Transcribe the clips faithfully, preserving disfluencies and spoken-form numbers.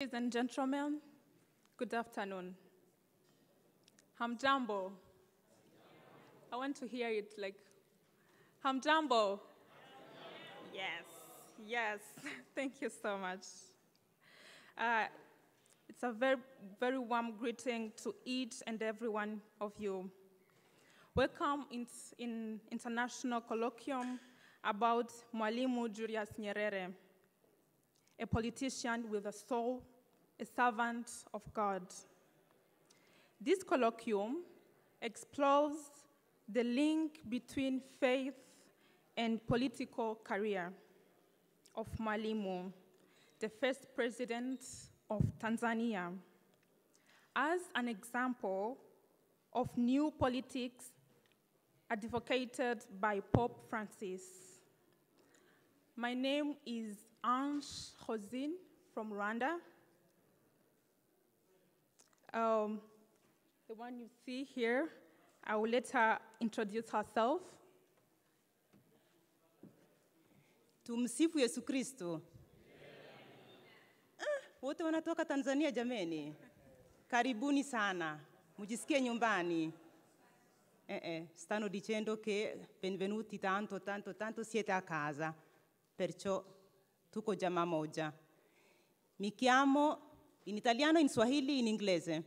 Ladies and gentlemen, good afternoon. Hamjambo. I want to hear it like, Hamjambo. Yes, yes. Thank you so much. Uh, it's a very, very warm greeting to each and every one of you. Welcome in, in international colloquium about Mwalimu Julius Nyerere, a politician with a soul, a servant of God. This colloquium explores the link between faith and political career of Mwalimu, the first president of Tanzania, as an example of new politics advocated by Pope Francis. My name is Ange Hosin from Rwanda. Um, the one you see here, I will let her introduce herself. Tumsifu Yesu Kristo. Wote wanatoka Tanzania jameni. Karibuni sana. Mujisikie nyumbani. Eh eh, stanno dicendo che benvenuti tanto tanto tanto siete a casa. Perciò tuko jamaa moja. Mi chiamo in italiano, in Swahili, in inglese.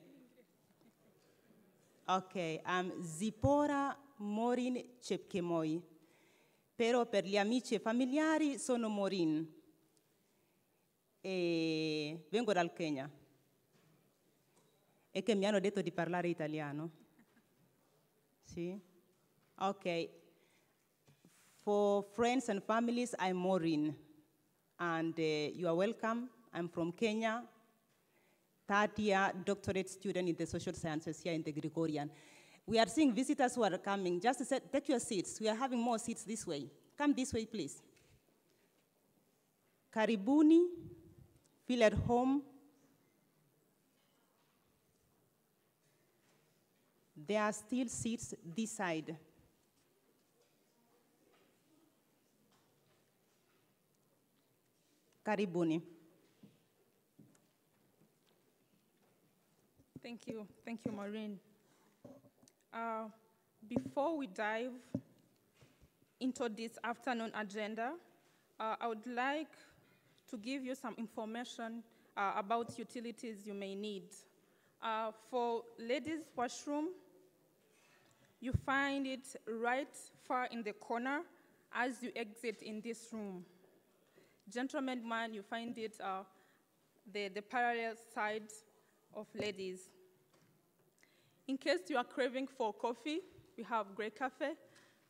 Ok, I'm Zipporah Maureen Chepkemoi. Però per gli amici e familiari sono Maureen. E vengo dal Kenya. E che mi hanno detto di parlare italiano. Sì? Ok. For friends and families, I'm Maureen. And uh, you are welcome. I'm from Kenya, third year doctorate student in the social sciences here in the Gregorian. We are seeing visitors who are coming. Just set, take your seats. We are having more seats this way. Come this way, please. Karibuni, feel at home. There are still seats this side. Karibuni. Thank you. Thank you, Maureen. Uh, before we dive into this afternoon agenda, uh, I would like to give you some information uh, about utilities you may need. Uh, for ladies' washroom, you find it right far in the corner as you exit in this room. Gentlemen, man, you find it uh, the, the parallel side of ladies. In case you are craving for coffee, we have great cafe.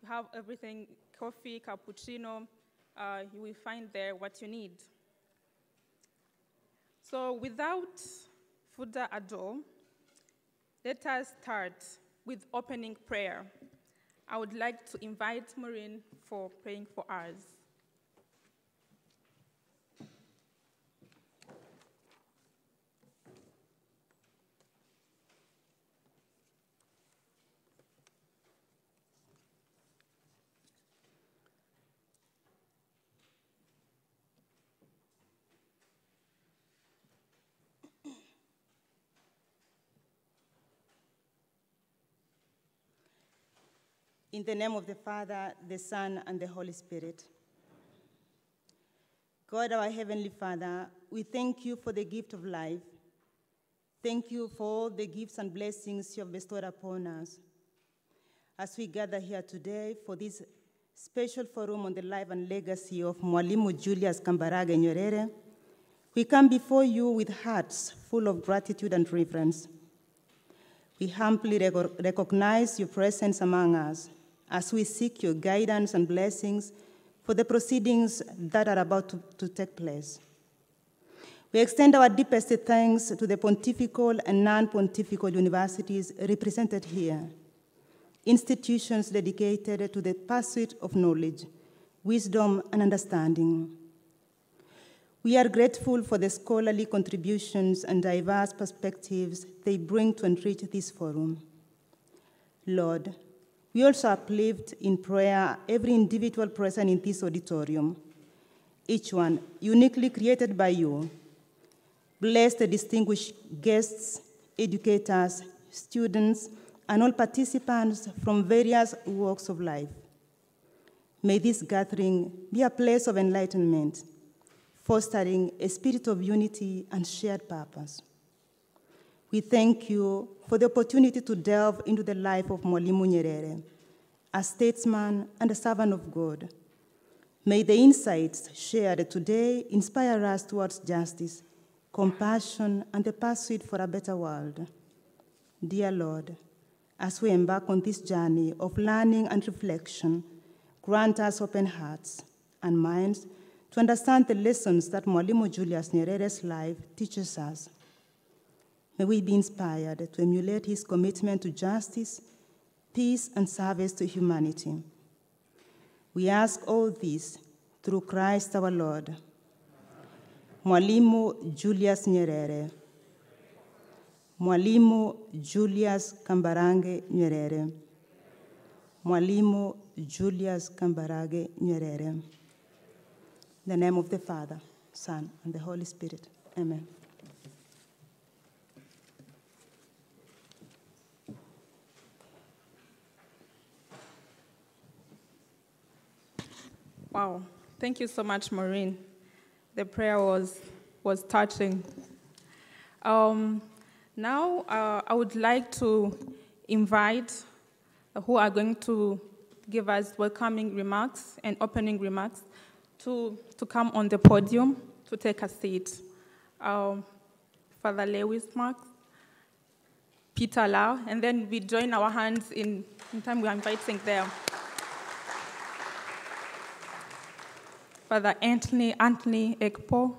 We have everything, coffee, cappuccino. Uh, you will find there what you need. So without further ado, let us start with opening prayer. I would like to invite Maureen for praying for us. In the name of the Father, the Son, and the Holy Spirit. God, our Heavenly Father, we thank you for the gift of life. Thank you for all the gifts and blessings you have bestowed upon us. As we gather here today for this special forum on the life and legacy of Mwalimu Julius Kambarage Nyerere, we come before you with hearts full of gratitude and reverence. We humbly rec- recognize your presence among us as we seek your guidance and blessings for the proceedings that are about to, to take place. We extend our deepest thanks to the pontifical and non-pontifical universities represented here, institutions dedicated to the pursuit of knowledge, wisdom, and understanding. We are grateful for the scholarly contributions and diverse perspectives they bring to enrich this forum. Lord, we also uplift in prayer every individual present in this auditorium, each one uniquely created by you. bless the distinguished guests, educators, students, and all participants from various walks of life. May this gathering be a place of enlightenment, fostering a spirit of unity and shared purpose. We thank you for the opportunity to delve into the life of Mwalimu Nyerere, a statesman and a servant of God. May the insights shared today inspire us towards justice, compassion, and the pursuit for a better world. Dear Lord, as we embark on this journey of learning and reflection, grant us open hearts and minds to understand the lessons that Mwalimu Julius Nyerere's life teaches us. May we be inspired to emulate his commitment to justice, peace, and service to humanity. We ask all this through Christ our Lord. Mwalimu Julius Nyerere. Mwalimu Julius Kambarage Nyerere. Mwalimu Julius Kambarage Nyerere. In the name of the Father, Son, and the Holy Spirit. Amen. Wow, thank you so much, Maureen. The prayer was, was touching. Um, now, uh, I would like to invite who are going to give us welcoming remarks and opening remarks to, to come on the podium to take a seat. Um, Father Lewis, Mark, Peter Lau, and then we join our hands in, in time we are inviting them. Father Anthony, Anthony Ekpo.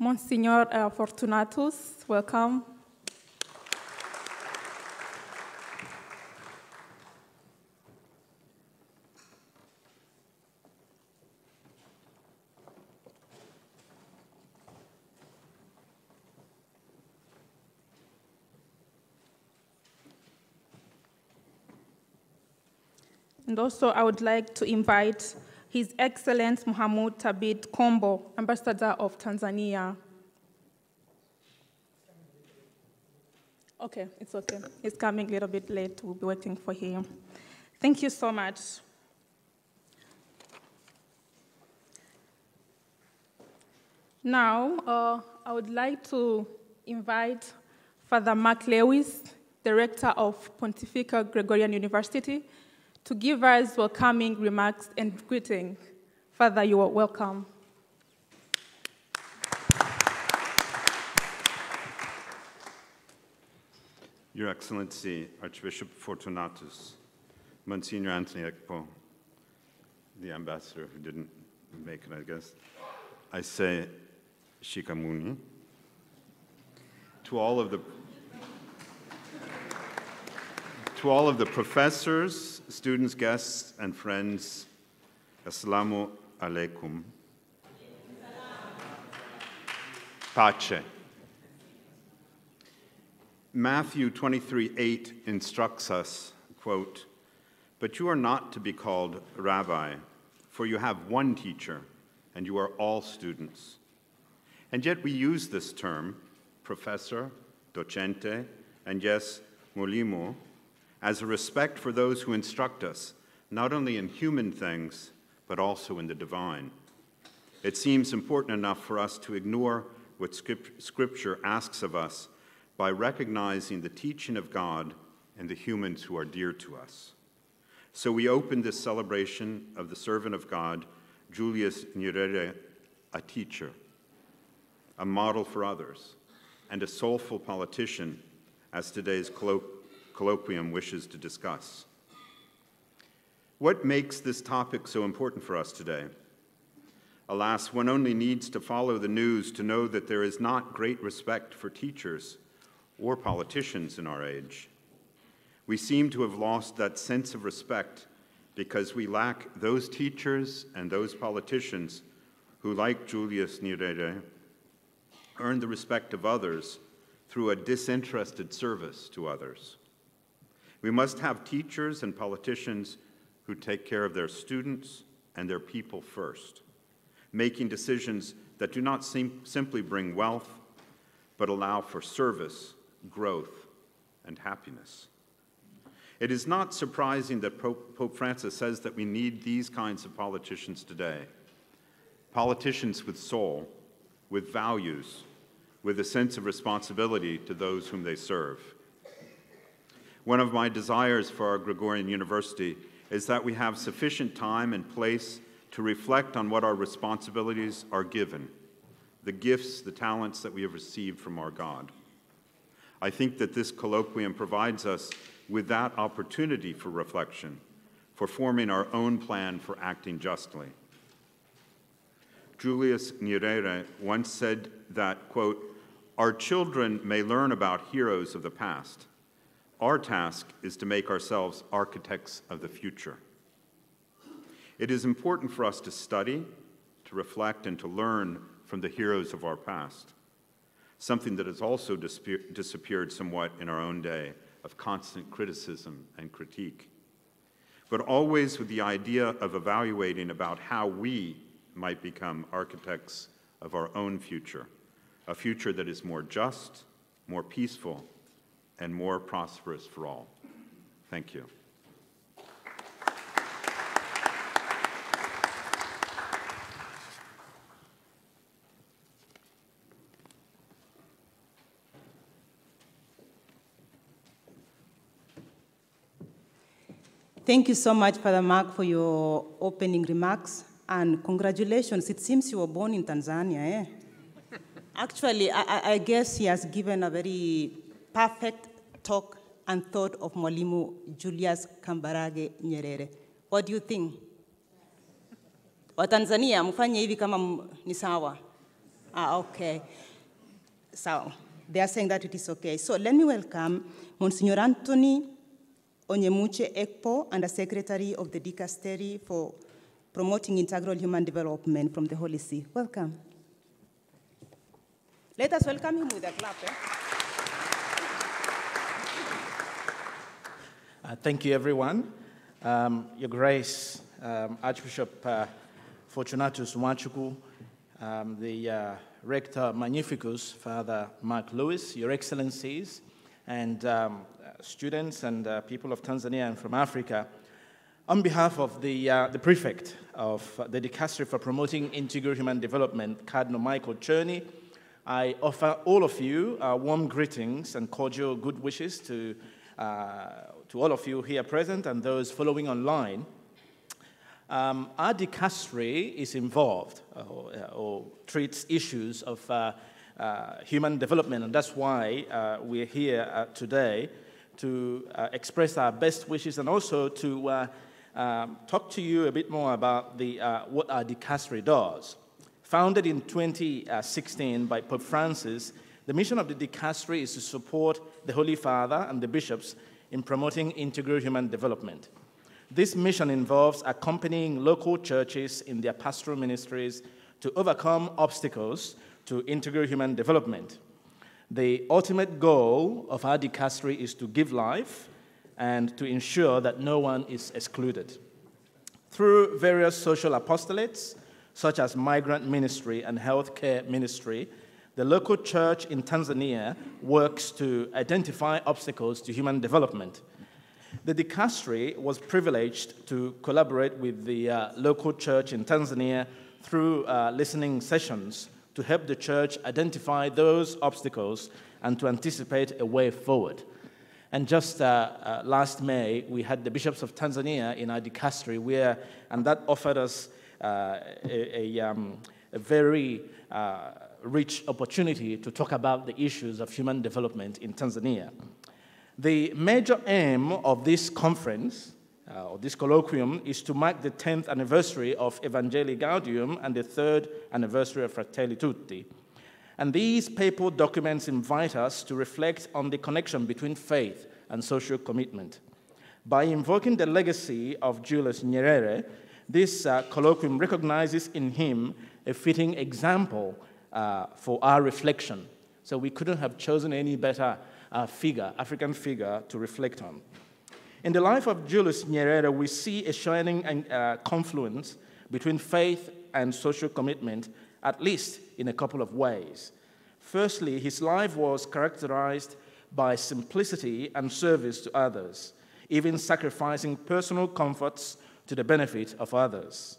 Monsignor uh, Fortunatus, welcome. And also, I would like to invite His Excellency Muhammad Tabit Kombo, Ambassador of Tanzania. Okay, it's okay. He's coming a little bit late. We'll be waiting for him. Thank you so much. Now, uh, I would like to invite Father Mark Lewis, Director of Pontifical Gregorian University, to give us welcoming remarks and greeting. Father, you are welcome. Your Excellency, Archbishop Fortunatus, Monsignor Anthony Ekpo, the ambassador who didn't make it, I guess, I say Shikamuni. To all of the To all of the professors, students, guests, and friends, Assalamu alaikum. Pace. Matthew twenty-three eight instructs us, quote, "But you are not to be called rabbi, for you have one teacher, and you are all students." And yet we use this term, professor, docente, and yes, molimo, as a respect for those who instruct us, not only in human things, but also in the divine. It seems important enough for us to ignore what Scripture asks of us by recognizing the teaching of God and the humans who are dear to us. So we open this celebration of the servant of God, Julius Nyerere, a teacher, a model for others, and a soulful politician, as today's colloquium colloquium wishes to discuss. What makes this topic so important for us today? Alas, one only needs to follow the news to know that there is not great respect for teachers or politicians in our age. We seem to have lost that sense of respect because we lack those teachers and those politicians who, like Julius Nyerere, earned the respect of others through a disinterested service to others. We must have teachers and politicians who take care of their students and their people first, making decisions that do not seem, simply bring wealth, but allow for service, growth, and happiness. It is not surprising that Pope Francis says that we need these kinds of politicians today. Politicians with soul, with values, with a sense of responsibility to those whom they serve. One of my desires for our Gregorian University is that we have sufficient time and place to reflect on what our responsibilities are given, the gifts, the talents that we have received from our God. I think that this colloquium provides us with that opportunity for reflection, for forming our own plan for acting justly. Julius Nyerere once said that, quote, "Our children may learn about heroes of the past. Our task is to make ourselves architects of the future." It is important for us to study, to reflect, and to learn from the heroes of our past, something that has also disappeared somewhat in our own day, of constant criticism and critique, but always with the idea of evaluating about how we might become architects of our own future, a future that is more just, more peaceful, and more prosperous for all. Thank you. Thank you so much, Father Mark, for your opening remarks, and congratulations. It seems you were born in Tanzania, eh? Actually, I, I guess he has given a very perfect talk and thought of Mwalimu Julius Kambarage Nyerere. What do you think? Wa Tanzania, mufanye hivi kama ni sawa. Ah, okay. So, they are saying that it is okay. So, let me welcome Monsignor Anthony Onyemuche Ekpo, Under Secretary of the Dicastery for Promoting Integral Human Development from the Holy See. Welcome. Let us welcome him with a clap. Eh? Uh, thank you, everyone. Um, Your Grace, um, Archbishop uh, Fortunatus Nwachukwu, um, the uh, Rector Magnificus, Father Mark Lewis, Your Excellencies, and um, students and uh, people of Tanzania and from Africa, on behalf of the, uh, the prefect of the Dicastery for Promoting Integral Human Development, Cardinal Michael Cherney, I offer all of you uh, warm greetings and cordial good wishes to, uh, to all of you here present and those following online. Um, our Dicastery is involved or, or treats issues of uh, uh, human development, and that's why uh, we're here uh, today, to uh, express our best wishes and also to uh, um, talk to you a bit more about the, uh, what our dicastery does. Founded in twenty sixteen by Pope Francis, the mission of the dicastery is to support the Holy Father and the bishops in promoting integral human development. This mission involves accompanying local churches in their pastoral ministries to overcome obstacles to integral human development. The ultimate goal of our dicastery is to give life and to ensure that no one is excluded. Through various social apostolates, such as migrant ministry and healthcare ministry, the local church in Tanzania works to identify obstacles to human development. The dicastery was privileged to collaborate with the uh, local church in Tanzania through uh, listening sessions to help the church identify those obstacles and to anticipate a way forward. And just uh, uh, last May, we had the bishops of Tanzania in our dicastery, where, and that offered us uh, a, a, um, a very uh, rich opportunity to talk about the issues of human development in Tanzania. The major aim of this conference, uh, or this colloquium, is to mark the tenth anniversary of Evangelii Gaudium and the third anniversary of Fratelli Tutti. And these papal documents invite us to reflect on the connection between faith and social commitment. By invoking the legacy of Julius Nyerere, this uh, colloquium recognizes in him a fitting example uh, for our reflection. So we couldn't have chosen any better uh, figure, African figure, to reflect on. In the life of Julius Nyerere, we see a shining uh, confluence between faith and social commitment, at least in a couple of ways. Firstly, his life was characterized by simplicity and service to others, even sacrificing personal comforts to the benefit of others.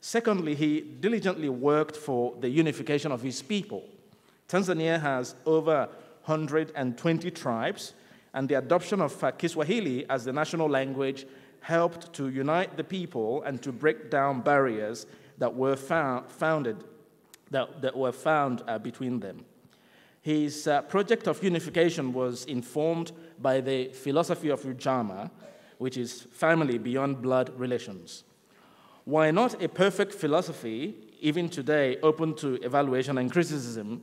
Secondly, he diligently worked for the unification of his people. Tanzania has over one hundred twenty tribes, and the adoption of Kiswahili as the national language helped to unite the people and to break down barriers that were found, founded, that, that were found uh, between them. His uh, project of unification was informed by the philosophy of Ujamaa, which is family beyond blood relations. Why not a perfect philosophy, even today open to evaluation and criticism?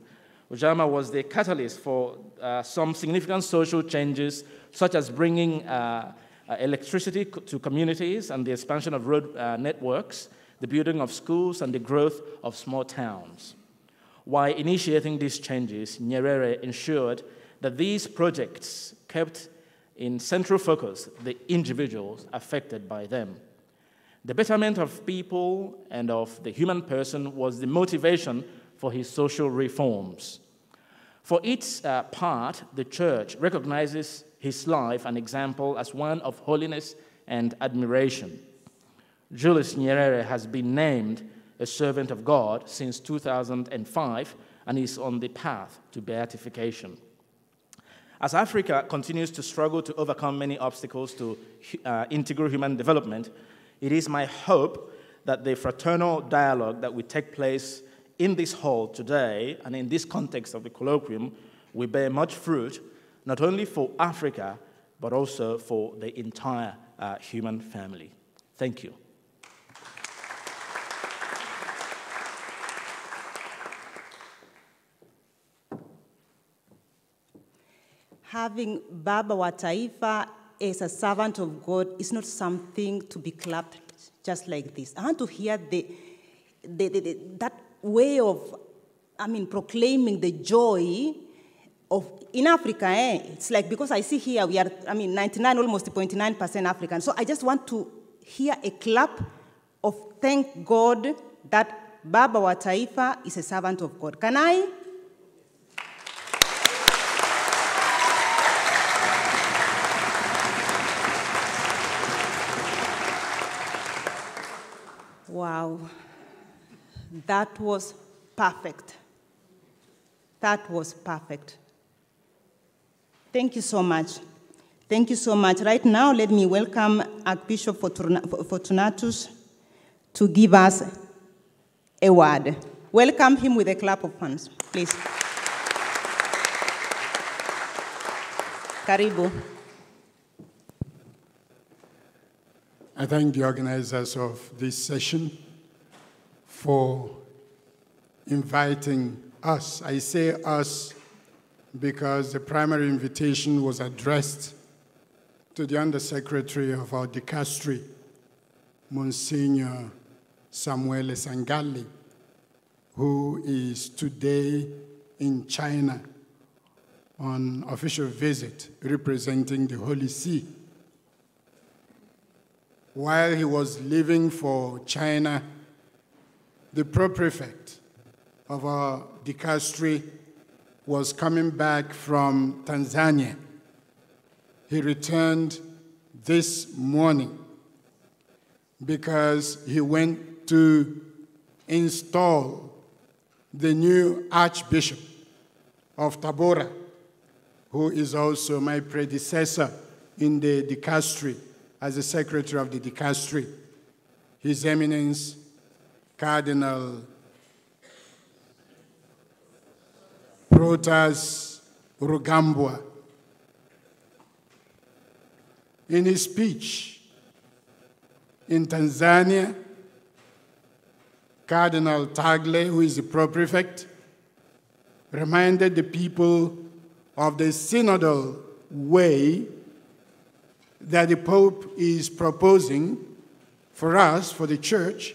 Ujamaa was the catalyst for uh, some significant social changes, such as bringing uh, uh, electricity to communities and the expansion of road uh, networks, the building of schools, and the growth of small towns. While initiating these changes, Nyerere ensured that these projects kept in central focus the individuals affected by them. The betterment of people and of the human person was the motivation for his social reforms. For its uh, part, the Church recognizes his life and example as one of holiness and admiration. Julius Nyerere has been named a servant of God since two thousand five and is on the path to beatification. As Africa continues to struggle to overcome many obstacles to uh, integral human development, it is my hope that the fraternal dialogue that will take place in this hall today and in this context of the colloquium will bear much fruit, not only for Africa, but also for the entire uh, human family. Thank you. Having Baba wa Taifa as a servant of God is not something to be clapped just like this. I want to hear the, the, the, the, that way of, I mean, proclaiming the joy of, in Africa, eh? It's like, because I see here we are, I mean, ninety-nine, almost zero point nine percent African. So I just want to hear a clap of thank God that Baba wa Taifa is a servant of God. Can I? Wow, that was perfect. That was perfect. Thank you so much. Thank you so much. Right now, let me welcome Archbishop Fortunatus to give us a word. Welcome him with a clap of hands, please. Karibu. I thank the organizers of this session for inviting us. I say us because the primary invitation was addressed to the Undersecretary of our Dicastery, Monsignor Samuel Sangali, who is today in China on official visit representing the Holy See. While he was leaving for China, the pro-prefect of our dicastery was coming back from Tanzania. He returned this morning because he went to install the new Archbishop of Tabora, who is also my predecessor in the dicastery, as the Secretary of the Dicastery, His Eminence, Cardinal Protas Rugambwa. In his speech in Tanzania, Cardinal Tagle, who is the pro-prefect, reminded the people of the synodal way that the Pope is proposing for us, for the Church.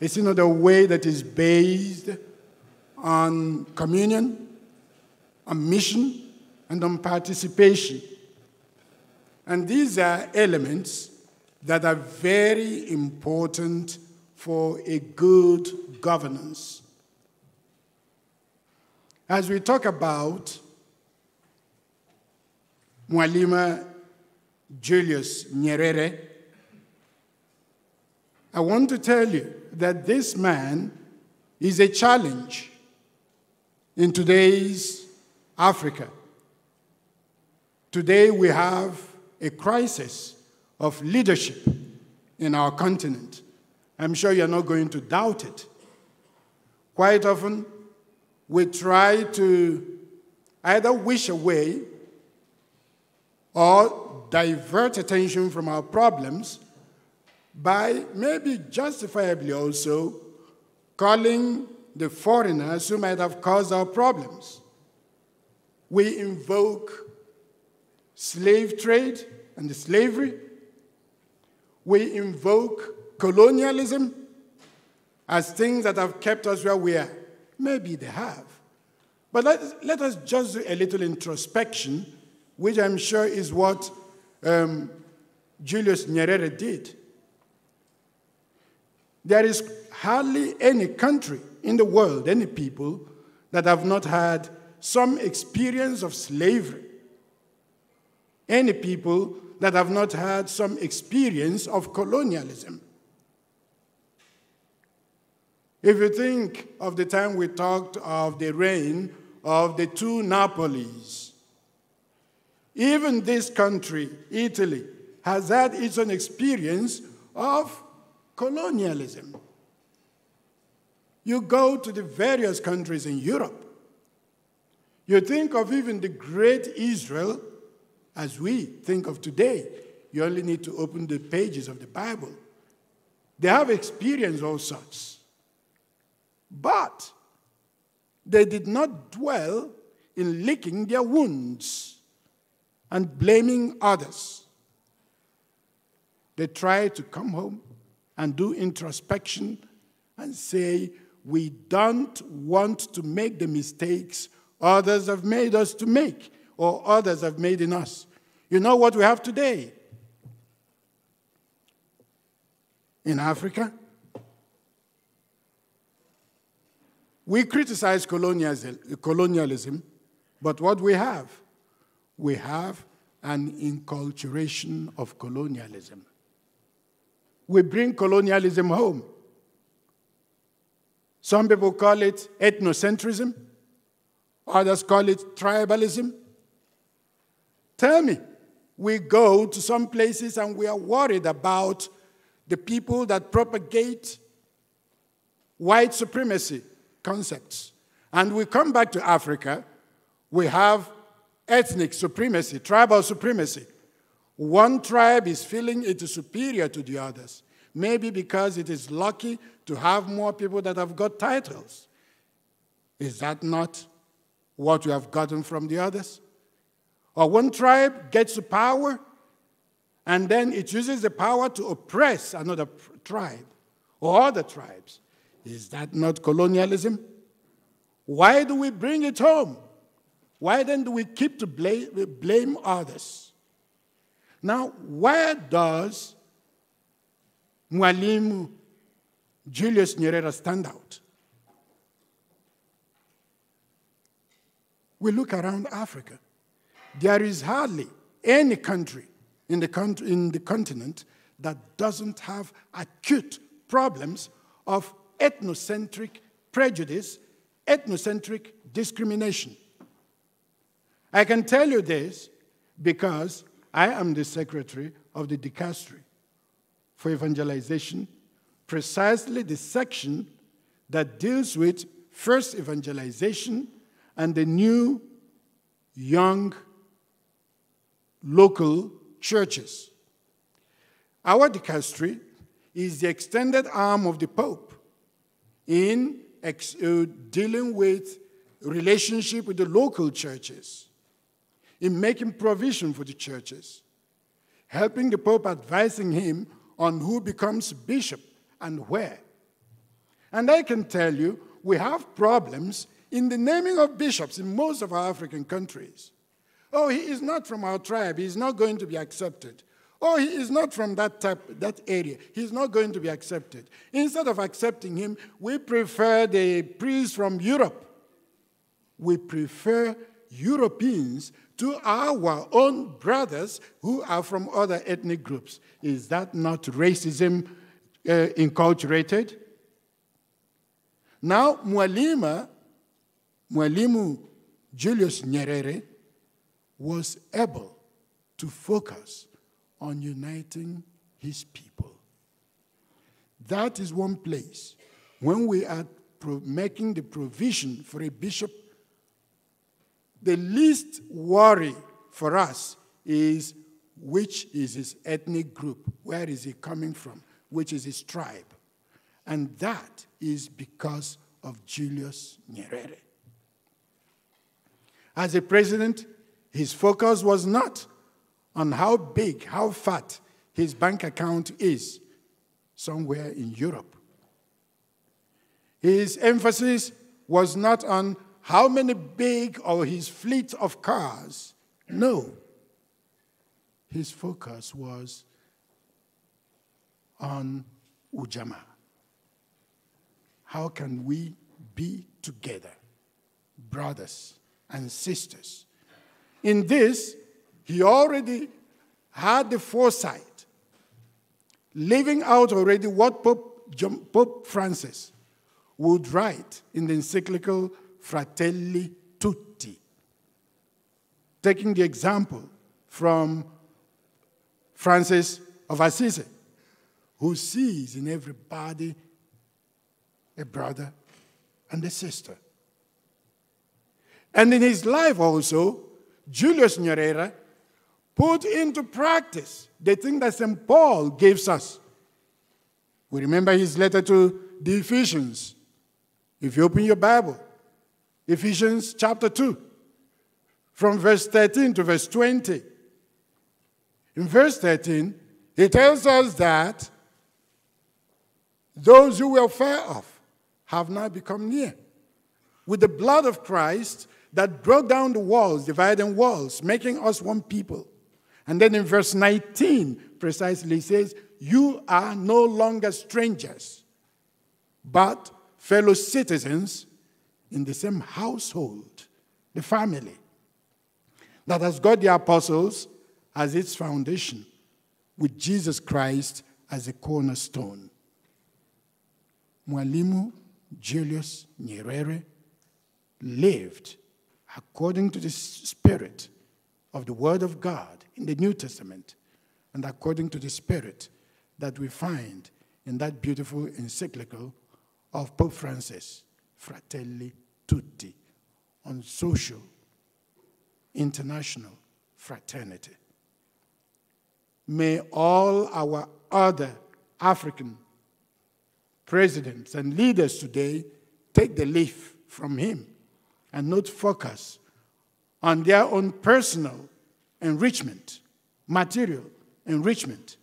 It's another way that is based on communion, on mission, and on participation. And these are elements that are very important for a good governance. As we talk about Mwalimu Julius Nyerere, I want to tell you that this man is a challenge in today's Africa. Today we have a crisis of leadership in our continent. I'm sure you're not going to doubt it. Quite often, we try to either wish away or divert attention from our problems by maybe justifiably also calling the foreigners who might have caused our problems. We invoke slave trade and slavery. We invoke colonialism as things that have kept us where we are. Maybe they have. But let, let us just do a little introspection, which I'm sure is what um, Julius Nyerere did. There is hardly any country in the world, any people, that have not had some experience of slavery. Any people that have not had some experience of colonialism. If you think of the time we talked of the reign of the two Napoles, even this country, Italy, has had its own experience of colonialism. You go to the various countries in Europe. You think of even the great Israel as we think of today. You only need to open the pages of the Bible. They have experienced all sorts. But they did not dwell in licking their wounds and blaming others. They tried to come home and do introspection and say, we don't want to make the mistakes others have made us to make or others have made in us. You know what we have today? In Africa, we criticize colonialism, but what we have? We have an enculturation of colonialism. We bring colonialism home. Some people call it ethnocentrism. Others call it tribalism. Tell me, we go to some places and we are worried about the people that propagate white supremacy concepts. And we come back to Africa, we have ethnic supremacy, tribal supremacy. One tribe is feeling it is superior to the others, maybe because it is lucky to have more people that have got titles. Is that not what you have gotten from the others? Or one tribe gets to power, and then it uses the power to oppress another tribe or other tribes. Is that not colonialism? Why do we bring it home? Why then do we keep to blame, blame others? Now, where does Mwalimu Julius Nyerere stand out? We look around Africa. There is hardly any country in the, con in the continent that doesn't have acute problems of ethnocentric prejudice, ethnocentric discrimination. I can tell you this because I am the secretary of the Dicastery for Evangelization, precisely the section that deals with first evangelization and the new young local churches. Our Dicastery is the extended arm of the Pope in ex uh, dealing with relationship with the local churches, in making provision for the churches, helping the Pope, advising him on who becomes bishop and where. And I can tell you, we have problems in the naming of bishops in most of our African countries. Oh, he is not from our tribe, he is not going to be accepted. Oh, he is not from that type, that area. He's not going to be accepted. Instead of accepting him, we prefer the priests from Europe. We prefer Europeans to our own brothers who are from other ethnic groups. Is that not racism uh, enculturated? Now, Mwalimu, Mwalimu Julius Nyerere was able to focus on uniting his people. That is one place. When we are pro making the provision for a bishop, the least worry for us is which is his ethnic group, where is he coming from, which is his tribe. And that is because of Julius Nyerere. As a president, his focus was not on how big, how fat his bank account is somewhere in Europe. His emphasis was not on how many big or his fleet of cars. No. His focus was on Ujamaa. How can we be together, brothers and sisters? In this, he already had the foresight, living out already what Pope, John, Pope Francis would write in the encyclical Fratelli Tutti, taking the example from Francis of Assisi, who sees in everybody a brother and a sister. And in his life also, Julius Nyerere put into practice the thing that Saint Paul gives us. We remember his letter to the Ephesians. If you open your Bible, Ephesians chapter two, from verse thirteen to verse twenty. In verse thirteen, he tells us that those who were far off have now become near. With the blood of Christ that broke down the walls, dividing walls, making us one people. And then in verse nineteen, precisely, he says, you are no longer strangers, but fellow citizens in the same household, the family, that has got the apostles as its foundation, with Jesus Christ as a cornerstone. Mwalimu Julius Nyerere lived according to the spirit of the Word of God in the New Testament, and according to the spirit that we find in that beautiful encyclical of Pope Francis, Fratelli Tutti, on social, international fraternity. May all our other African presidents and leaders today take the leaf from him and not focus on their own personal enrichment, material enrichment,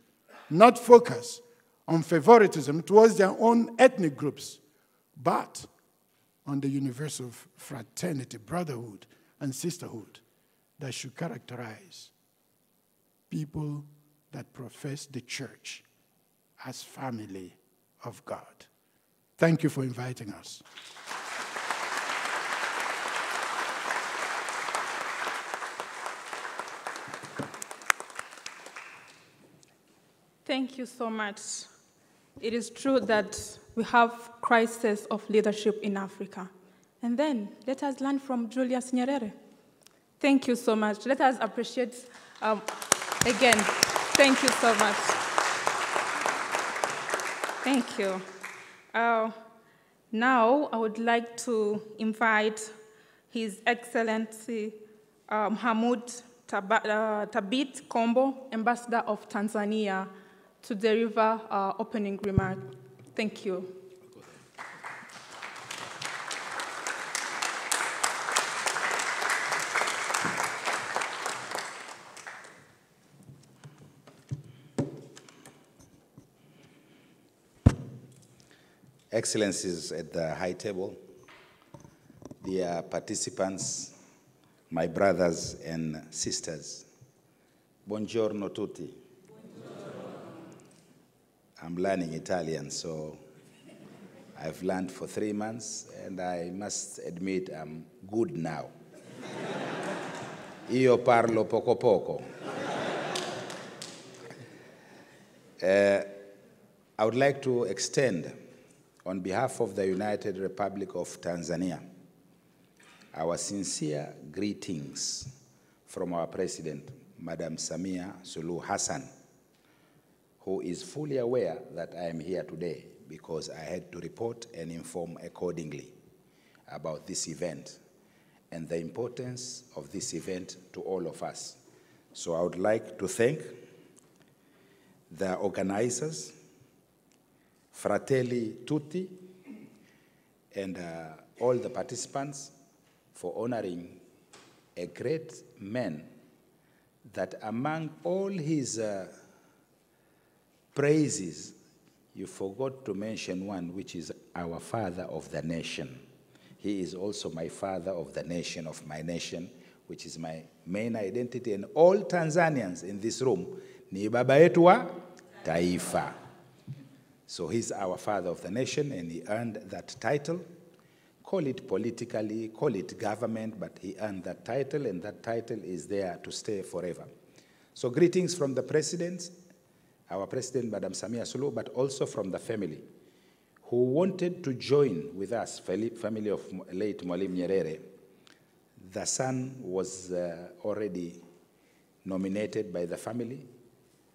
not focus on favoritism towards their own ethnic groups, but on the universal fraternity, brotherhood, and sisterhood that should characterize people that profess the church as family of God. Thank you for inviting us. Thank you so much. It is true that we have crises of leadership in Africa. And then, let us learn from Julius Nyerere. Thank you so much. Let us appreciate um, again. Thank you so much. Thank you. Uh, now, I would like to invite His Excellency uh, Muhammad Tabit Kombo, Ambassador of Tanzania, to deliver our opening remark. Thank you. Excellencies at the high table, dear participants, my brothers and sisters, buongiorno tutti. I'm learning Italian, so I've learned for three months, and I must admit I'm good now. Io parlo poco poco. Uh, I would like to extend, on behalf of the United Republic of Tanzania, our sincere greetings from our President, Madam Samia Suluhu Hassan, who is fully aware that I am here today because I had to report and inform accordingly about this event and the importance of this event to all of us. So I would like to thank the organizers, Fratelli Tutti, and uh, all the participants for honoring a great man that among all his uh, praises, you forgot to mention one, which is our father of the nation. He is also my father of the nation, of my nation, which is my main identity. And all Tanzanians in this room, ni baba yetu wa taifa. So he's our father of the nation, and he earned that title. Call it politically, call it government, but he earned that title, and that title is there to stay forever. So greetings from the president, our president, Madam Samia Suluhu, but also from the family, who wanted to join with us, family of late Mwalimu Nyerere. The son was uh, already nominated by the family,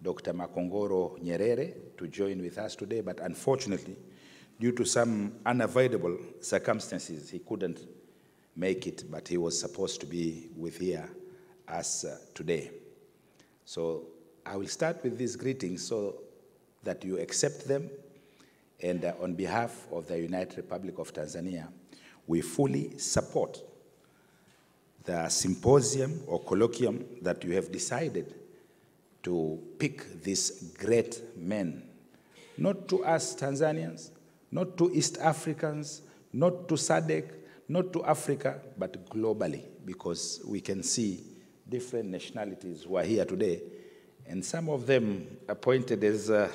Doctor Makongoro Nyerere, to join with us today, but unfortunately, due to some unavoidable circumstances, he couldn't make it, but he was supposed to be with here us uh, today. So I will start with these greetings so that you accept them. And uh, on behalf of the United Republic of Tanzania, we fully support the symposium or colloquium that you have decided to pick this great man, not to us Tanzanians, not to East Africans, not to SADC, not to Africa, but globally, because we can see different nationalities who are here today, and some of them appointed as uh,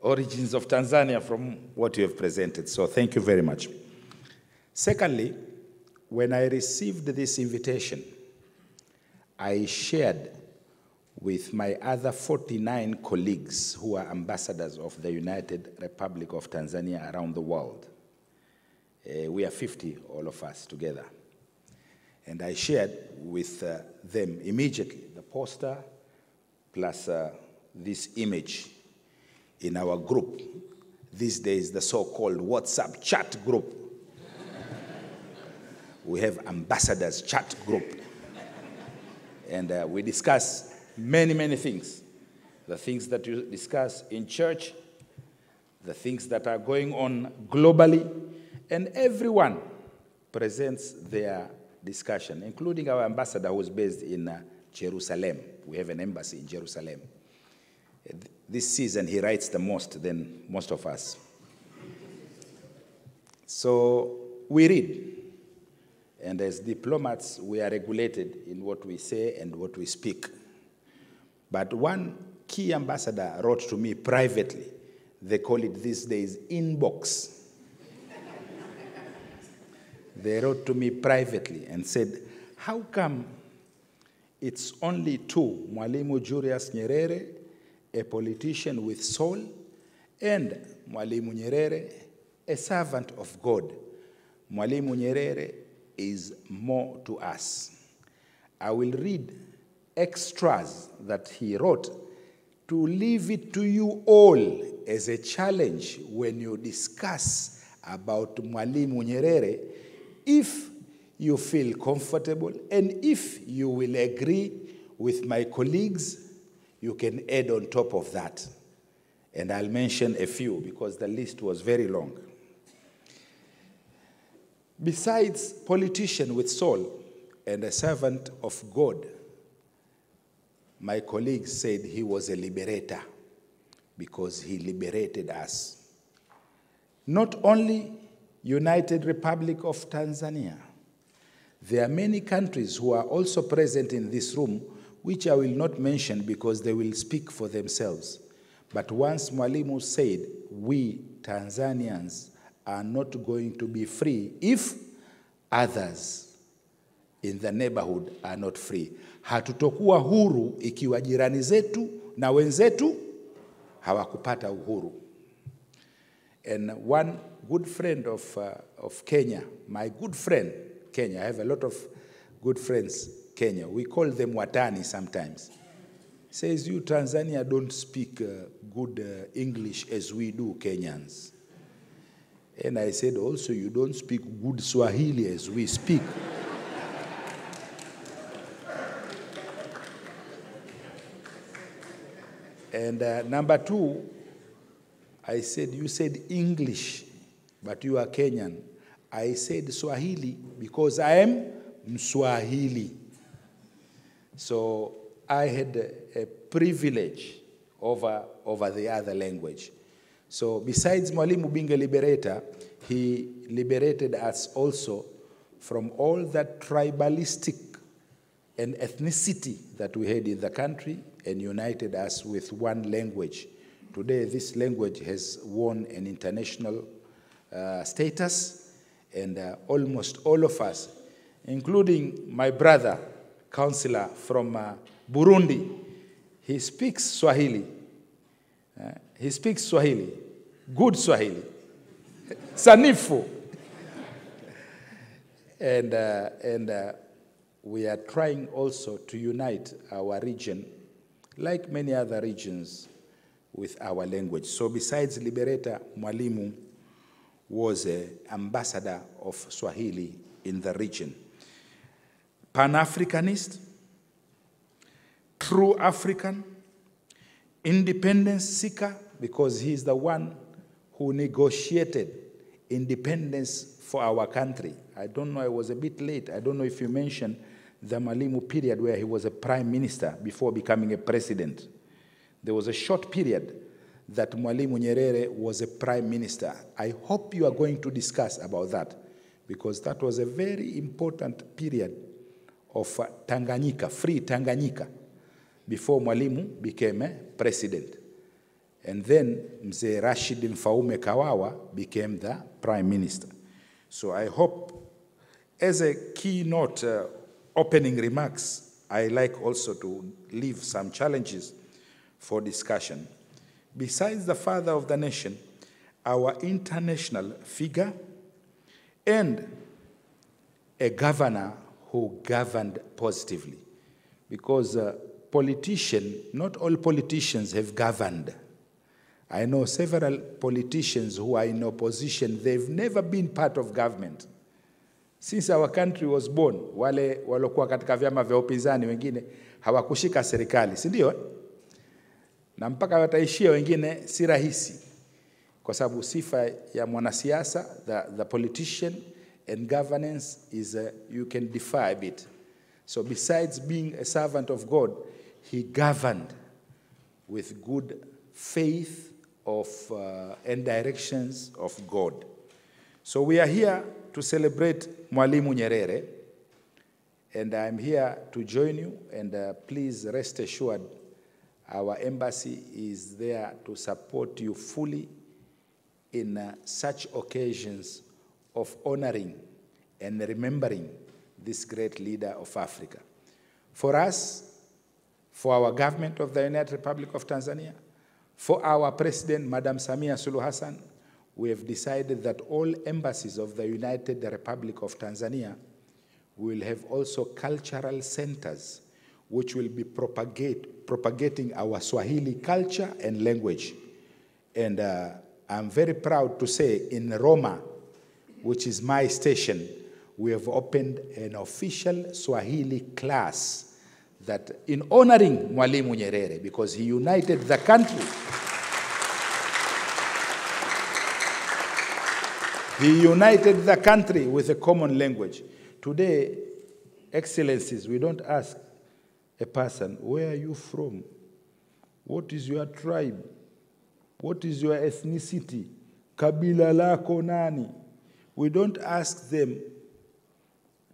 origins of Tanzania from what you have presented. So thank you very much. Secondly, when I received this invitation, I shared with my other forty-nine colleagues who are ambassadors of the United Republic of Tanzania around the world. Uh, we are fifty, all of us together. And I shared with uh, them immediately the poster plus uh, this image in our group. These days, the so-called WhatsApp chat group. We have ambassadors chat group. And uh, we discuss many, many things. The things that you discuss in church, the things that are going on globally, and everyone presents their discussion, including our ambassador who is based in uh, Jerusalem. We have an embassy in Jerusalem. This season he writes the most than most of us. So we read, and as diplomats we are regulated in what we say and what we speak. But one key ambassador wrote to me privately. They call it these days inbox. They wrote to me privately and said, how come it's only two, Mwalimu Julius Nyerere, a politician with soul, and Mwalimu Nyerere, a servant of God? Mwalimu Nyerere is more to us. I will read extras that he wrote to leave it to you all as a challenge when you discuss about Mwalimu Nyerere, if you feel comfortable and if you will agree with my colleagues, you can add on top of that. And I'll mention a few because the list was very long. Besides politician with soul and a servant of God, my colleague said he was a liberator because he liberated us. Not only United Republic of Tanzania, there are many countries who are also present in this room, which I will not mention because they will speak for themselves. But once Mwalimu said, we Tanzanians are not going to be free if others in the neighborhood are not free. Hatutokuwa huru ikiwa jirani zetu na wenzetu hawakupata uhuru. And one good friend of, uh, of Kenya, my good friend Kenya, I have a lot of good friends Kenya, we call them Watani sometimes, says you Tanzania don't speak uh, good uh, English as we do Kenyans. And I said also you don't speak good Swahili as we speak. And uh, number two, I said, you said English, but you are Kenyan. I said Swahili because I am Mswahili. So I had a, a privilege over, over the other language. So besides Mwalimu being a liberator, he liberated us also from all that tribalistic and ethnicity that we had in the country and united us with one language. Today, this language has won an international uh, status, and uh, almost all of us, including my brother, counselor from uh, Burundi, he speaks Swahili. Uh, he speaks Swahili, good Swahili, Sanifu. and uh, and uh, we are trying also to unite our region, like many other regions, with our language. So besides liberator, Mwalimu was an ambassador of Swahili in the region. Pan-Africanist, true African, independence seeker, because he's the one who negotiated independence for our country. I don't know, I was a bit late. I don't know if you mentioned the Mwalimu period where he was a prime minister before becoming a president. There was a short period that Mwalimu Nyerere was a prime minister. I hope you are going to discuss about that, because that was a very important period of uh, Tanganyika, free Tanganyika, before Mwalimu became a president. And then Mzee Rashid Mfaume Kawawa became the prime minister. So I hope, as a keynote uh, opening remarks, I like also to leave some challenges for discussion. Besides the father of the nation, our international figure and a governor who governed positively. Because uh, politician, not all politicians have governed. I know several politicians who are in opposition, they've never been part of government. Since our country was born, wale walokuwa katika vyama vya upinzani wengine hawakushika serikali, si ndio? Na mpaka wataishia wengine si rahisi, kwa sababu sifa ya mwanasiasa, the, the politician and governance is a, you can defy a bit. So besides being a servant of God, he governed with good faith of uh, and directions of God. So we are here to celebrate Mwalimu Nyerere, and I'm here to join you, and uh, please rest assured our embassy is there to support you fully in uh, such occasions of honoring and remembering this great leader of Africa. For us, for our government of the United Republic of Tanzania, for our president, Madam Samia Suluhu Hassan, we have decided that all embassies of the United Republic of Tanzania will have also cultural centers which will be propagate, propagating our Swahili culture and language. And uh, I'm very proud to say in Roma, which is my station, we have opened an official Swahili class that in honoring Mwalimu Nyerere, because he united the country. He united the country with a common language. Today, excellencies, we don't ask a person, where are you from? What is your tribe? What is your ethnicity? Kabila lako nani? We don't ask them,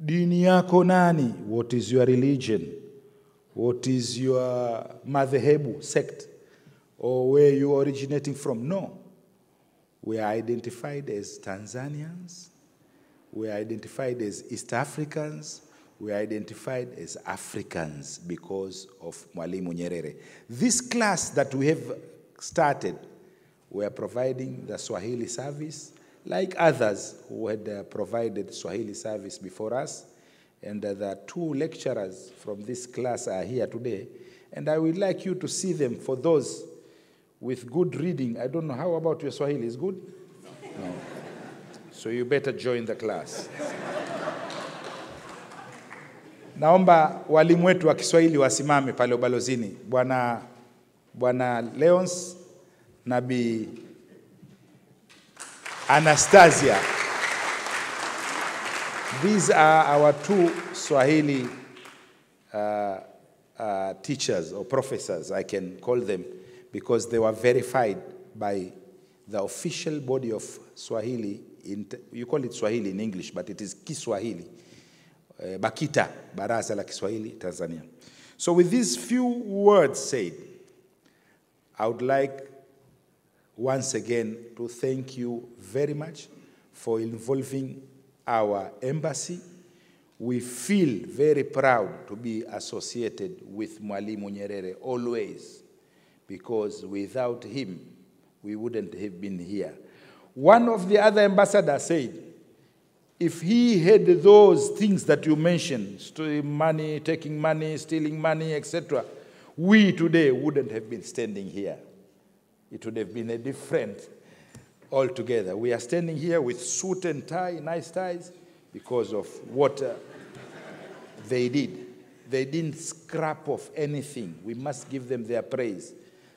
dini yako nani? What is your religion? What is your madhehebu, sect? or where you're originating from. No. We are identified as Tanzanians. We are identified as East Africans. We are identified as Africans because of Mwalimu Nyerere. This class that we have started, we are providing the Swahili service, like others who had uh, provided Swahili service before us. And uh, the two lecturers from this class are here today. And I would like you to see them for those with good reading. I don't know, how about your Swahili? Is good? No. So you better join the class. Naomba walimu wetu wa Kiswahili wasimame pale ubalozini. Bwana Bwana Leons na Bi Anastasia. These are our two Swahili uh, uh, teachers or professors, I can call them, because they were verified by the official body of Swahili. In, you call it Swahili in English, but it is Kiswahili. Uh, Bakita, Baraza la Kiswahili, Tanzania. So with these few words said, I would like once again to thank you very much for involving our embassy. We feel very proud to be associated with Mwalimu Nyerere always, because without him, we wouldn't have been here. One of the other ambassadors said, if he had those things that you mentioned, stealing money, taking money, stealing money, et cetera, we today wouldn't have been standing here. It would have been a different altogether. We are standing here with suit and tie, nice ties, because of what uh, they did. They didn't scrap off anything. We must give them their praise.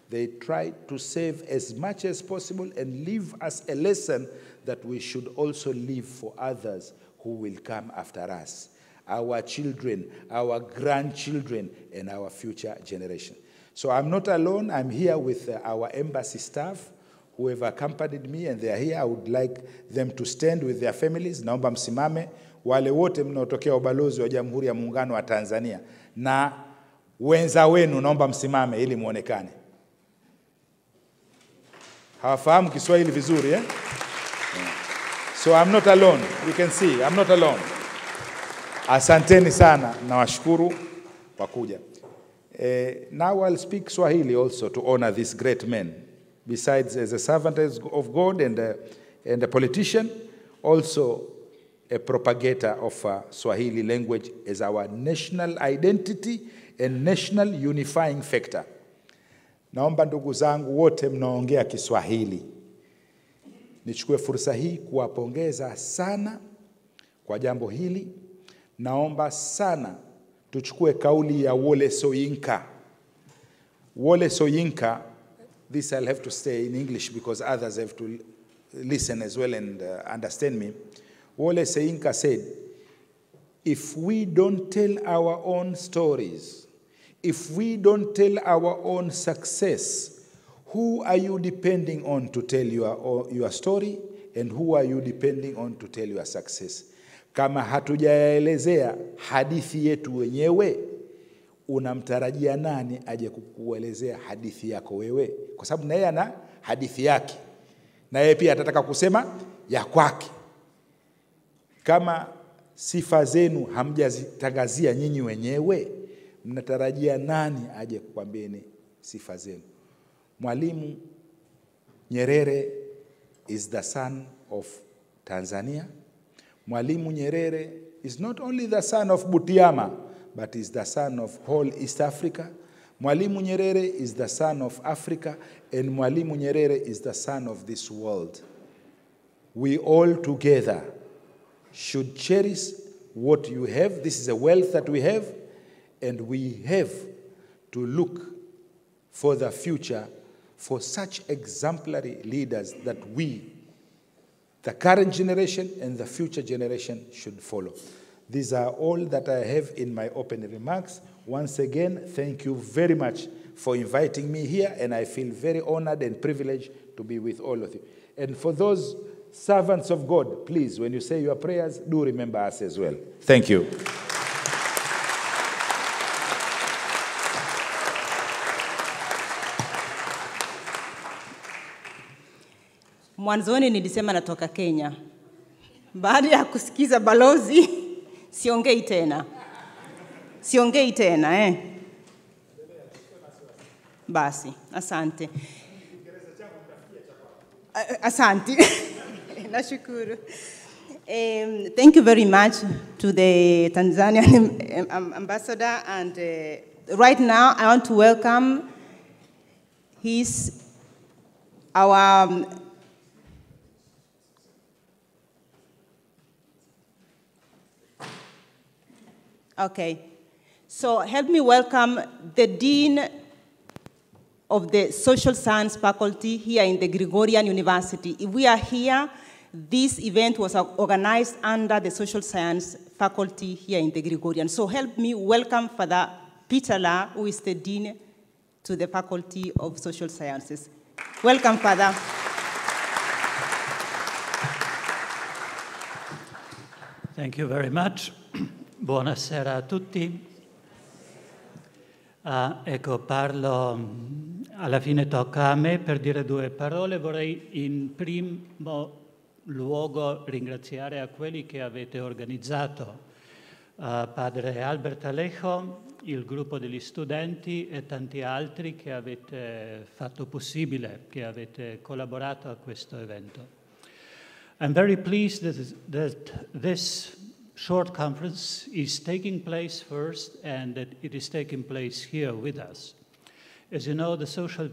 They tried to save as much as possible and leave us a lesson that we should also leave for others who will come after us, our children, our grandchildren, and our future generation. So I'm not alone. I'm here with our embassy staff, who have accompanied me, and they are here. I would like them to stand with their families. Naomba msimame, wale wote mnaotokea ubalozi wa Jamhuri ya Muungano wa Tanzania. Na wenza wenu, naomba msimame ili muonekane. Hawafahamu Kiswahili vizuri, eh? Yeah. So I'm not alone. You can see, I'm not alone. Asanteni sana, na washukuru kwa kuja. Eh, now I'll speak Swahili also to honor this great man. Besides as a servant of God and a, and a politician, also a propagator of uh, Swahili language as our national identity and national unifying factor. Naomba ndugu zangu wote mnaongea Kiswahili, nichukue fursa hii kuwapongeza sana kwa jambo hili. Naomba sana tuchukue kauli ya Wole Soyinka. Wole Soyinka, this I'll have to say in English because others have to listen as well and uh, understand me. Wole Soyinka said, if we don't tell our own stories, if we don't tell our own success, who are you depending on to tell your, your story, and who are you depending on to tell your success? Kama hatujaelezea hadithi yetu wenyewe, unamtarajia nani aje kukuelezea hadithi yako wewe? Kwa sababu na yeye ana hadithi yake, na yeye pia atataka kusema ya kwake. Kama sifa zenu hamjazitangazia nyinyi wenyewe, mnatarajia nani aje kukwambieni sifa zenu? Mwalimu Nyerere is the son of Tanzania. Mwalimu Nyerere is not only the son of Butiama, but is the son of whole East Africa. Mwalimu Nyerere is the son of Africa, and Mwalimu Nyerere is the son of this world. We all together should cherish what you have. This is a wealth that we have. And we have to look for the future for such exemplary leaders that we, the current generation and the future generation, should follow. These are all that I have in my opening remarks. Once again, thank you very much for inviting me here, and I feel very honored and privileged to be with all of you. And for those servants of God, please, when you say your prayers, do remember us as well. Thank you. Mwanzoni nilisema natoka Kenya. Baada ya kusikiza balozi, siongei tena. Siongei tena, eh. Basi, asante. Asante. Nashukuru. Um, thank you very much to the Tanzanian ambassador. And uh, right now, I want to welcome his, our um, okay, so help me welcome the Dean of the Social Science Faculty here in the Gregorian University. If we are here, this event was organized under the Social Science Faculty here in the Gregorian. So help me welcome Father Peter La, who is the Dean to the Faculty of Social Sciences. Welcome, Father. Thank you very much. Buonasera a tutti. Uh, ecco, parlo, alla fine tocca a me per dire due parole. Vorrei in primo luogo ringraziare a quelli che avete organizzato, uh, padre Albert Alejo, il gruppo degli studenti e tanti altri che avete fatto possibile, che avete collaborato a questo evento. I'm very pleased that, that this short conference is taking place first and that it is taking place here with us. As you know, the, social,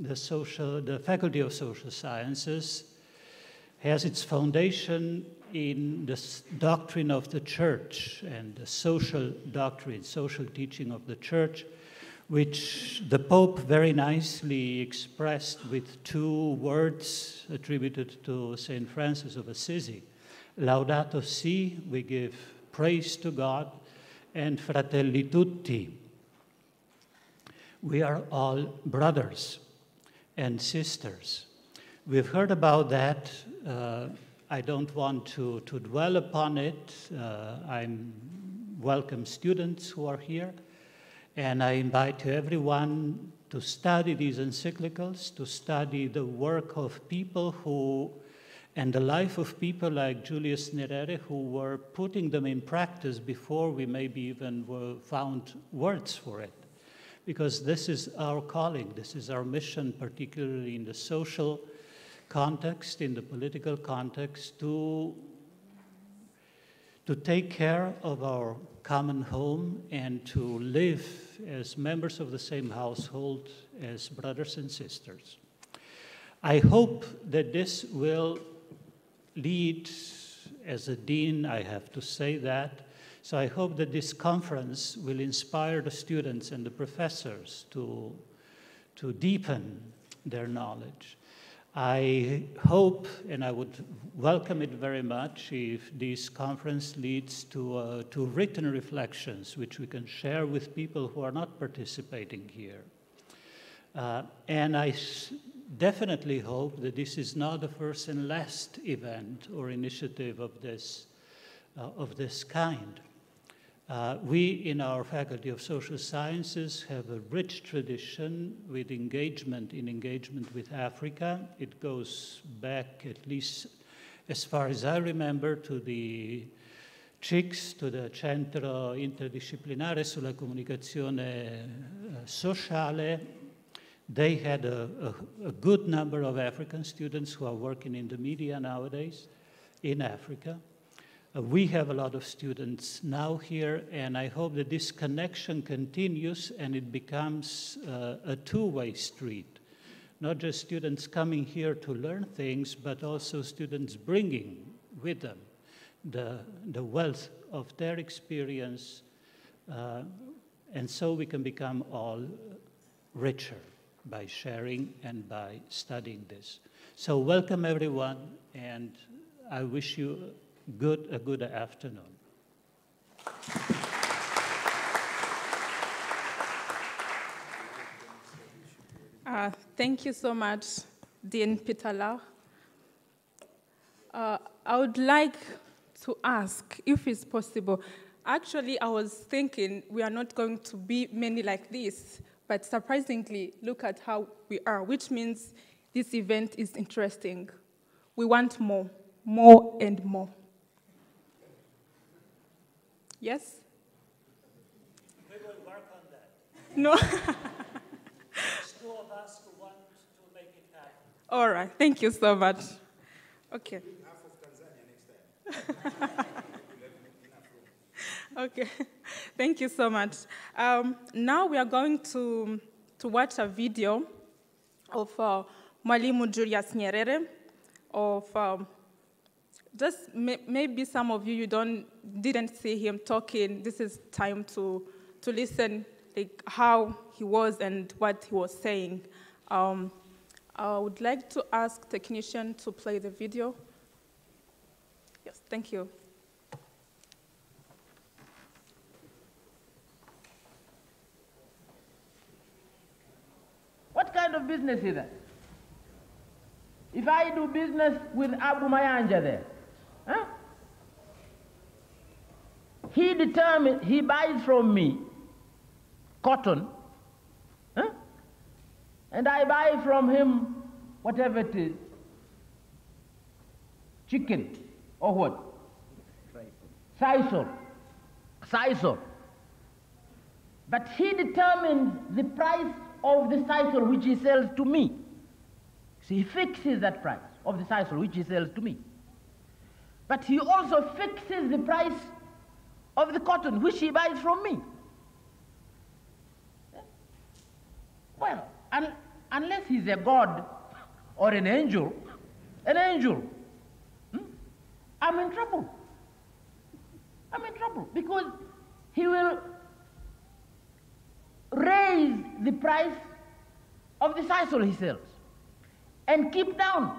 the, social, the Faculty of Social Sciences has its foundation in the doctrine of the Church and the social doctrine, social teaching of the Church, which the Pope very nicely expressed with two words attributed to Saint Francis of Assisi. Laudato si, we give praise to God, and Fratelli Tutti, we are all brothers and sisters. We've heard about that. Uh, I don't want to, to dwell upon it. Uh, I welcome students who are here, and I invite everyone to study these encyclicals, to study the work of people who and the life of people like Julius Nyerere, who were putting them in practice before we maybe even were found words for it. Because this is our calling, this is our mission, particularly in the social context, in the political context, to, to take care of our common home and to live as members of the same household, as brothers and sisters. I hope that this will lead, as a dean, I have to say that, so I hope that this conference will inspire the students and the professors to, to deepen their knowledge. I hope, and I would welcome it very much, if this conference leads to, uh, to written reflections which we can share with people who are not participating here. Uh, and I definitely hope that this is not the first and last event or initiative of this, uh, of this kind. Uh, we in our Faculty of Social Sciences have a rich tradition with engagement in engagement with Africa. It goes back, at least as far as I remember, to the C I C S, to the Centro Interdisciplinare sulla Comunicazione Sociale. They had a, a, a good number of African students who are working in the media nowadays in Africa. Uh, we have a lot of students now here, and I hope that this connection continues and it becomes uh, a two-way street. Not just students coming here to learn things, but also students bringing with them the, the wealth of their experience, uh, and so we can become all richer by sharing and by studying this. So welcome everyone, and I wish you good, a good afternoon. Uh, thank you so much, Dean Peter La. Uh, I would like to ask if it's possible. Actually, I was thinking we are not going to be many like this. But surprisingly, look at how we are, which means This event is interesting. We want more, more and more. Yes? We will work on that. No. School of us who want to make it happen. All right. Thank you so much. Okay. Half of Tanzania next time. Okay. Thank you so much. Um, now we are going to, to watch a video of uh, Mwalimu Julius Nyerere, of um, just may, maybe some of you you don't didn't see him talking. This is time to to listen like how he was and what he was saying. Um, I would like to ask technician to play the video. Yes, thank you. What kind of business is that? If I do business with Abu Mayanja there, huh? He determines, he buys from me cotton, huh? And I buy from him whatever it is, chicken or what? Sisal. Sisal. But he determines the price of the sisal which he sells to me. See, he fixes that price of the sisal which he sells to me. But he also fixes the price of the cotton which he buys from me. Well, un unless he's a god or an angel, an angel, hmm, I'm in trouble. I'm in trouble because he will raise the price of the sisal he sells and keep down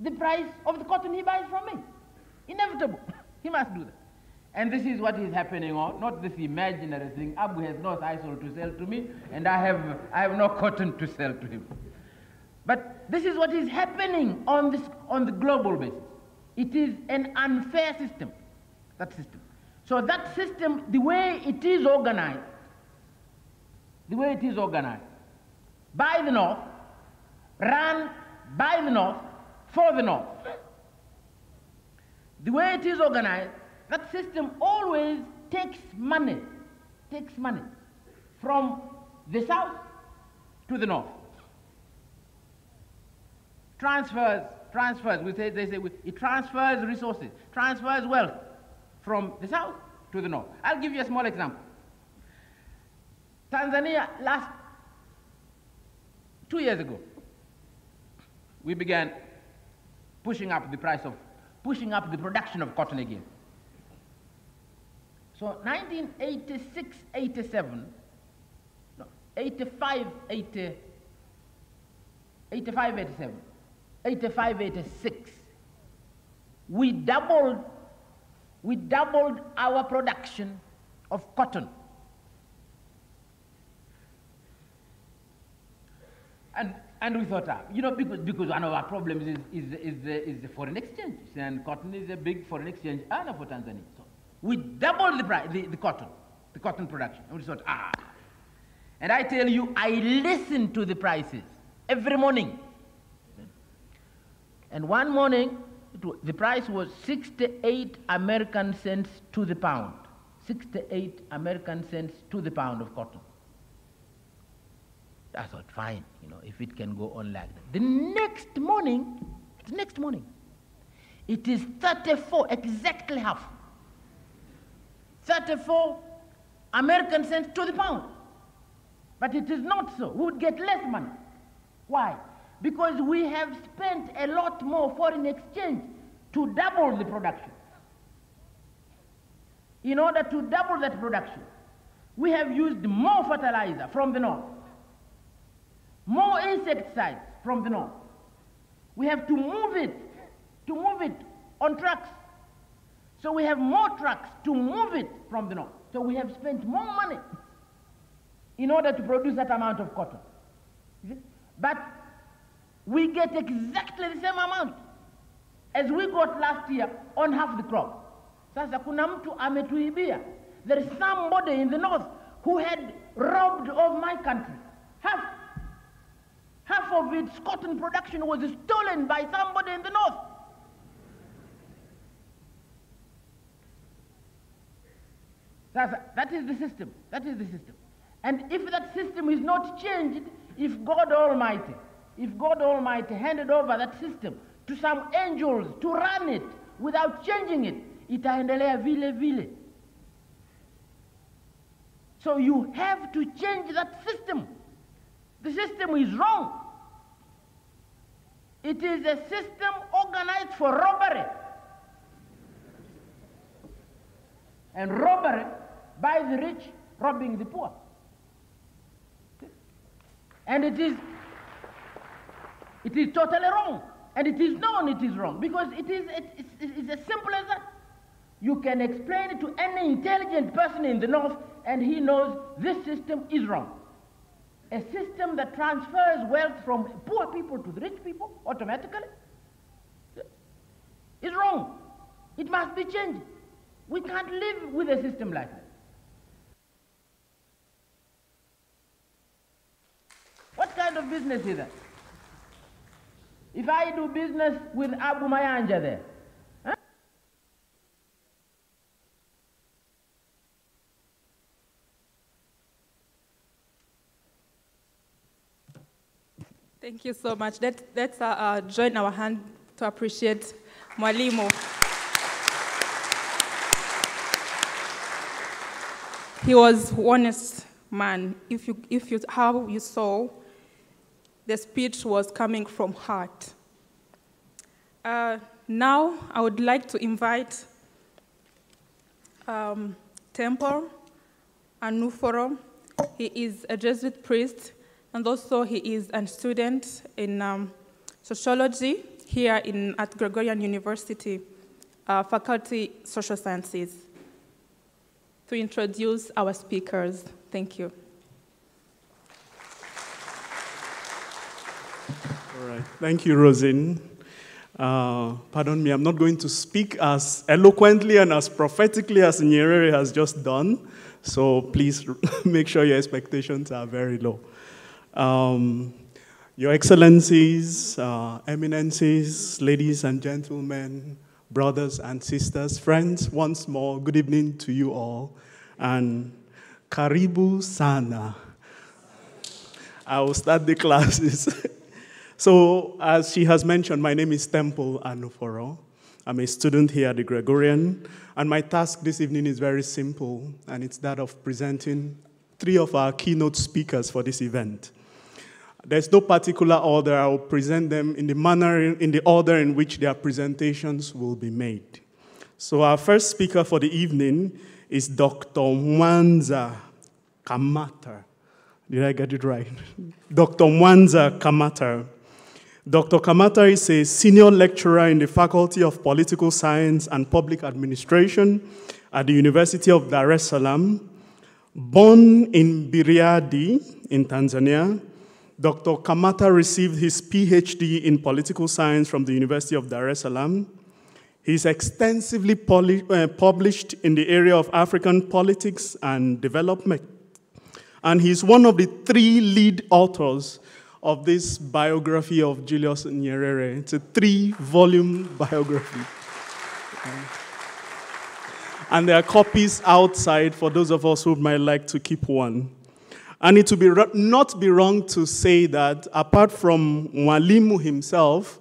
the price of the cotton he buys from me. Inevitable. He must do that. And this is what is happening, or not this imaginary thing. Abu has no sisal to sell to me, and I have, I have no cotton to sell to him. But this is what is happening on, this, on the global basis. It is an unfair system, that system. So that system, the way it is organized, the way it is organized, by the North, run by the North, for the North. The way it is organized, that system always takes money, takes money from the South to the North. Transfers, transfers, we say, they say we, it transfers resources, transfers wealth from the South to the North. I'll give you a small example. Tanzania, last two years ago, we began pushing up the price of, pushing up the production of cotton again. So nineteen eighty-six eighty-seven, no, eighty-five eighty-seven, eighty-five eighty-six, we doubled, we doubled our production of cotton. And, and we thought, uh, you know, because, because one of our problems is, is, is, the, is the foreign exchange, and cotton is a big foreign exchange earner for Tanzania. So we doubled the, price, the, the cotton, the cotton production. And we thought, ah. And I tell you, I listen to the prices every morning. And one morning, it was, the price was sixty-eight American cents to the pound. sixty-eight American cents to the pound of cotton. I thought, fine, you know, if it can go on like that. The next morning, the next morning, it is thirty-four, exactly half. thirty-four American cents to the pound. But it is not so. We would get less money. Why? Because we have spent a lot more foreign exchange to double the production. In order to double that production, we have used more fertilizer from the North. More insecticides from the North. We have to move it, to move it on trucks. So we have more trucks to move it from the North. So we have spent more money in order to produce that amount of cotton. But we get exactly the same amount as we got last year on half the crop. Sasa kuna mtu ametuibia. There is somebody in the North who had robbed of my country. Half. half of its cotton production was stolen by somebody in the north. That's, that is the system. That is the system. And if that system is not changed, if God Almighty, if God Almighty handed over that system to some angels to run it without changing it, itaendelea vile vile. So you have to change that system. The system is wrong. It is a system organized for robbery. And robbery by the rich, robbing the poor. And it is, it is totally wrong. And it is known it is wrong, because it is it, it, it's as simple as that. You can explain it to any intelligent person in the north, and he knows this system is wrong. A system that transfers wealth from poor people to the rich people automatically is wrong. It must be changed. We can't live with a system like that. What kind of business is that? If I do business with Abu Mayanja there, huh? Thank you so much. Let's, let's uh, uh, join our hand to appreciate Mwalimu. He was an honest man. If you, if you, how you saw, the speech was coming from heart. Uh, now, I would like to invite um, Temple Anuforo. He is a Jesuit priest, and also he is a student in um, sociology here in, at Gregorian University, uh, faculty social sciences, to introduce our speakers. Thank you. All right. Thank you, Rosine. Uh, pardon me, I'm not going to speak as eloquently and as prophetically as Nyerere has just done, so please make sure your expectations are very low. Um, your Excellencies, uh, Eminencies, ladies and gentlemen, brothers and sisters, friends, once more, good evening to you all, and karibu sana. I will start the classes. So, as she has mentioned, my name is Temple Anuforo. I'm a student here at the Gregorian, and my task this evening is very simple, and it's that of presenting three of our keynote speakers for this event. There's no particular order. I will present them in the manner, in the order in which their presentations will be made. So, our first speaker for the evening is Doctor Mwanza Kamata. Did I get it right? Doctor Mwanza Kamata. Doctor Kamata is a senior lecturer in the Faculty of Political Science and Public Administration at the University of Dar es Salaam. Born in Biriadi in Tanzania, Doctor Kamata received his PhD in political science from the University of Dar es Salaam. He's extensively uh, published in the area of African politics and development, and he's one of the three lead authors of this biography of Julius Nyerere. It's a three-volume biography. And there are copies outside for those of us who might like to keep one. And it would be not be wrong to say that, apart from Mwalimu himself,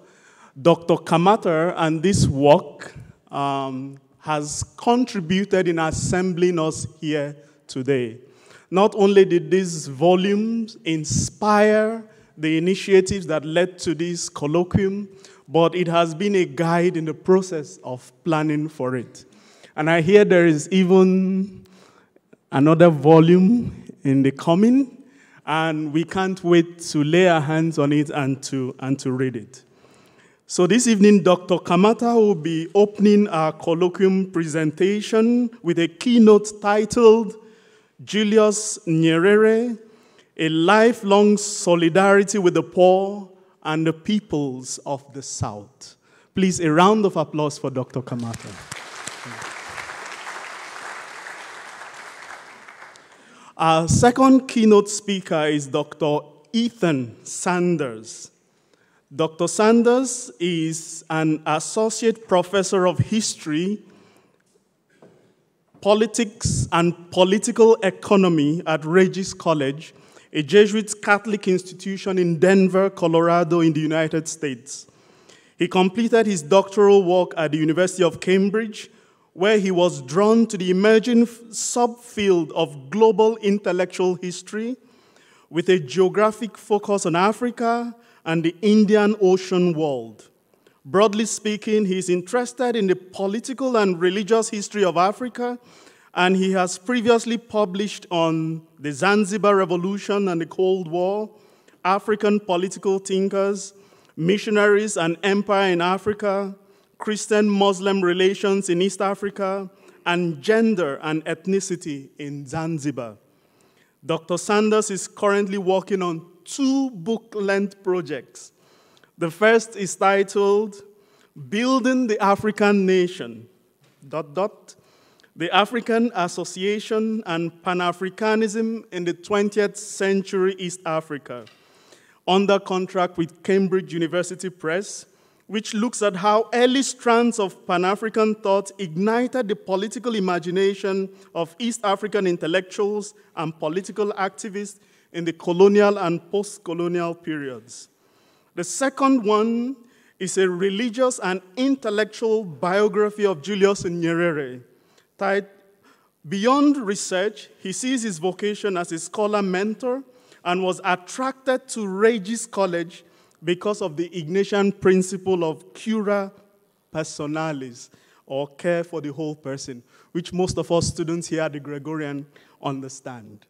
Doctor Kamata and this work um, has contributed in assembling us here today. Not only did these volumes inspire the initiatives that led to this colloquium, but it has been a guide in the process of planning for it. And I hear there is even another volume in the coming, and we can't wait to lay our hands on it and to, and to read it. So this evening, Doctor Kamata will be opening our colloquium presentation with a keynote titled Julius Nyerere, a lifelong solidarity with the poor and the peoples of the South. Please, a round of applause for Doctor Kamata. Our second keynote speaker is Doctor Ethan Sanders. Doctor Sanders is an associate professor of history, politics, and political economy at Regis College, a Jesuit Catholic institution in Denver, Colorado, in the United States. He completed his doctoral work at the University of Cambridge, where he was drawn to the emerging subfield of global intellectual history with a geographic focus on Africa and the Indian Ocean world. Broadly speaking, he is interested in the political and religious history of Africa, and he has previously published on the Zanzibar Revolution and the Cold War, African political thinkers, missionaries and empire in Africa, Christian-Muslim relations in East Africa, and gender and ethnicity in Zanzibar. Doctor Sanders is currently working on two book-length projects. The first is titled Building the African Nation, dot, dot, the African Association and Pan-Africanism in the twentieth century East Africa, under contract with Cambridge University Press, which looks at how early strands of Pan-African thought ignited the political imagination of East African intellectuals and political activists in the colonial and post-colonial periods. The second one is a religious and intellectual biography of Julius Nyerere. Beyond research, he sees his vocation as a scholar-mentor and was attracted to Regis College because of the Ignatian principle of cura personalis, or care for the whole person, which most of us students here at the Gregorian understand.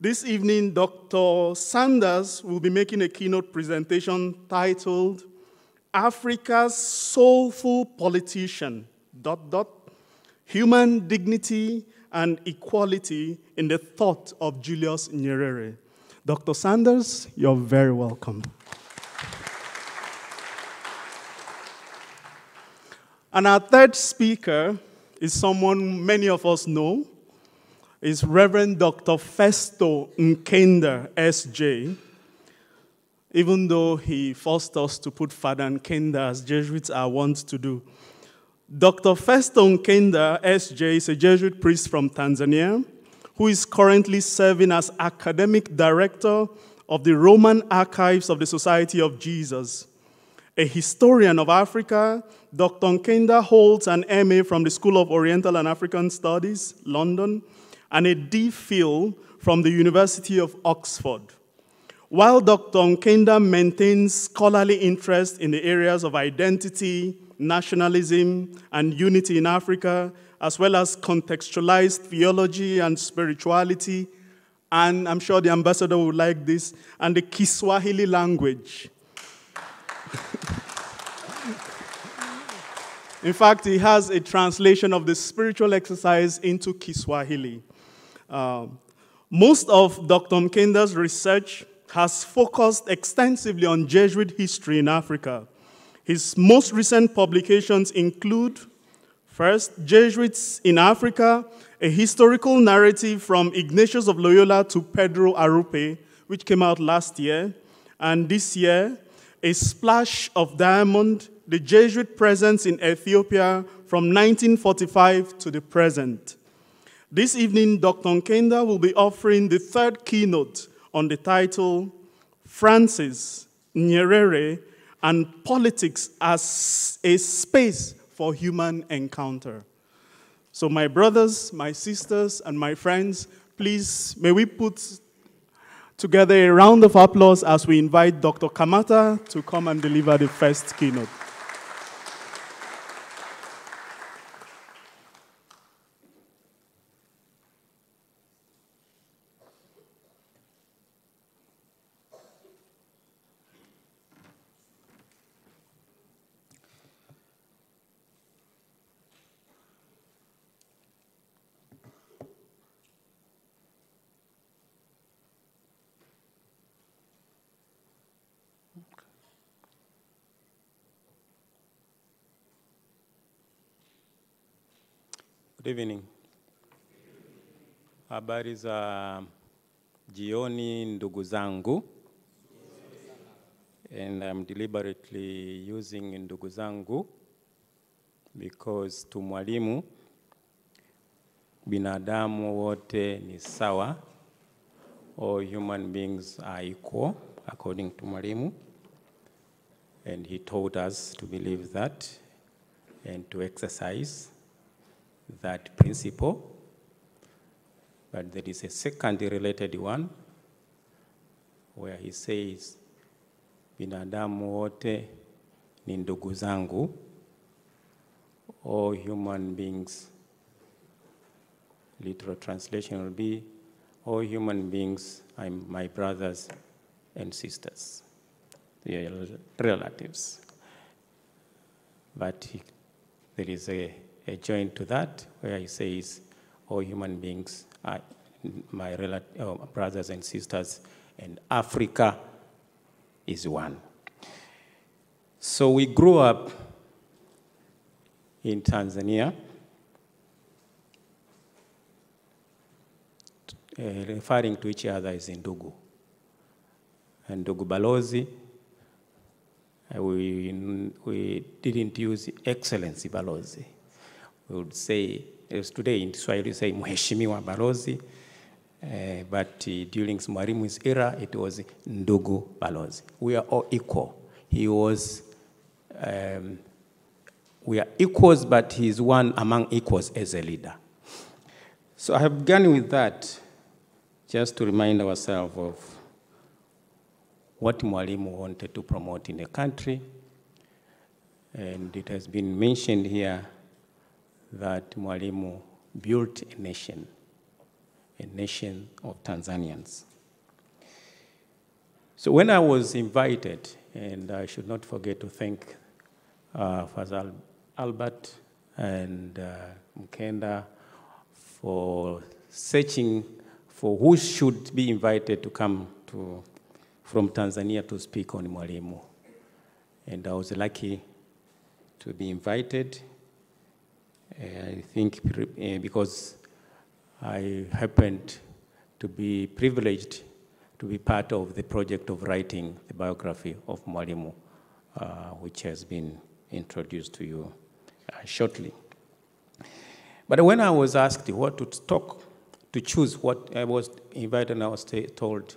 This evening, Doctor Sanders will be making a keynote presentation titled Africa's Soulful Politician, dot, dot, Human Dignity and Equality in the Thought of Julius Nyerere. Doctor Sanders, you're very welcome. And our third speaker is someone many of us know, is Reverend Doctor Festo Mkenda, S J, even though he forced us to put Father Nkenda as Jesuits are wont to do. Doctor Festo Mkenda, S J, is a Jesuit priest from Tanzania who is currently serving as academic director of the Roman Archives of the Society of Jesus. A historian of Africa, Doctor Mkenda holds an M A from the School of Oriental and African Studies, London, and a D Phil from the University of Oxford. While Doctor Mkenda maintains scholarly interest in the areas of identity, nationalism, and unity in Africa, as well as contextualized theology and spirituality, and I'm sure the ambassador would like this, and the Kiswahili language. In fact, he has a translation of the spiritual exercise into Kiswahili. Uh, most of Doctor Mkenda's research has focused extensively on Jesuit history in Africa. His most recent publications include, first, Jesuits in Africa, a historical narrative from Ignatius of Loyola to Pedro Arupe, which came out last year, and this year, A Splash of Diamond, the Jesuit Presence in Ethiopia from nineteen forty-five to the present. This evening, Doctor Mkenda will be offering the third keynote on the title, Francis, Nyerere, and Politics as a Space for Human Encounter. So my brothers, my sisters, and my friends, please, may we put together a round of applause as we invite Doctor Kamata to come and deliver the first keynote. Good evening. Habari za jioni ndugu zangu. and I'm deliberately using ndugu zangu because to mwalimu binadamu wote ni sawa, all human beings are equal according to mwalimu, and he told us to believe that and to exercise that principle. But there is a second related one where he says binadamu wote ni ndugu zangu, all human beings, literal translation will be all human beings are my brothers and sisters, their relatives. But he, there is a, a joint to that where he says all human beings are my relati- oh, brothers and sisters, and Africa is one. So we grew up in Tanzania, uh, referring to each other as ndugu. And ndugu balozi, uh, we, we didn't use excellency balozi. We would say, as today in Swahili, we say mheshimiwa balozi, uh, but uh, during Mwalimu's era, it was ndugu balozi. We are all equal. He was, um, we are equals, but he is one among equals as a leader. So I have begun with that just to remind ourselves of what Mwalimu wanted to promote in the country. And it has been mentioned here that Mwalimu built a nation, a nation of Tanzanians. So when I was invited, and I should not forget to thank uh, Father Albert and uh, Mkenda for searching for who should be invited to come to, from Tanzania to speak on Mwalimu. And I was lucky to be invited. Uh, I think uh, because I happened to be privileged to be part of the project of writing the biography of Mwalimu, uh, which has been introduced to you uh, shortly. But when I was asked what to talk, to choose what I was invited, and I was told,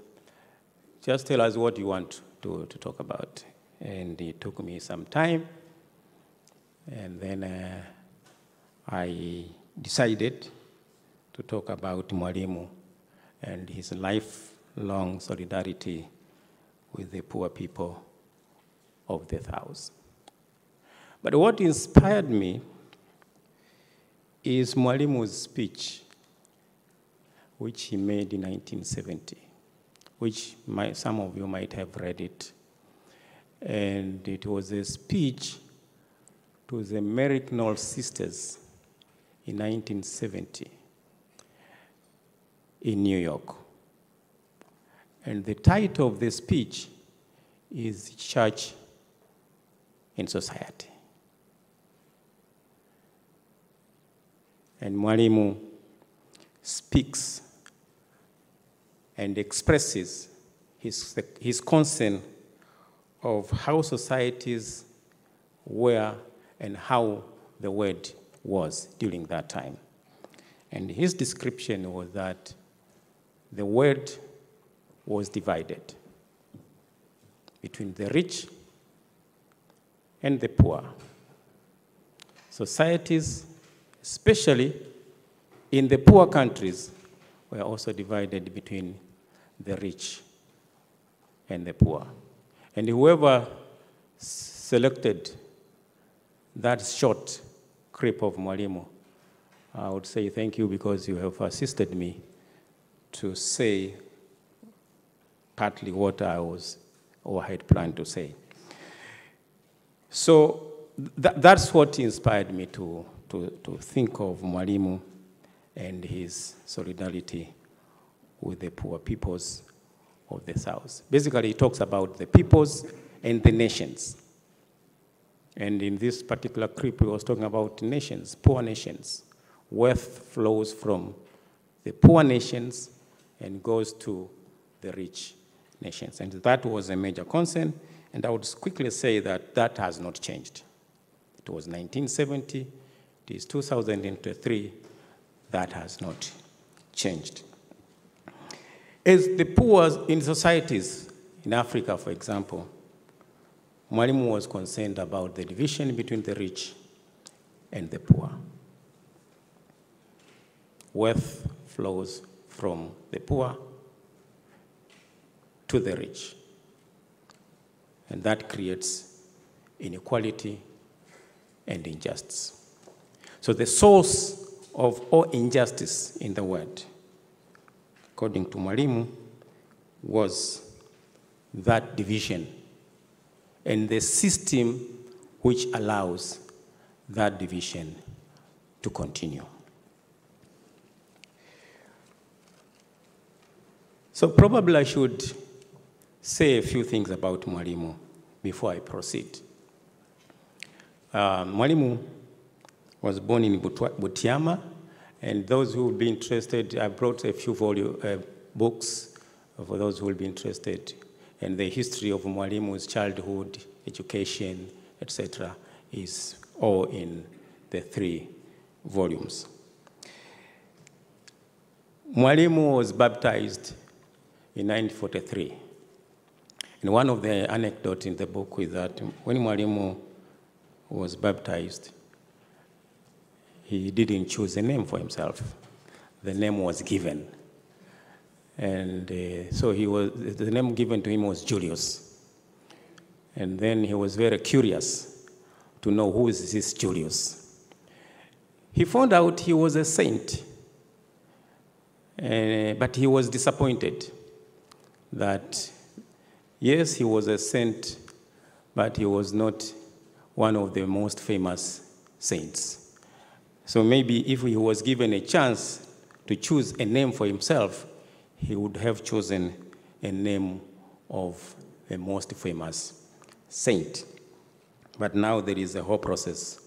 just tell us what you want to, to talk about. And it took me some time, and then uh, I decided to talk about Mwalimu and his lifelong solidarity with the poor people of the South. But what inspired me is Mwalimu's speech, which he made in nineteen seventy, which my, some of you might have read it. And it was a speech to the Maritain sisters in nineteen seventy in New York. And the title of the speech is Church in Society. And Mwalimu speaks and expresses his, his concern of how societies were and how the world was during that time. And his description was that the world was divided between the rich and the poor. Societies, especially in the poor countries, were also divided between the rich and the poor. And whoever selected that short clip of Mwalimu, I would say thank you because you have assisted me to say partly what I was or had planned to say. So th that's what inspired me to, to, to think of Mwalimu and his solidarity with the poor peoples of the South. Basically, he talks about the peoples and the nations. And in this particular clip, he was talking about nations, poor nations. Wealth flows from the poor nations and goes to the rich nations. And that was a major concern, And I would quickly say that that has not changed. It was nineteen seventy, it is two thousand three, that has not changed. As the poor in societies, in Africa, for example, Mwalimu was concerned about the division between the rich and the poor. Wealth flows from the poor to the rich. And that creates inequality and injustice. So the source of all injustice in the world, according to Mwalimu, was that division and the system which allows that division to continue. So probably I should say a few things about Mwalimu before I proceed. Uh, Mwalimu was born in Butiama, and those who will be interested, I brought a few volume, uh, books for those who will be interested, and the history of Mwalimu's childhood, education, et cetera, is all in the three volumes. Mwalimu was baptized in nineteen forty-three. And one of the anecdotes in the book is that when Mwalimu was baptized, he didn't choose a name for himself. The name was given. And uh, so he was, the name given to him was Julius. And then he was very curious to know who is this Julius. He found out he was a saint, uh, but he was disappointed that yes, he was a saint, but he was not one of the most famous saints. So maybe if he was given a chance to choose a name for himself, he would have chosen a name of the most famous saint. But now there is a whole process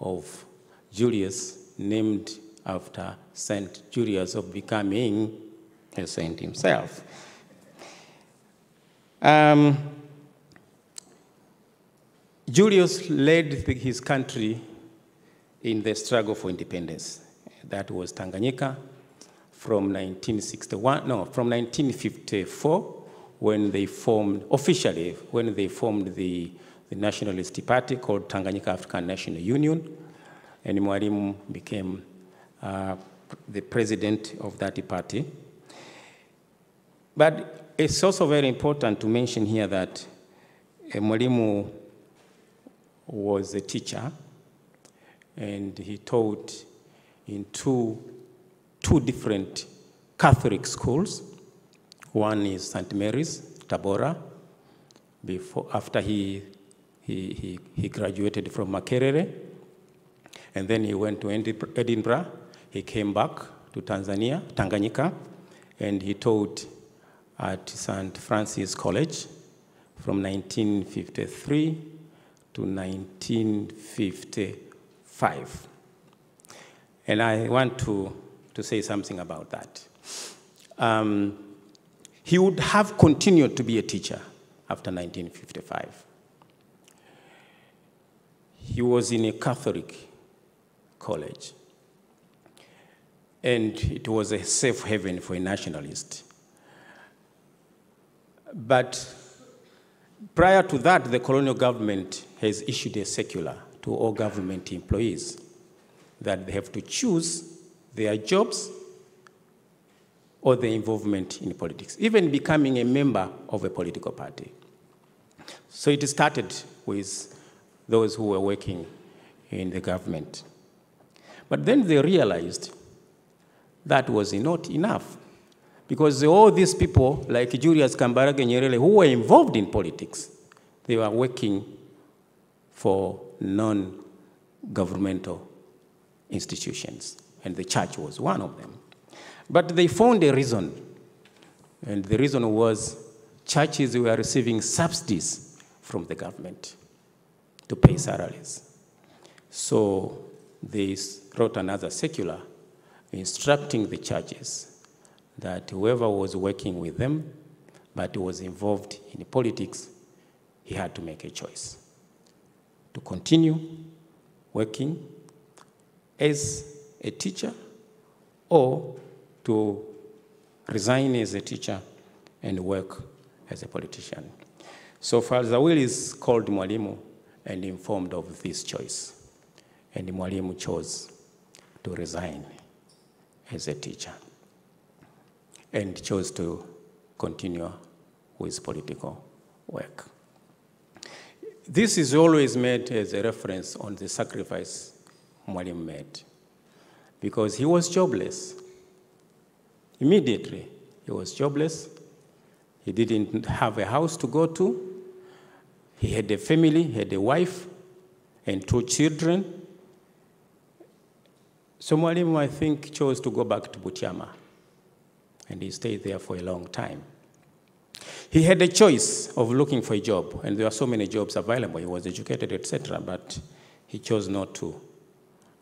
of Julius, named after Saint Julius, of becoming a saint himself. Um, Julius led his country in the struggle for independence. That was Tanganyika from nineteen sixty-one, no, from nineteen fifty-four, when they formed, officially, when they formed the, the nationalist party called Tanganyika African National Union, and Mwalimu became uh, the president of that party. But it's also very important to mention here that Mwalimu was a teacher, and he taught in two, two different Catholic schools. One is Saint Mary's, Tabora, before, after he, he, he, he graduated from Makerere, and then he went to Edinburgh. He came back to Tanzania, Tanganyika, and he taught at Saint Francis College from nineteen fifty-three to nineteen fifty-five. And I want to, to say something about that. Um, he would have continued to be a teacher after nineteen fifty-five. He was in a Catholic college, and it was a safe haven for a nationalist. But prior to that, the colonial government has issued a circular to all government employees that they have to choose their jobs or their involvement in politics, even becoming a member of a political party. So it started with those who were working in the government. But then they realized that was not enough, because all these people, like Julius Kambarage Nyerere, who were involved in politics, they were working for non-governmental institutions, and the church was one of them. But they found a reason, and the reason was churches were receiving subsidies from the government to pay salaries. So they wrote another secular instructing the churches that whoever was working with them but was involved in politics, he had to make a choice: to continue working as a teacher or to resign as a teacher and work as a politician. So Father Willis called Mwalimu and informed of this choice. And Mwalimu chose to resign as a teacher and chose to continue with political work. This is always made as a reference on the sacrifice Mwalimu made, because he was jobless. Immediately, he was jobless. He didn't have a house to go to. He had a family, he had a wife, and two children. So Mwalimu, I think, chose to go back to Butiama, and he stayed there for a long time. He had a choice of looking for a job, and there were so many jobs available. He was educated, et cetera, but he chose not to.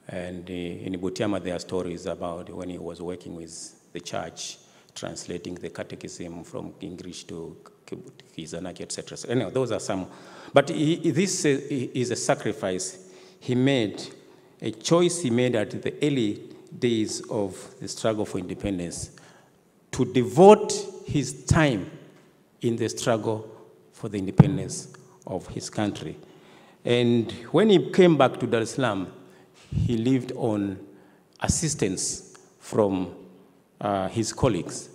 And in Butiama, there are stories about when he was working with the church, translating the catechism from English to Kizanaki, et cetera. So anyway, those are some. But he, this is a sacrifice he made, a choice he made at the early days of the struggle for independence, to devote his time in the struggle for the independence of his country. And when he came back to Dar es Salaam, he lived on assistance from uh, his colleagues,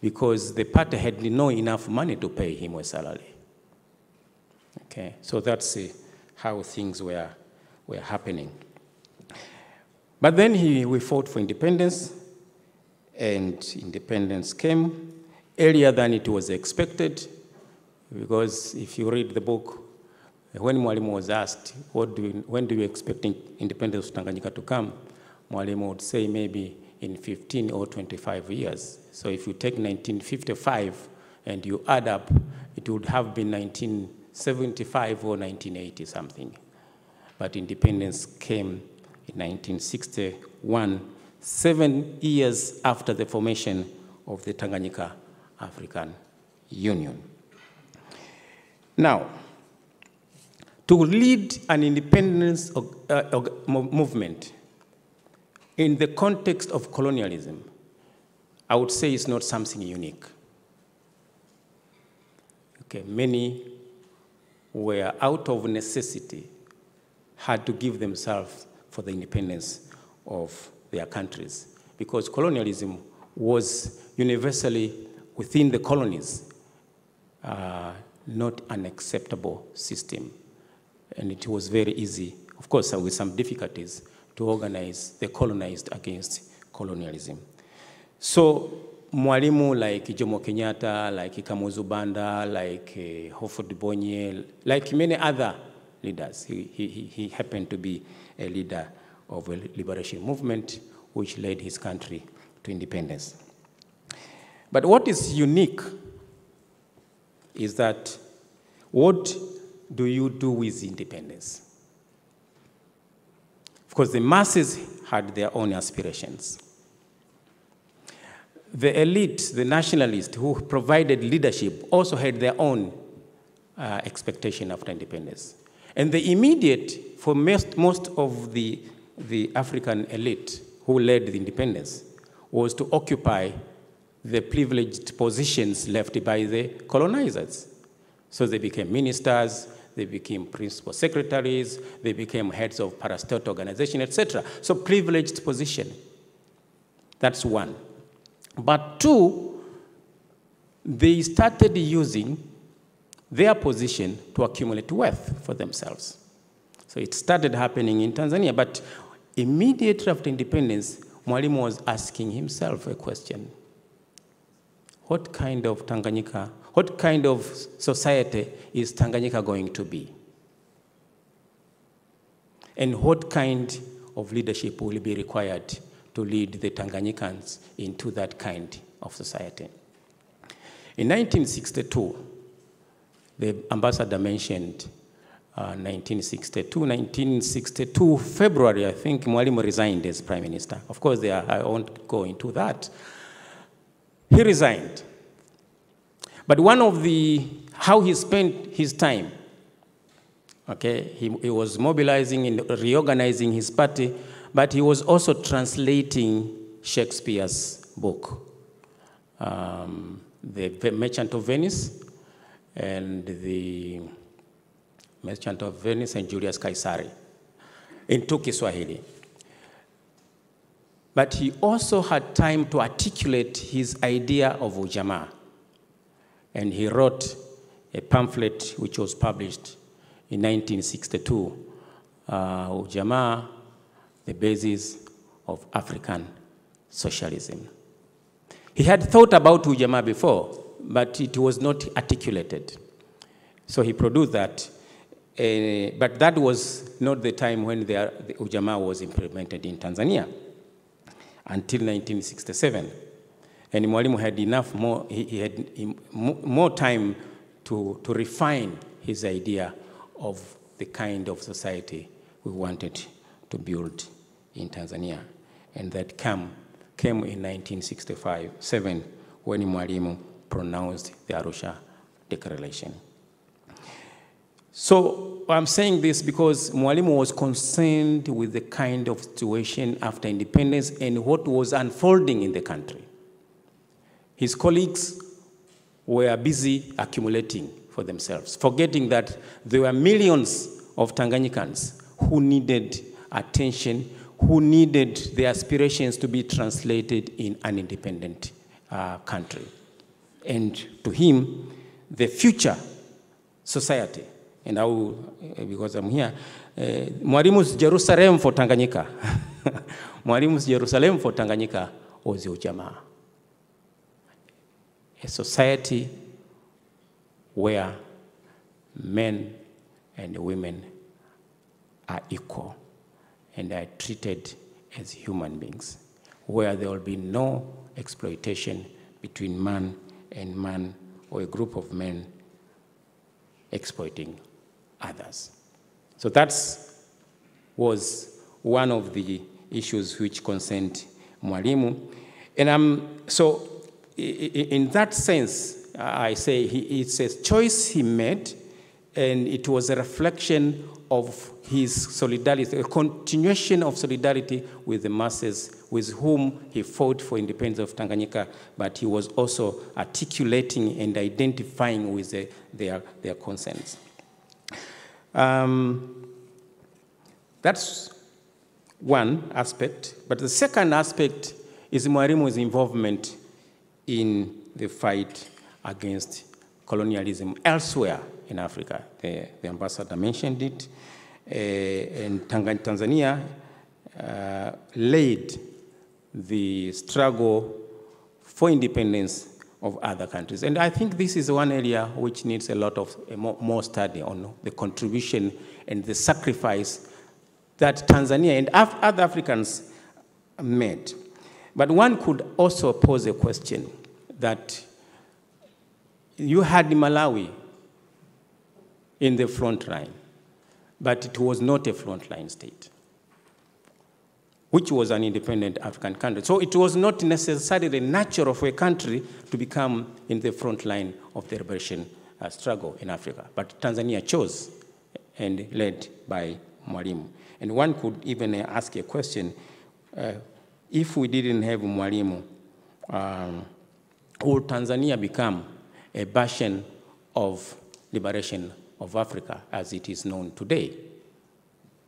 because the party had not enough money to pay him a salary. Okay, so that's uh, how things were, were happening. But then he, we fought for independence, and independence came earlier than it was expected, because if you read the book, when Mwalimu was asked, what do you, when do you expect independence of Tanganyika to come? Mwalimu would say maybe in fifteen or twenty-five years. So if you take nineteen fifty-five and you add up, it would have been nineteen seventy-five or nineteen eighty something. But independence came in nineteen sixty-one, seven years after the formation of the Tanganyika African Union. Now, to lead an independence movement in the context of colonialism, I would say it's not something unique. Okay, many were out of necessity, had to give themselves for the independence of their countries, because colonialism was universally within the colonies uh, not an acceptable system. And it was very easy, of course, with some difficulties, to organize the colonized against colonialism. So Mwalimu, like Jomo Kenyatta, like Kamuzu Banda, like uh, Hofod Bonye, like many other leaders, he, he, he happened to be a leader of a liberation movement which led his country to independence. But what is unique is that what do you do with independence? Of course, the masses had their own aspirations. The elite, the nationalists who provided leadership, also had their own uh, expectation after independence. And the immediate, for most, most of the, the African elite who led the independence, was to occupy the privileged positions left by the colonizers. So they became ministers, they became principal secretaries, they became heads of parastate organization, et cetera. So privileged position, that's one. But two, they started using their position to accumulate wealth for themselves. So it started happening in Tanzania, but immediately after independence, Mwalimu was asking himself a question. What kind of Tanganyika, what kind of society is Tanganyika going to be? And what kind of leadership will be required to lead the Tanganyikans into that kind of society? In nineteen sixty-two, the ambassador mentioned uh, nineteen sixty-two. nineteen sixty-two, February, I think, Mwalimu resigned as prime minister. Of course, there, I won't go into that. He resigned. But one of the, how he spent his time, okay, he, he was mobilizing and reorganizing his party, but he was also translating Shakespeare's book, um, The Merchant of Venice, and the Merchant of Venice and Julius Caesar, into Kiswahili. But he also had time to articulate his idea of Ujamaa. And he wrote a pamphlet which was published in nineteen sixty-two, uh, Ujamaa, the Basis of African Socialism. He had thought about Ujamaa before, but it was not articulated. So he produced that. Uh, but that was not the time when the, the Ujamaa was implemented in Tanzania, until nineteen sixty-seven. And Mwalimu had enough more, he, he had he, more time to, to refine his idea of the kind of society we wanted to build in Tanzania. And that came, came in nineteen sixty-seven when Mwalimu pronounced the Arusha Declaration. So I'm saying this because Mwalimu was concerned with the kind of situation after independence and what was unfolding in the country. His colleagues were busy accumulating for themselves, forgetting that there were millions of Tanganyikans who needed attention, who needed their aspirations to be translated in an independent uh, country. And to him, the future society, and I will, because I'm here, uh, Mwalimu's Jerusalem for Tanganyika. Mwalimu's Jerusalem for Tanganyika was Ujamaa. A society where men and women are equal and are treated as human beings, where there will be no exploitation between man and man or a group of men exploiting others. So that was one of the issues which concerned Mwalimu. And um, so in that sense, I say it's a choice he made, and it was a reflection of his solidarity, a continuation of solidarity with the masses with whom he fought for independence of Tanganyika, but he was also articulating and identifying with the, their, their concerns. Um, that's one aspect, but the second aspect is Mwalimu's involvement in the fight against colonialism elsewhere in Africa. The, the ambassador mentioned it, uh, and Tanzania uh, led the struggle for independence of other countries. And I think this is one area which needs a lot of a more, more study on the contribution and the sacrifice that Tanzania and Af other Africans made. But one could also pose a question that you had Malawi in the front line, but it was not a frontline state, which was an independent African country. So it was not necessarily natural for a country to become in the front line of the liberation uh, struggle in Africa. But Tanzania chose, and led by Mwalimu. And one could even ask a question, uh, if we didn't have Mwalimu, um, would Tanzania become a bastion of liberation of Africa as it is known today?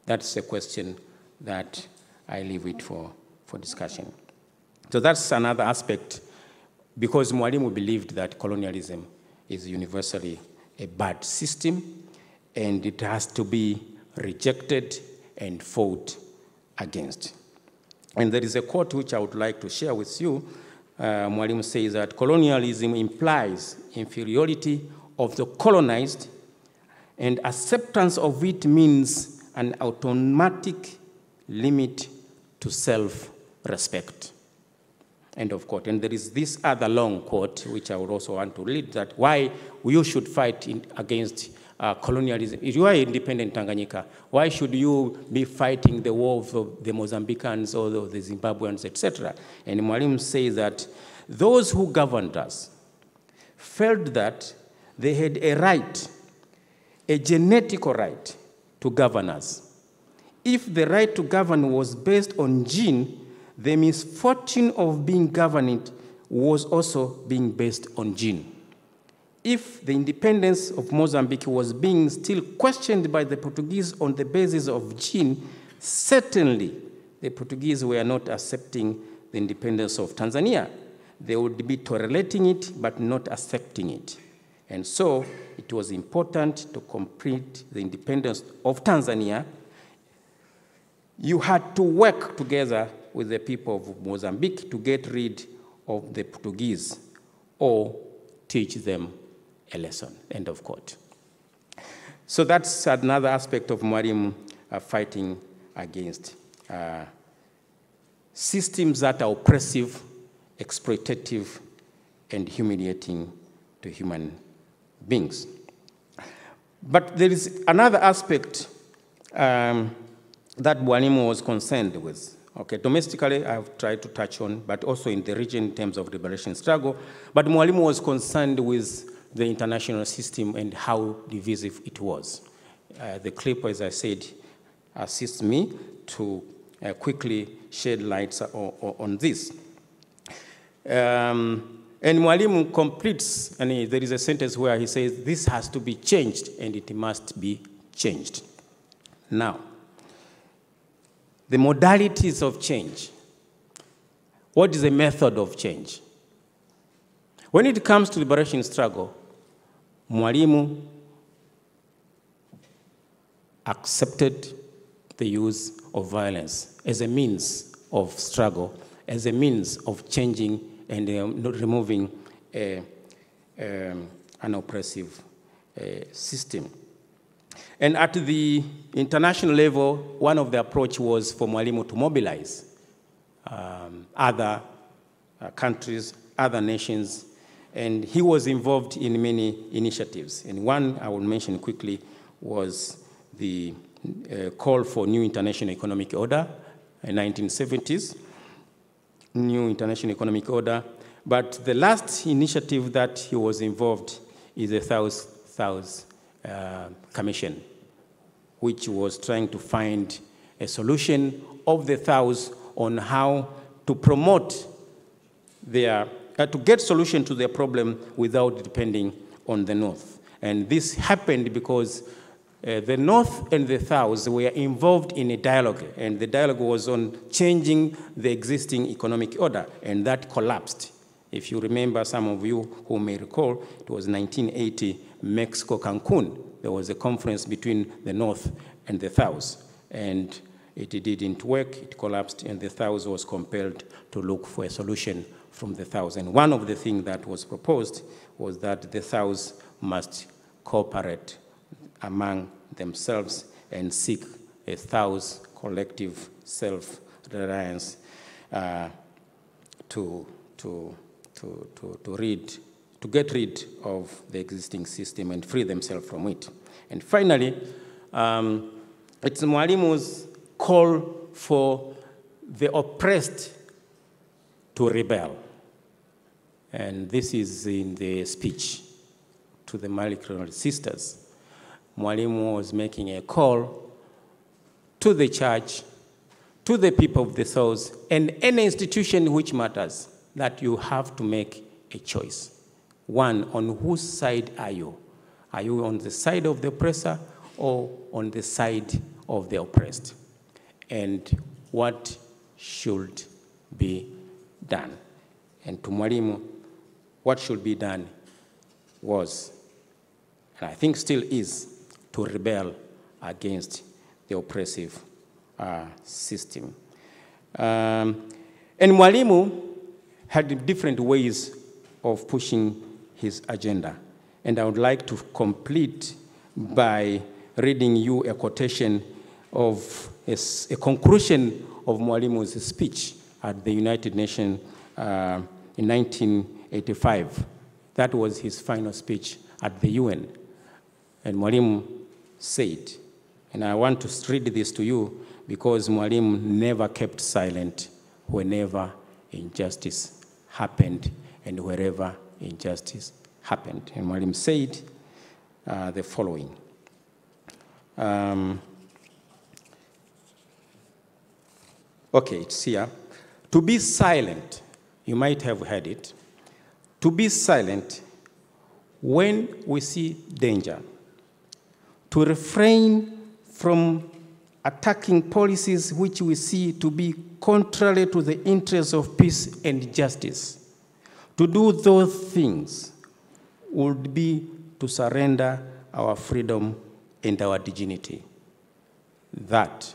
That's a question that I leave it for, for discussion. So that's another aspect, because Mwalimu believed that colonialism is universally a bad system and it has to be rejected and fought against. And there is a quote which I would like to share with you. Uh, Mwalimu says that colonialism implies inferiority of the colonized, and acceptance of it means an automatic limit to self-respect. End of quote. And there is this other long quote, which I would also want to read, that why you should fight in, against uh, colonialism. If you are independent Tanganyika, why should you be fighting the war of the Mozambicans or the Zimbabweans, et cetera? And Mwalimu says that those who governed us felt that they had a right, a genetical right, to govern us. If the right to govern was based on gene, the misfortune of being governed was also being based on gene. If the independence of Mozambique was being still questioned by the Portuguese on the basis of gene, certainly the Portuguese were not accepting the independence of Tanzania. They would be tolerating it, but not accepting it. And so it was important to complete the independence of Tanzania. You had to work together with the people of Mozambique to get rid of the Portuguese or teach them a lesson, end of quote. So that's another aspect of Mwalimu uh, fighting against uh, systems that are oppressive, exploitative, and humiliating to human beings. But there is another aspect um, that Mwalimu was concerned with. Okay, domestically, I've tried to touch on, but also in the region in terms of liberation struggle. But Mwalimu was concerned with the international system and how divisive it was. Uh, the clip, as I said, assists me to uh, quickly shed light on, on this. Um, and Mwalimu completes, and he, there is a sentence where he says, this has to be changed, and it must be changed. Now, the modalities of change. What is the method of change? When it comes to liberation struggle, Mwalimu accepted the use of violence as a means of struggle, as a means of changing and uh, removing a, um, an oppressive uh, system. And at the international level, one of the approach was for Mwalimu to mobilize um, other uh, countries, other nations, and he was involved in many initiatives. And one I will mention quickly was the uh, call for new international economic order in the nineteen seventies, new international economic order. But the last initiative that he was involved is the South-South Uh, commission, which was trying to find a solution of the South on how to promote their, uh, to get solution to their problem without depending on the North. And this happened because uh, the North and the South were involved in a dialogue, and the dialogue was on changing the existing economic order, and that collapsed. If you remember, some of you who may recall, it was nineteen eighty, Mexico, Cancun. There was a conference between the North and the South, and it didn't work, it collapsed, and the South was compelled to look for a solution from the South. And one of the things that was proposed was that the South must cooperate among themselves and seek a South collective self-reliance uh, to, to To, to, to, read, to get rid of the existing system and free themselves from it. And finally, um, it's Mwalimu's call for the oppressed to rebel. And this is in the speech to the Malakal sisters. Mwalimu was making a call to the church, to the people of the South, and any institution which matters, that you have to make a choice. One, on whose side are you? Are you on the side of the oppressor or on the side of the oppressed? And what should be done? And to Mwalimu, what should be done was, and I think still is, to rebel against the oppressive uh, system. Um, and Mwalimu had different ways of pushing his agenda. And I would like to complete by reading you a quotation of a, a conclusion of Mwalimu's speech at the United Nations uh, in nineteen eighty-five. That was his final speech at the U N. And Mwalimu said, and I want to read this to you because Mwalimu never kept silent whenever injustice happened and wherever injustice happened. And Mwalimu said uh, the following. Um, okay, it's here. To be silent, you might have heard it, to be silent when we see danger, to refrain from attacking policies which we see to be contrary to the interests of peace and justice. To do those things would be to surrender our freedom and our dignity. That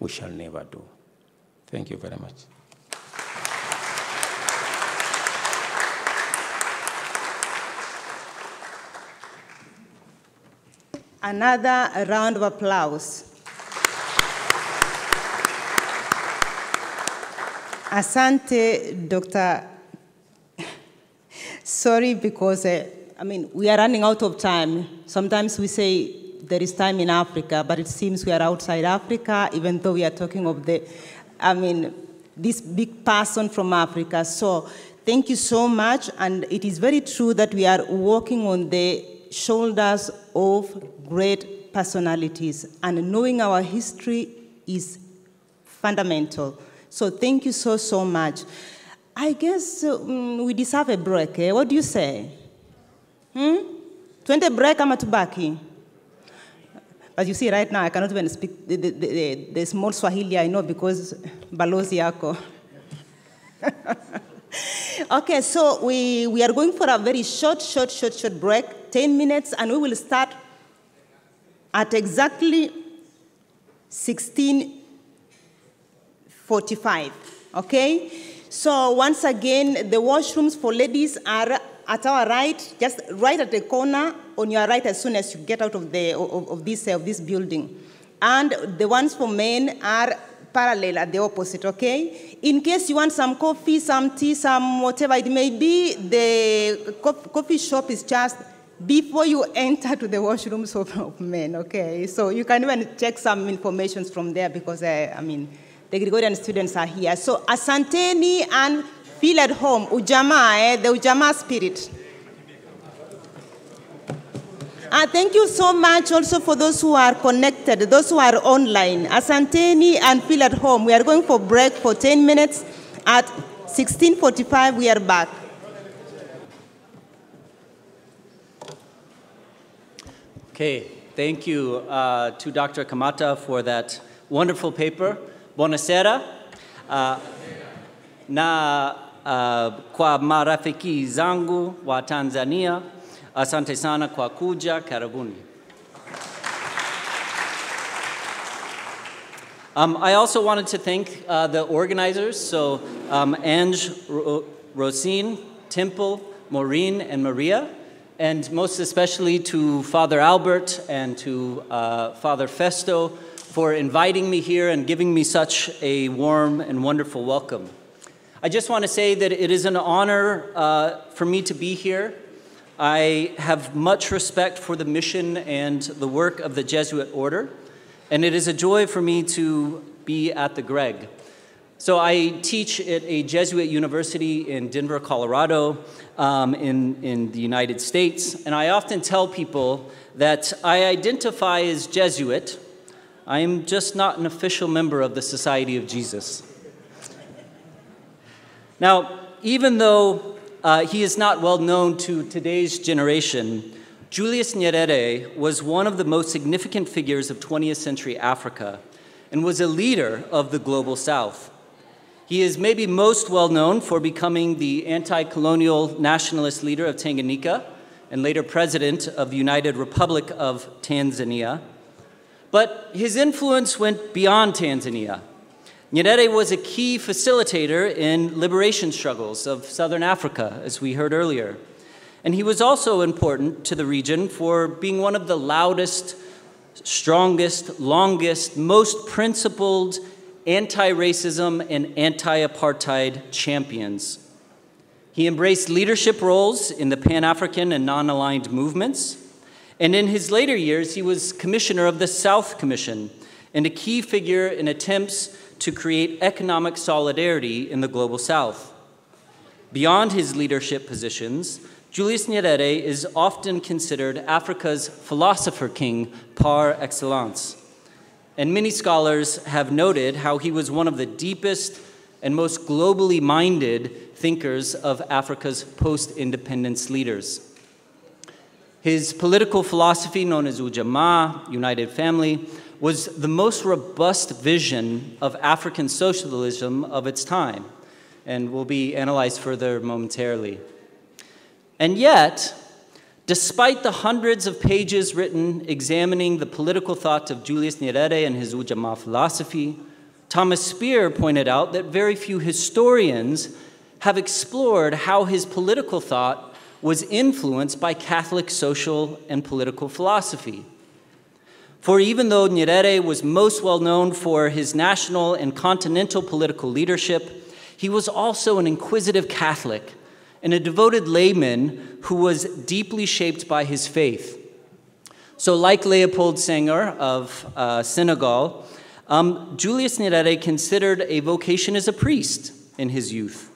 we shall never do. Thank you very much. Another round of applause. Asante, Doctor Sorry, because, uh, I mean, we are running out of time. Sometimes we say there is time in Africa, but it seems we are outside Africa, even though we are talking of the, I mean, this big person from Africa. So thank you so much. And it is very true that we are walking on the shoulders of great personalities. And knowing our history is fundamental. So thank you so, so much. I guess um, we deserve a break, eh? What do you say? Hmm? Twende break ama tubaki? As you see right now, I cannot even speak the, the, the, the small Swahili I know because balozi yako. Okay, so we, we are going for a very short, short, short, short break, ten minutes, and we will start at exactly sixteen forty-five, okay? So once again, the washrooms for ladies are at our right, just right at the corner on your right as soon as you get out of, the, of, of, this, of this building. And the ones for men are parallel at the opposite, okay? In case you want some coffee, some tea, some whatever it may be, the co coffee shop is just before you enter to the washrooms of, of men, okay? So you can even check some information from there because, uh, I mean, the Gregorian students are here. So asanteni and feel at home. Ujamaa, eh? The Ujamaa spirit. And thank you so much also for those who are connected, those who are online. Asanteni and feel at home. We are going for break for ten minutes. At sixteen forty-five, we are back. Okay, thank you uh, to Doctor Kamata for that wonderful paper. Buonasera. Uh, na uh, kwa marafiki zangu wa Tanzania, asante sana kwa kuja, karibuni. Um, I also wanted to thank uh, the organizers, so um, Ange, Ro Rosine, Temple, Maureen, and Maria, and most especially to Father Albert and to uh, Father Festo, for inviting me here and giving me such a warm and wonderful welcome. I just want to say that it is an honor uh, for me to be here. I have much respect for the mission and the work of the Jesuit order, and it is a joy for me to be at the Greg. So I teach at a Jesuit university in Denver, Colorado, um, in, in the United States, and I often tell people that I identify as Jesuit. I am just not an official member of the Society of Jesus. Now, even though uh, he is not well known to today's generation, Julius Nyerere was one of the most significant figures of twentieth century Africa and was a leader of the Global South. He is maybe most well known for becoming the anti-colonial nationalist leader of Tanganyika and later president of the United Republic of Tanzania. But his influence went beyond Tanzania. Nyerere was a key facilitator in liberation struggles of southern Africa, as we heard earlier. And he was also important to the region for being one of the loudest, strongest, longest, most principled anti-racism and anti-apartheid champions. He embraced leadership roles in the Pan-African and non-aligned movements. And in his later years, he was commissioner of the South Commission and a key figure in attempts to create economic solidarity in the Global South. Beyond his leadership positions, Julius Nyerere is often considered Africa's philosopher king par excellence, and many scholars have noted how he was one of the deepest and most globally minded thinkers of Africa's post-independence leaders. His political philosophy, known as Ujamaa, United Family, was the most robust vision of African socialism of its time, and will be analyzed further momentarily. And yet, despite the hundreds of pages written examining the political thoughts of Julius Nyerere and his Ujamaa philosophy, Thomas Speer pointed out that very few historians have explored how his political thought was influenced by Catholic social and political philosophy. For even though Nyerere was most well known for his national and continental political leadership, he was also an inquisitive Catholic and a devoted layman who was deeply shaped by his faith. So like Leopold Senghor of uh, Senegal, um, Julius Nyerere considered a vocation as a priest in his youth.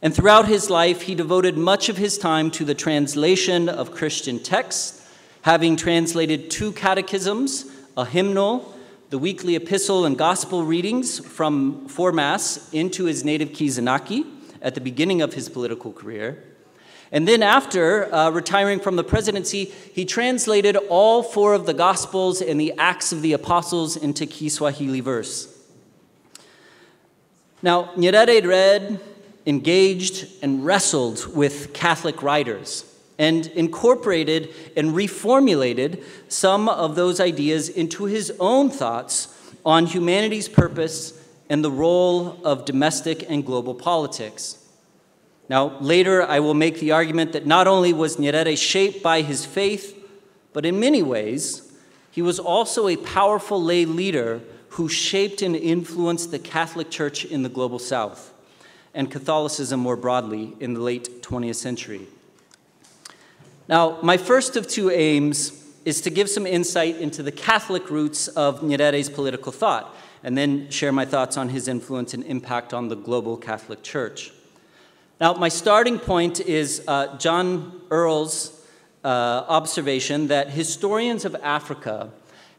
And throughout his life, he devoted much of his time to the translation of Christian texts, having translated two catechisms, a hymnal, the weekly epistle and gospel readings from for Mass into his native Kizanaki at the beginning of his political career. And then after uh, retiring from the presidency, he translated all four of the gospels and the Acts of the Apostles into Kiswahili verse. Now, Nyerere read, engaged, and wrestled with Catholic writers, and incorporated and reformulated some of those ideas into his own thoughts on humanity's purpose and the role of domestic and global politics. Now, later I will make the argument that not only was Nyerere shaped by his faith, but in many ways, he was also a powerful lay leader who shaped and influenced the Catholic Church in the global South and Catholicism more broadly in the late twentieth century. Now, my first of two aims is to give some insight into the Catholic roots of Nyerere's political thought, and then share my thoughts on his influence and impact on the global Catholic Church. Now, my starting point is uh, John Earle's uh, observation that historians of Africa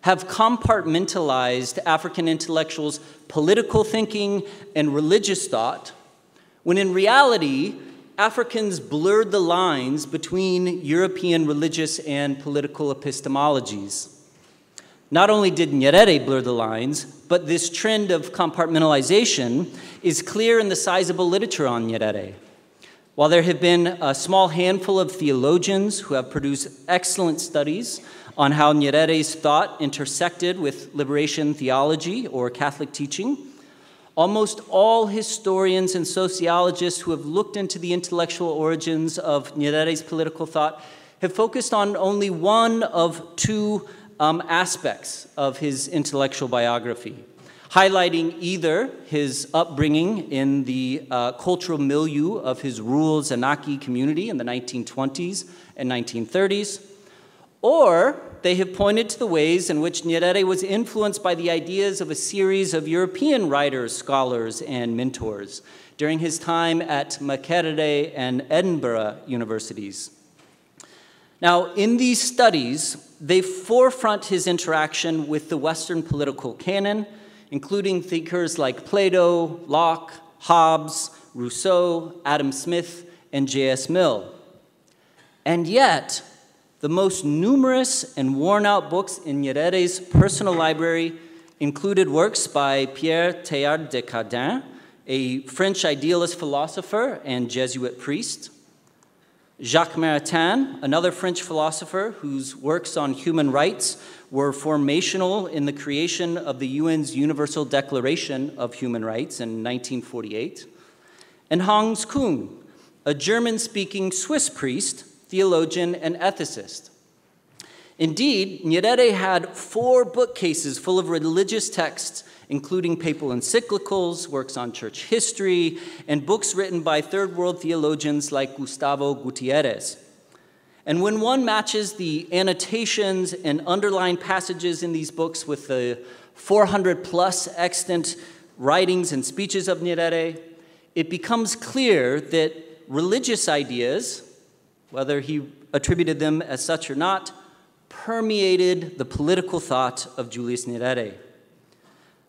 have compartmentalized African intellectuals' political thinking and religious thought, when in reality, Africans blurred the lines between European religious and political epistemologies. Not only did Nyerere blur the lines, but this trend of compartmentalization is clear in the sizable literature on Nyerere. While there have been a small handful of theologians who have produced excellent studies on how Nyerere's thought intersected with liberation theology or Catholic teaching, almost all historians and sociologists who have looked into the intellectual origins of Nyerere's political thought have focused on only one of two um, aspects of his intellectual biography, highlighting either his upbringing in the uh, cultural milieu of his rural Zanaki community in the nineteen twenties and nineteen thirties, or they have pointed to the ways in which Nyerere was influenced by the ideas of a series of European writers, scholars, and mentors during his time at Makerere and Edinburgh universities. Now, in these studies, they forefront his interaction with the Western political canon, including thinkers like Plato, Locke, Hobbes, Rousseau, Adam Smith, and J S Mill. And yet, the most numerous and worn-out books in Nyerere's personal library included works by Pierre Teilhard de Chardin, a French idealist philosopher and Jesuit priest, Jacques Maritain, another French philosopher whose works on human rights were formational in the creation of the U N's Universal Declaration of Human Rights in nineteen forty-eight, and Hans Küng, a German-speaking Swiss priest, theologian, and ethicist. Indeed, Nyerere had four bookcases full of religious texts, including papal encyclicals, works on church history, and books written by Third World theologians like Gustavo Gutierrez. And when one matches the annotations and underlined passages in these books with the four hundred plus extant writings and speeches of Nyerere, it becomes clear that religious ideas, whether he attributed them as such or not, permeated the political thought of Julius Nyerere.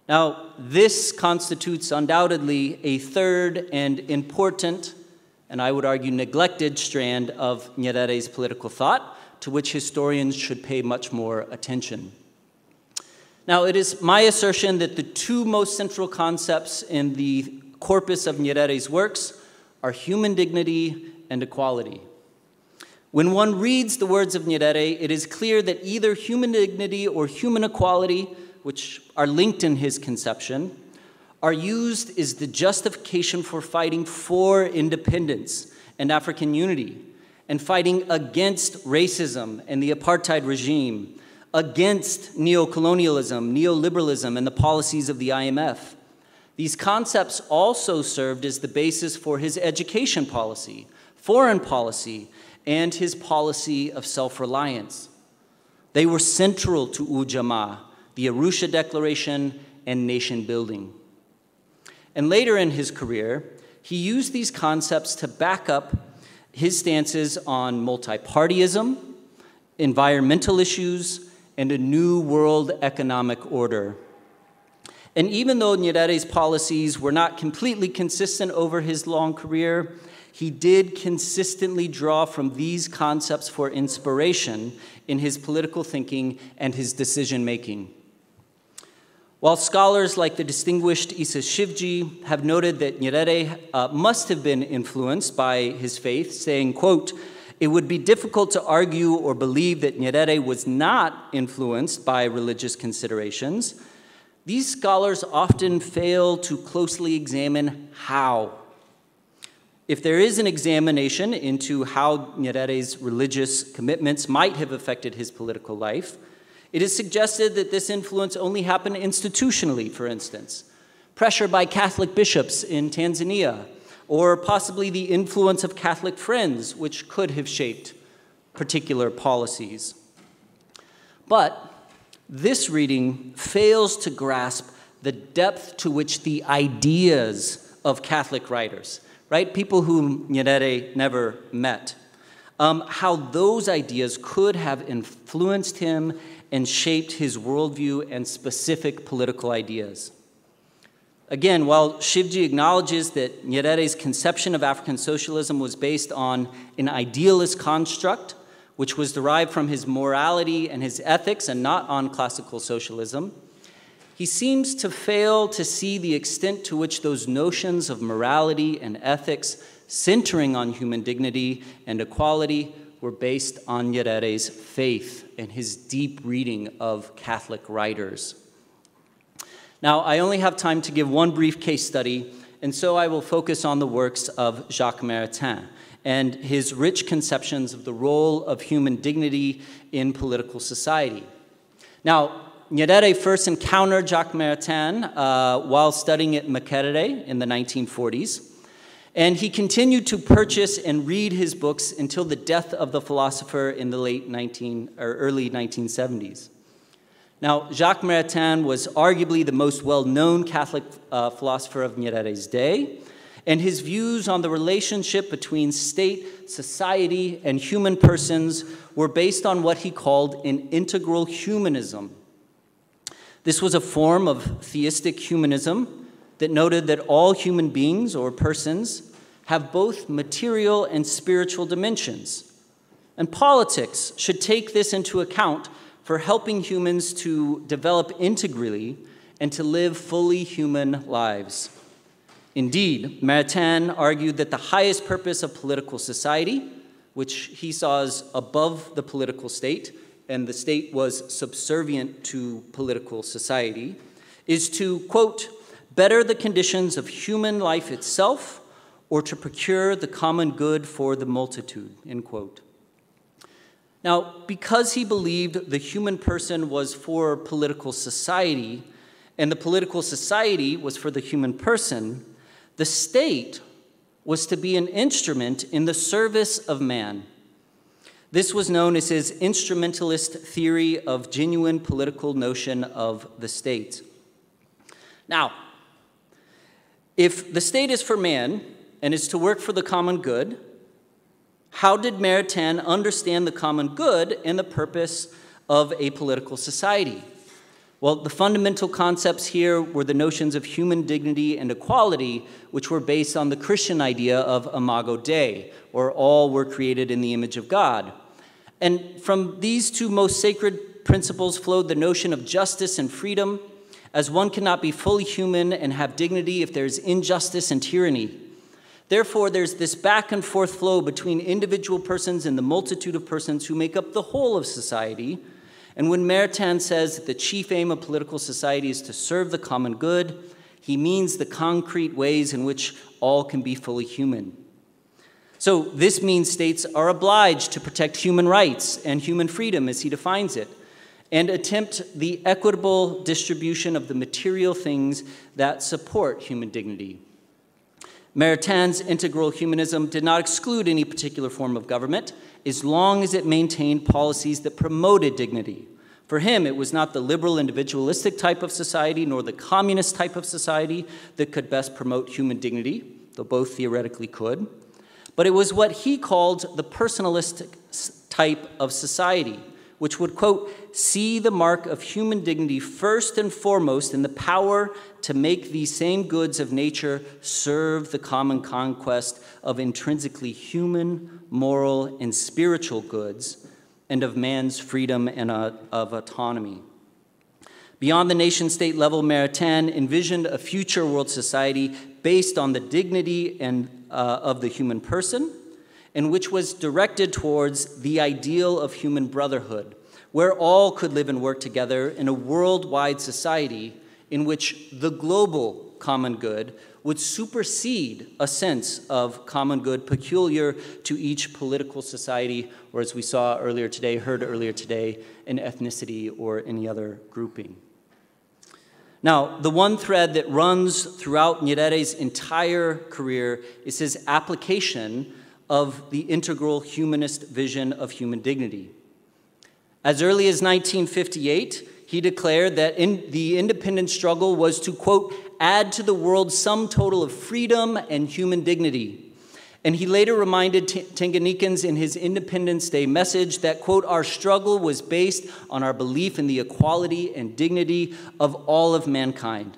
Now, this constitutes undoubtedly a third and important, and I would argue neglected, strand of Nyerere's political thought, to which historians should pay much more attention. Now, it is my assertion that the two most central concepts in the corpus of Nyerere's works are human dignity and equality. When one reads the words of Nyerere, it is clear that either human dignity or human equality, which are linked in his conception, are used as the justification for fighting for independence and African unity, and fighting against racism and the apartheid regime, against neocolonialism, neoliberalism, and the policies of the I M F. These concepts also served as the basis for his education policy, foreign policy, and his policy of self-reliance. They were central to Ujamaa, the Arusha Declaration, and nation building. And later in his career, he used these concepts to back up his stances on multipartyism, environmental issues, and a new world economic order. And even though Nyerere's policies were not completely consistent over his long career, he did consistently draw from these concepts for inspiration in his political thinking and his decision-making. While scholars like the distinguished Issa Shivji have noted that Nyerere uh, must have been influenced by his faith, saying, quote, "It would be difficult to argue or believe that Nyerere was not influenced by religious considerations, these scholars often fail to closely examine how. If there is an examination into how Nyerere's religious commitments might have affected his political life, it is suggested that this influence only happened institutionally, for instance, pressure by Catholic bishops in Tanzania, or possibly the influence of Catholic friends, which could have shaped particular policies. But this reading fails to grasp the depth to which the ideas of Catholic writers, right, people whom Nyerere never met, um, how those ideas could have influenced him and shaped his worldview and specific political ideas. Again, while Shivji acknowledges that Nyerere's conception of African socialism was based on an idealist construct, which was derived from his morality and his ethics and not on classical socialism, he seems to fail to see the extent to which those notions of morality and ethics centering on human dignity and equality were based on Nyerere's faith and his deep reading of Catholic writers. Now, I only have time to give one brief case study, and so I will focus on the works of Jacques Maritain and his rich conceptions of the role of human dignity in political society. Now, Nyerere first encountered Jacques Maritain uh, while studying at Makerere in the nineteen forties. And he continued to purchase and read his books until the death of the philosopher in the late nineteen, or early nineteen seventies. Now, Jacques Maritain was arguably the most well-known Catholic uh, philosopher of Nyerere's day, and his views on the relationship between state, society, and human persons were based on what he called an integral humanism. This was a form of theistic humanism that noted that all human beings or persons have both material and spiritual dimensions. And politics should take this into account for helping humans to develop integrally and to live fully human lives. Indeed, Maritain argued that the highest purpose of political society, which he saw as above the political state, and the state was subservient to political society, is to, quote, better the conditions of human life itself, or to procure the common good for the multitude, end quote. Now, because he believed the human person was for political society, and the political society was for the human person, the state was to be an instrument in the service of man. This was known as his instrumentalist theory of genuine political notion of the state. Now, if the state is for man and is to work for the common good, How did Maritain understand the common good and the purpose of a political society? Well, the fundamental concepts here were the notions of human dignity and equality, which were based on the Christian idea of imago Dei, or all were created in the image of God. And from these two most sacred principles flowed the notion of justice and freedom, as one cannot be fully human and have dignity if there's injustice and tyranny. Therefore, there's this back and forth flow between individual persons and the multitude of persons who make up the whole of society. And when Maritain says that the chief aim of political society is to serve the common good, he means the concrete ways in which all can be fully human. So this means states are obliged to protect human rights and human freedom, as he defines it, and attempt the equitable distribution of the material things that support human dignity. Maritain's integral humanism did not exclude any particular form of government, as long as it maintained policies that promoted dignity. For him, it was not the liberal individualistic type of society nor the communist type of society that could best promote human dignity, though both theoretically could, but it was what he called the personalistic type of society, which would, quote, see the mark of human dignity first and foremost in the power to make these same goods of nature serve the common conquest of intrinsically human, moral, and spiritual goods, and of man's freedom and of autonomy. Beyond the nation-state level, Maritain envisioned a future world society based on the dignity and, uh, of the human person, and which was directed towards the ideal of human brotherhood, where all could live and work together in a worldwide society in which the global common good would supersede a sense of common good peculiar to each political society, or as we saw earlier today, heard earlier today, an ethnicity or any other grouping. Now, the one thread that runs throughout Nyerere's entire career is his application of the integral humanist vision of human dignity. As early as nineteen fifty-eight, he declared that in the independent struggle was to, quote, add to the world some total of freedom and human dignity. And he later reminded Tanganyikans in his Independence Day message that, quote, our struggle was based on our belief in the equality and dignity of all of mankind.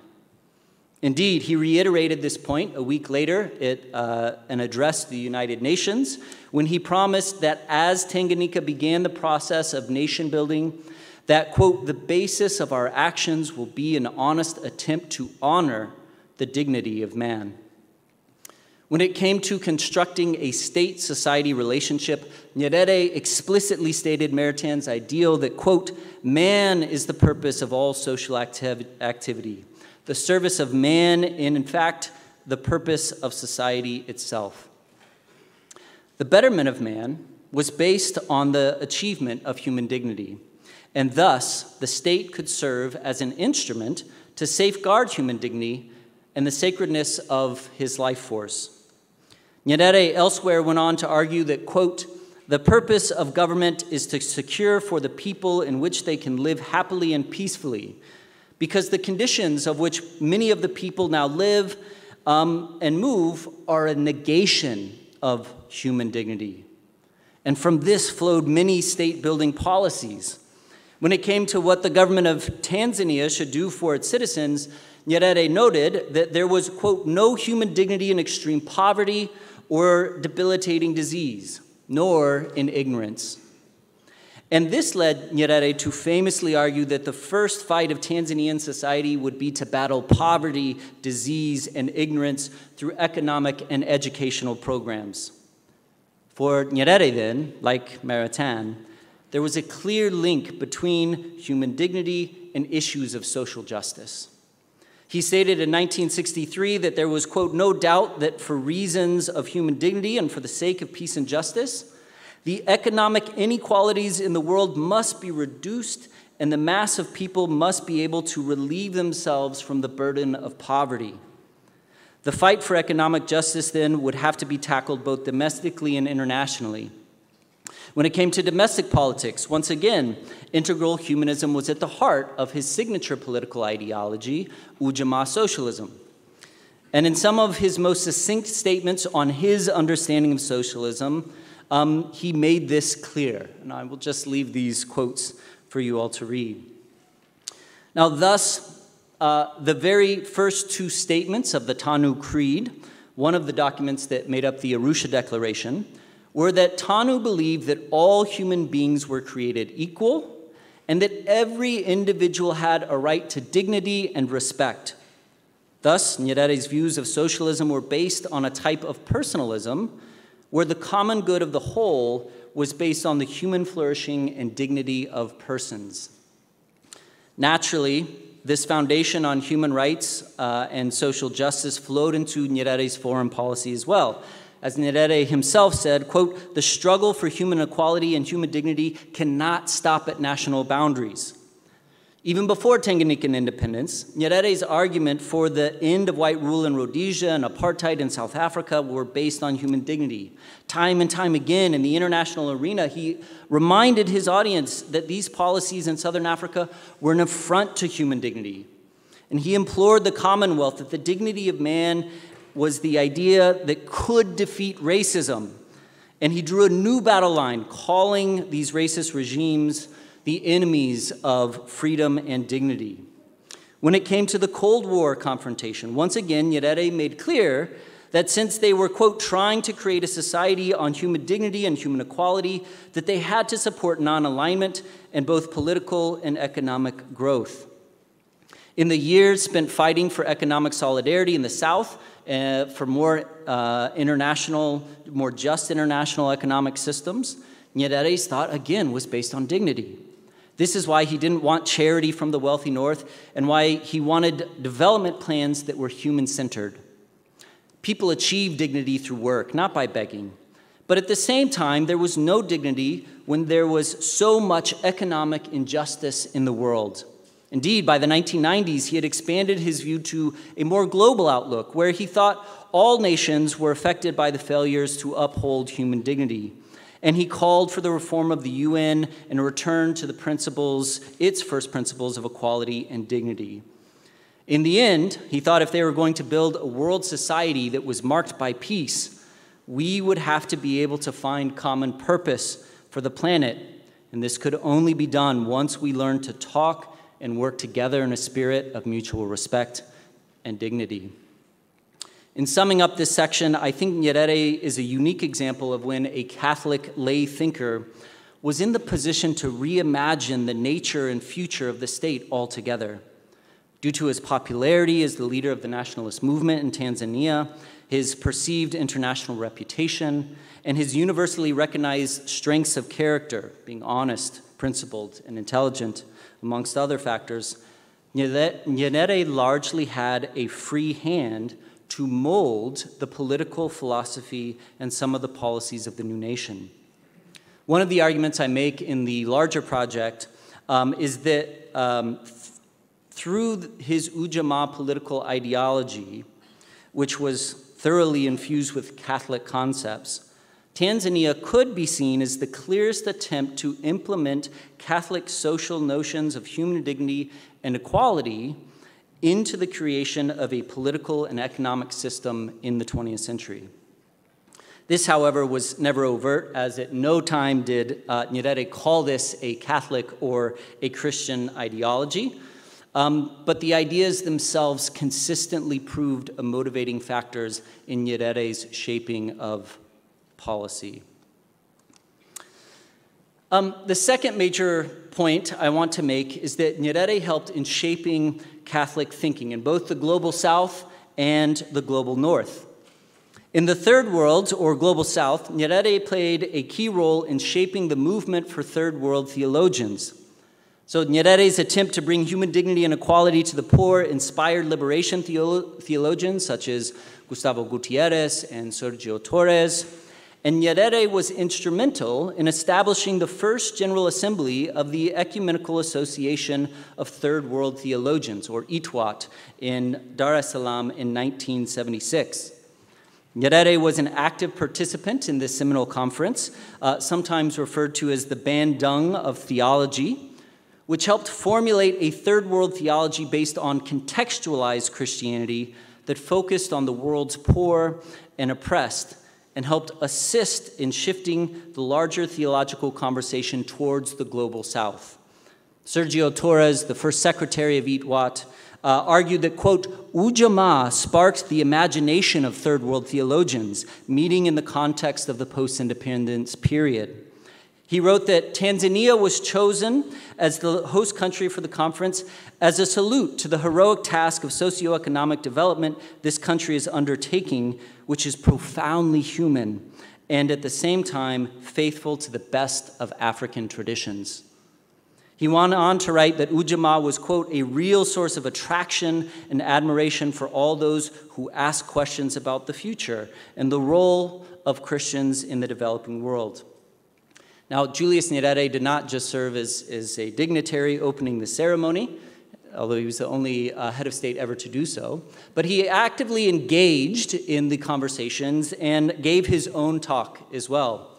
Indeed, he reiterated this point a week later at uh, an address to the United Nations, when he promised that as Tanganyika began the process of nation building, that, quote, the basis of our actions will be an honest attempt to honor the dignity of man. When it came to constructing a state-society relationship, Nyerere explicitly stated Maritain's ideal that, quote, man is the purpose of all social activ activity. The service of man, and in fact, the purpose of society itself. The betterment of man was based on the achievement of human dignity, and thus the state could serve as an instrument to safeguard human dignity and the sacredness of his life force. Nyerere elsewhere went on to argue that, quote, the purpose of government is to secure for the people in which they can live happily and peacefully, because the conditions of which many of the people now live um, and move are a negation of human dignity. And from this flowed many state-building policies. When it came to what the government of Tanzania should do for its citizens, Nyerere noted that there was, quote, no human dignity in extreme poverty or debilitating disease, nor in ignorance. And this led Nyerere to famously argue that the first fight of Tanzanian society would be to battle poverty, disease, and ignorance through economic and educational programs. For Nyerere then, like Maritain, there was a clear link between human dignity and issues of social justice. He stated in nineteen sixty-three that there was, quote, no doubt that for reasons of human dignity and for the sake of peace and justice, the economic inequalities in the world must be reduced, and the mass of people must be able to relieve themselves from the burden of poverty. The fight for economic justice, then, would have to be tackled both domestically and internationally. When it came to domestic politics, once again, integral humanism was at the heart of his signature political ideology, Ujamaa socialism. And in some of his most succinct statements on his understanding of socialism, um, he made this clear. And I will just leave these quotes for you all to read. Now, thus, uh, the very first two statements of the Tanu Creed, one of the documents that made up the Arusha Declaration, were that Tanu believed that all human beings were created equal, and that every individual had a right to dignity and respect. Thus, Nyerere's views of socialism were based on a type of personalism where the common good of the whole was based on the human flourishing and dignity of persons. Naturally, this foundation on human rights uh, and social justice flowed into Nyerere's foreign policy as well. As Nyerere himself said, quote, "The struggle for human equality and human dignity cannot stop at national boundaries." Even before Tanganyikan independence, Nyerere's argument for the end of white rule in Rhodesia and apartheid in South Africa were based on human dignity. Time and time again in the international arena, he reminded his audience that these policies in Southern Africa were an affront to human dignity. And he implored the Commonwealth that the dignity of man was the idea that could defeat racism. And he drew a new battle line, calling these racist regimes the enemies of freedom and dignity. When it came to the Cold War confrontation, once again, Nyerere made clear that since they were, quote, trying to create a society on human dignity and human equality, that they had to support non-alignment and both political and economic growth. In the years spent fighting for economic solidarity in the South, Uh, for more uh, international, more just international economic systems, Nyerere's thought, again, was based on dignity. This is why he didn't want charity from the wealthy North and why he wanted development plans that were human-centered. People achieved dignity through work, not by begging. But at the same time, there was no dignity when there was so much economic injustice in the world. Indeed, by the nineteen nineties, he had expanded his view to a more global outlook, where he thought all nations were affected by the failures to uphold human dignity. And he called for the reform of the U N and a return to the principles, its first principles of equality and dignity. In the end, he thought if they were going to build a world society that was marked by peace, we would have to be able to find common purpose for the planet. And this could only be done once we learned to talk and work together in a spirit of mutual respect and dignity. In summing up this section, I think Nyerere is a unique example of when a Catholic lay thinker was in the position to reimagine the nature and future of the state altogether. Due to his popularity as the leader of the nationalist movement in Tanzania, his perceived international reputation, and his universally recognized strengths of character, being honest, principled, and intelligent, amongst other factors, Nyerere largely had a free hand to mold the political philosophy and some of the policies of the new nation. One of the arguments I make in the larger project um, is that um, th through his Ujamaa political ideology, which was thoroughly infused with Catholic concepts, Tanzania could be seen as the clearest attempt to implement Catholic social notions of human dignity and equality into the creation of a political and economic system in the twentieth century. This, however, was never overt, as at no time did uh, Nyerere call this a Catholic or a Christian ideology, um, but the ideas themselves consistently proved a motivating factors in Nyerere's shaping of policy. Um, the second major point I want to make is that Nyerere helped in shaping Catholic thinking in both the Global South and the Global North. In the Third World, or Global South, Nyerere played a key role in shaping the movement for Third World theologians. So Nyerere's attempt to bring human dignity and equality to the poor inspired liberation theolo- theologians such as Gustavo Gutierrez and Sergio Torres. And Nyerere was instrumental in establishing the first General Assembly of the Ecumenical Association of Third World Theologians, or I T W A T, in Dar es Salaam in nineteen seventy-six. Nyerere was an active participant in this seminal conference, uh, sometimes referred to as the Bandung of Theology, which helped formulate a Third World theology based on contextualized Christianity that focused on the world's poor and oppressed, and helped assist in shifting the larger theological conversation towards the global South. Sergio Torres, the first secretary of I T W A T, uh, argued that, quote, Ujamaa sparked the imagination of third world theologians, meeting in the context of the post-independence period. He wrote that Tanzania was chosen as the host country for the conference as a salute to the heroic task of socioeconomic development this country is undertaking, which is profoundly human and at the same time faithful to the best of African traditions. He went on to write that Ujamaa was, quote, a real source of attraction and admiration for all those who ask questions about the future and the role of Christians in the developing world. Now, Julius Nyerere did not just serve as, as a dignitary opening the ceremony, although he was the only uh, head of state ever to do so, but he actively engaged in the conversations and gave his own talk as well.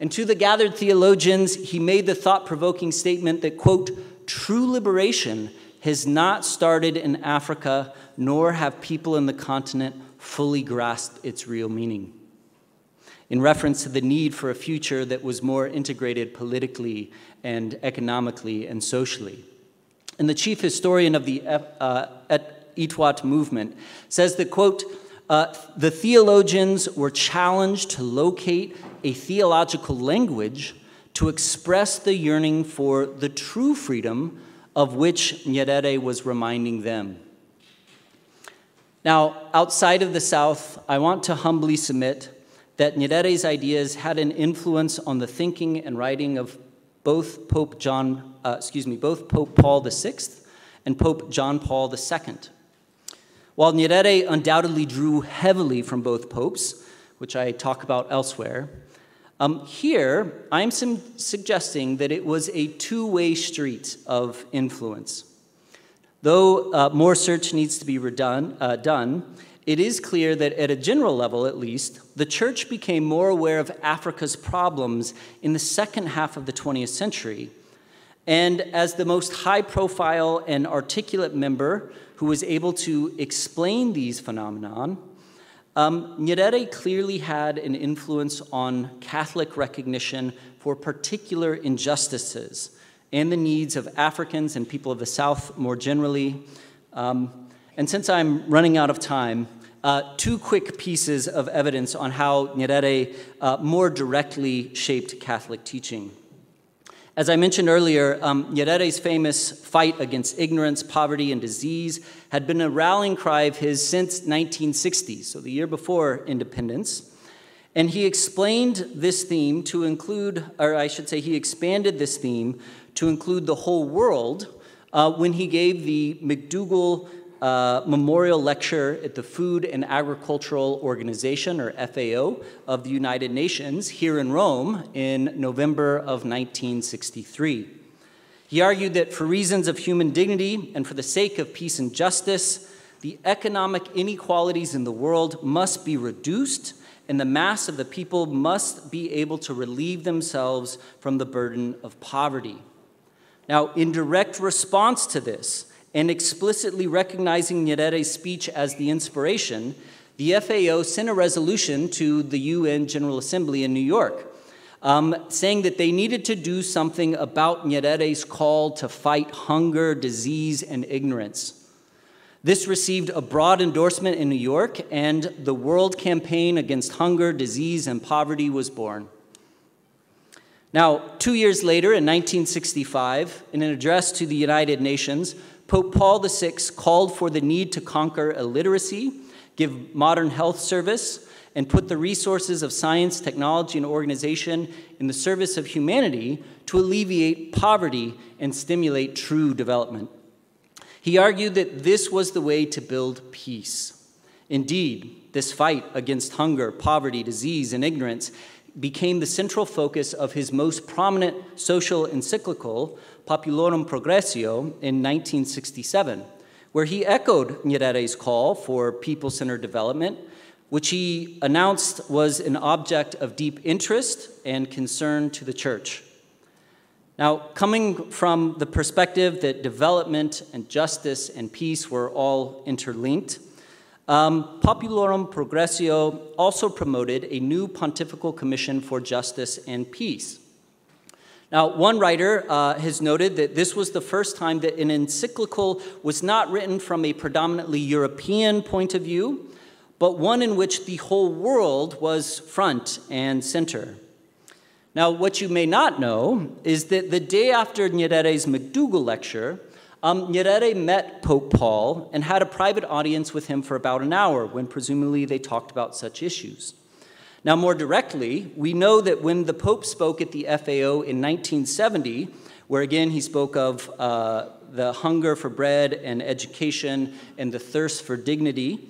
And to the gathered theologians, he made the thought-provoking statement that, quote, true liberation has not started in Africa, nor have people in the continent fully grasped its real meaning, in reference to the need for a future that was more integrated politically and economically and socially. And the chief historian of the uh, I T W A T movement says that, quote, uh, the theologians were challenged to locate a theological language to express the yearning for the true freedom of which Nyerere was reminding them. Now, outside of the South, I want to humbly submit that Nyerere's ideas had an influence on the thinking and writing of both Pope John, uh, excuse me, both Pope Paul the sixth and Pope John Paul the second. While Nyerere undoubtedly drew heavily from both popes, which I talk about elsewhere, um, here I'm suggesting that it was a two-way street of influence. Though uh, more search needs to be redone, uh, done, it is clear that at a general level, at least, the church became more aware of Africa's problems in the second half of the twentieth century. And as the most high-profile and articulate member who was able to explain these phenomenon, um, Nyerere clearly had an influence on Catholic recognition for particular injustices and the needs of Africans and people of the South more generally. Um, And since I'm running out of time, uh, two quick pieces of evidence on how Nyerere uh, more directly shaped Catholic teaching. As I mentioned earlier, um, Nyerere's famous fight against ignorance, poverty, and disease had been a rallying cry of his since nineteen sixty, so the year before independence. And he explained this theme to include, or I should say he expanded this theme to include the whole world uh, when he gave the McDougall Uh, memorial lecture at the Food and Agricultural Organization, or F A O, of the United Nations here in Rome in November of nineteen sixty-three. He argued that for reasons of human dignity and for the sake of peace and justice, the economic inequalities in the world must be reduced and the mass of the people must be able to relieve themselves from the burden of poverty. Now, in direct response to this, and explicitly recognizing Nyerere's speech as the inspiration, the F A O sent a resolution to the U N General Assembly in New York, um, saying that they needed to do something about Nyerere's call to fight hunger, disease, and ignorance. This received a broad endorsement in New York, and the World Campaign Against Hunger, Disease, and Poverty was born. Now, two years later, in nineteen sixty-five, in an address to the United Nations, Pope Paul the sixth called for the need to conquer illiteracy, give modern health service, and put the resources of science, technology, and organization in the service of humanity to alleviate poverty and stimulate true development. He argued that this was the way to build peace. Indeed, this fight against hunger, poverty, disease, and ignorance became the central focus of his most prominent social encyclical, Populorum Progressio, in nineteen sixty-seven, where he echoed Nyerere's call for people-centered development, which he announced was an object of deep interest and concern to the church. Now, coming from the perspective that development and justice and peace were all interlinked, Um, Populorum Progressio also promoted a new Pontifical Commission for Justice and Peace. Now, one writer uh, has noted that this was the first time that an encyclical was not written from a predominantly European point of view, but one in which the whole world was front and center. Now, what you may not know is that the day after Nyerere's McDougall lecture, um, Nyerere met Pope Paul and had a private audience with him for about an hour when presumably they talked about such issues. Now, more directly, we know that when the Pope spoke at the F A O in nineteen seventy, where again he spoke of uh, the hunger for bread and education and the thirst for dignity,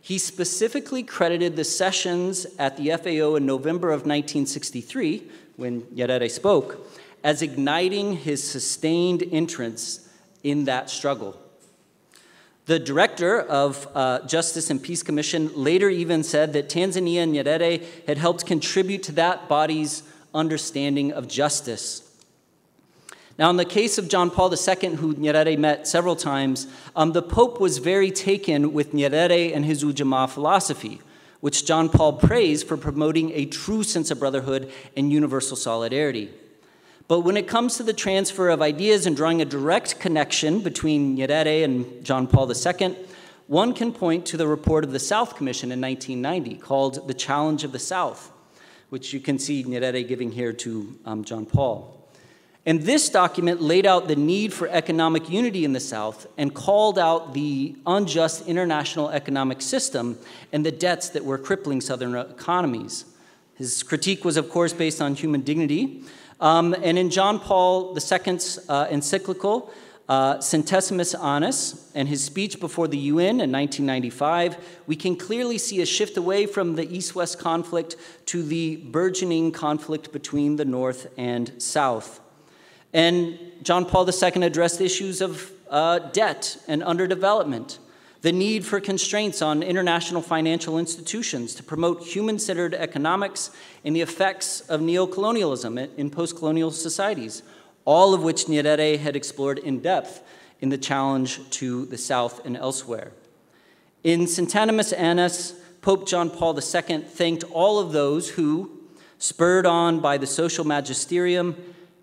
he specifically credited the sessions at the F A O in November of nineteen sixty-three, when Nyerere spoke, as igniting his sustained interest in that struggle. The director of uh, Justice and Peace Commission later even said that Tanzania and Nyerere had helped contribute to that body's understanding of justice. Now, in the case of John Paul the Second, who Nyerere met several times, um, the Pope was very taken with Nyerere and his Ujamaa philosophy, which John Paul praised for promoting a true sense of brotherhood and universal solidarity. But when it comes to the transfer of ideas and drawing a direct connection between Nyerere and John Paul the Second, one can point to the report of the South Commission in nineteen ninety called The Challenge of the South, which you can see Nyerere giving here to um, John Paul. And this document laid out the need for economic unity in the South and called out the unjust international economic system and the debts that were crippling Southern economies. His critique was, of course, based on human dignity, Um, and in John Paul the Second's uh, encyclical, uh, Centesimus Annus, and his speech before the U N in nineteen ninety-five, we can clearly see a shift away from the East-West conflict to the burgeoning conflict between the North and South. And John Paul the Second addressed issues of uh, debt and underdevelopment, the need for constraints on international financial institutions to promote human-centered economics and the effects of neocolonialism in post-colonial societies, all of which Nyerere had explored in depth in the challenge to the South and elsewhere. In Centesimus Annus, Pope John Paul the Second thanked all of those who, spurred on by the social magisterium,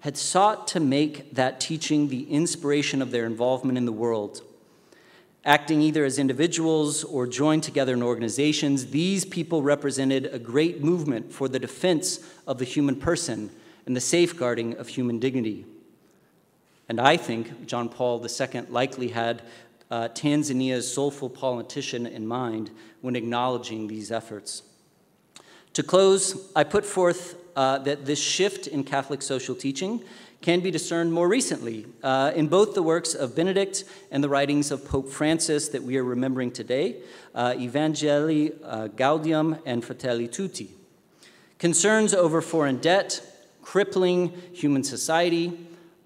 had sought to make that teaching the inspiration of their involvement in the world. Acting either as individuals or joined together in organizations, these people represented a great movement for the defense of the human person and the safeguarding of human dignity. And I think John Paul the Second likely had uh, Tanzania's soulful politician in mind when acknowledging these efforts. To close, I put forth uh, that this shift in Catholic social teaching can be discerned more recently uh, in both the works of Benedict and the writings of Pope Francis that we are remembering today, uh, Evangelii uh, Gaudium and Fratelli Tutti. Concerns over foreign debt, crippling human society,